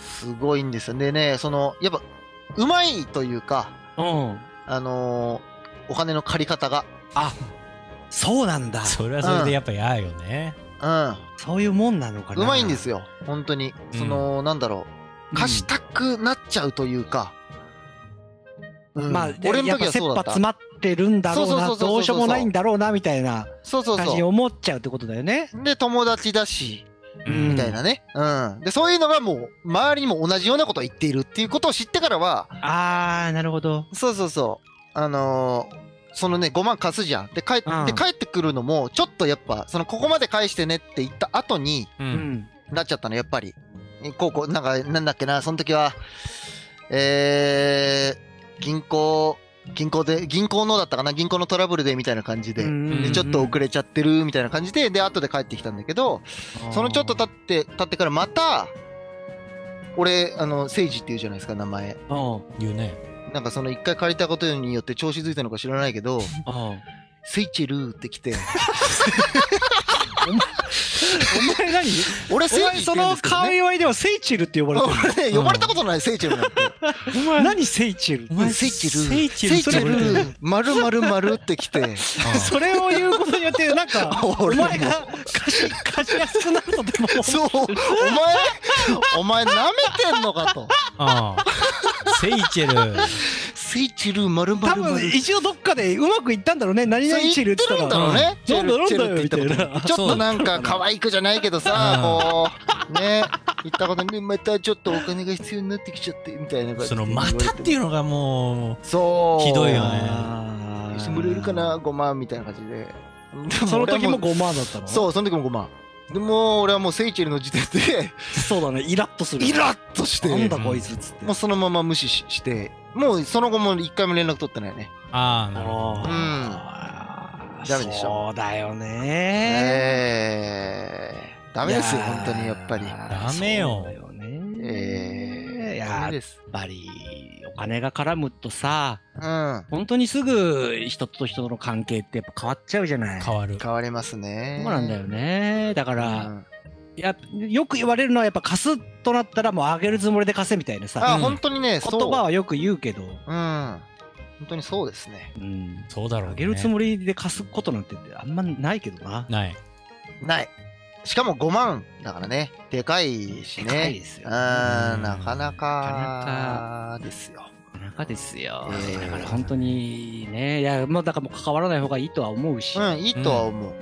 すごいんですよ。でね、そのやっぱうまいというか、お金の借り方が。あ、そうなんだ。それはそれでやっぱやよね。そういうもんなのかな。うまいんですよ本当に。そのなんだろう、貸したくなっちゃうというか、まあ俺の時はそうだった。やっぱ切羽詰まってるんだろうな、どうしようもないんだろうなみたいな感じに思っちゃうってことだよね。で友達だしみたいなね。でそういうのがもう周りにも同じようなことを言っているっていうことを知ってからは、ああなるほど。そうそうそう、そのね、5万貸すじゃん。で帰ってくるのもちょっとやっぱそのここまで返してねって言った後になっちゃったの、やっぱり。こうなんかなんだっけな、その時は銀行のだったかな、銀行のトラブルでみたいな感じで、ちょっと遅れちゃってるみたいな感じで、で後で帰ってきたんだけど、そのちょっと経ってからまた俺、誠治っていうじゃないですか、名前。言うね。なんかその一回借りたことによって調子づいたのか知らないけど、スイッチルーって来て。お前何？俺、聖地ルって呼ばれてる。俺その界隈では聖地ルって呼ばれてる。俺ね、呼ばれたことない、聖地ルなんて。何セイチェル、お前セイチェルセイチェル丸丸丸ってきて、それを言うことによってなんかお前が貸しやすくなるとでも、そう、お前なめてんのかと。セイチェルセイチェル丸丸丸、多分一応どっかでうまくいったんだろうね、何々チェルって言ったらね、チェルチェルって言ったこと、ちょっとなんか可愛くじゃないけどさ、こうね言ったことね、またちょっとお金が必要になってきちゃってみたいな、そのまたっていうのがもうそうひどいよね。してもらえるかな5万みたいな感じで、その時も5万だったの。そう、その時も5万。でも俺はもうセイチェルの時点でそうだね、イラッとする、イラッとして、なんだこいつっつって、もうそのまま無視して、もうその後も1回も連絡取ってないね。ああなるほど、うん、ダメでしょ。そうだよね、ダメですよ本当に、やっぱりダメよ。やっぱりお金が絡むとさ、本当にすぐ人と人との関係ってやっぱ変わっちゃうじゃない。変わりますね。そうなんだよね。だからよく言われるのはやっぱ貸すとなったらもうあげるつもりで貸せみたいなさ、本当にね、言葉はよく言うけど、本当にそうですね。そうだろうね。あげるつもりで貸すことなんてあんまないけどな。ない。しかも5万だからね、でかいしね。でかいですよ。なかなかですよ。なかなかですよ。だから本当にね、いや、もうだからもう関わらない方がいいとは思うし。いいとは思う。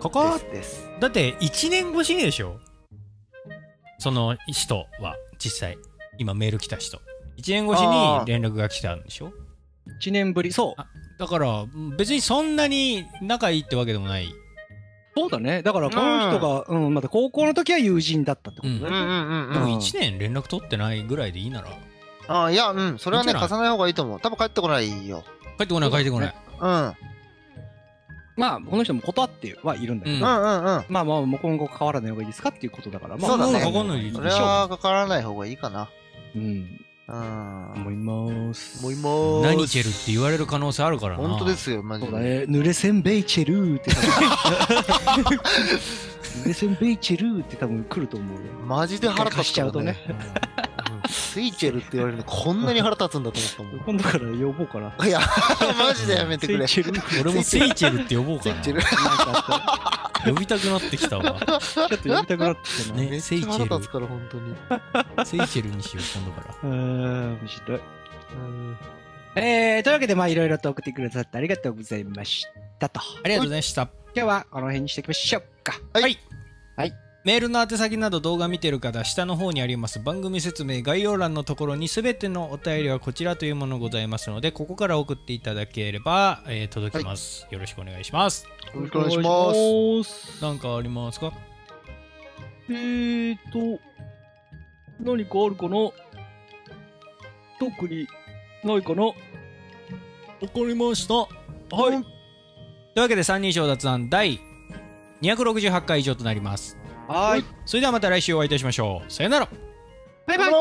ここです。だって1年越しにでしょ、その人は実際、今メール来た人。1年越しに連絡が来たんでしょ ?1 年ぶり、そう。だから別にそんなに仲いいってわけでもない。そうだね。だからこの人が、また高校の時は友人だったってことだね。でも1年連絡取ってないぐらいでいいなら。いや、それはね、貸さない方がいいと思う。多分帰ってこないよ。帰ってこない。まあ、この人も断ってはいるんだけど、まあ、もう今後関わらない方がいいですかっていうことだから、まあ、そうだね。それは関わらない方がいいかな。思います。何チェルって言われる可能性あるからな。本当ですよ、マジで。濡れせんべいチェルーって濡れせんべいチェルーって多分来ると思う。マジで腹立っちゃうとね。セイチェルって言われるのこんなに腹立つんだと思ったもん。今度から呼ぼうかな。いや、マジでやめてくれ。俺もセイチェルって呼ぼうかな。呼びたくなってきたわ。ちょっと呼びたくなってきたね。セイチェル。腹立つから本当に。セイチェルにしよう今度から。面白い。というわけでまあいろいろと送ってくださってありがとうございましたと。ありがとうございました。今日はこの辺にしておきましょうか。はい。はい。メールの宛先など動画見てる方、下の方にあります番組説明概要欄のところに全てのお便りはこちらというものございますので、ここから送っていただければ、届きます、はい、よろしくお願いします。よろしくお願いします。何かありますか？何かあるかな？特にないかな。わかりました。はい、というわけで三人称雑談第268回以上となります。はい、それではまた来週お会いいたしましょう。さよなら。バイバイ。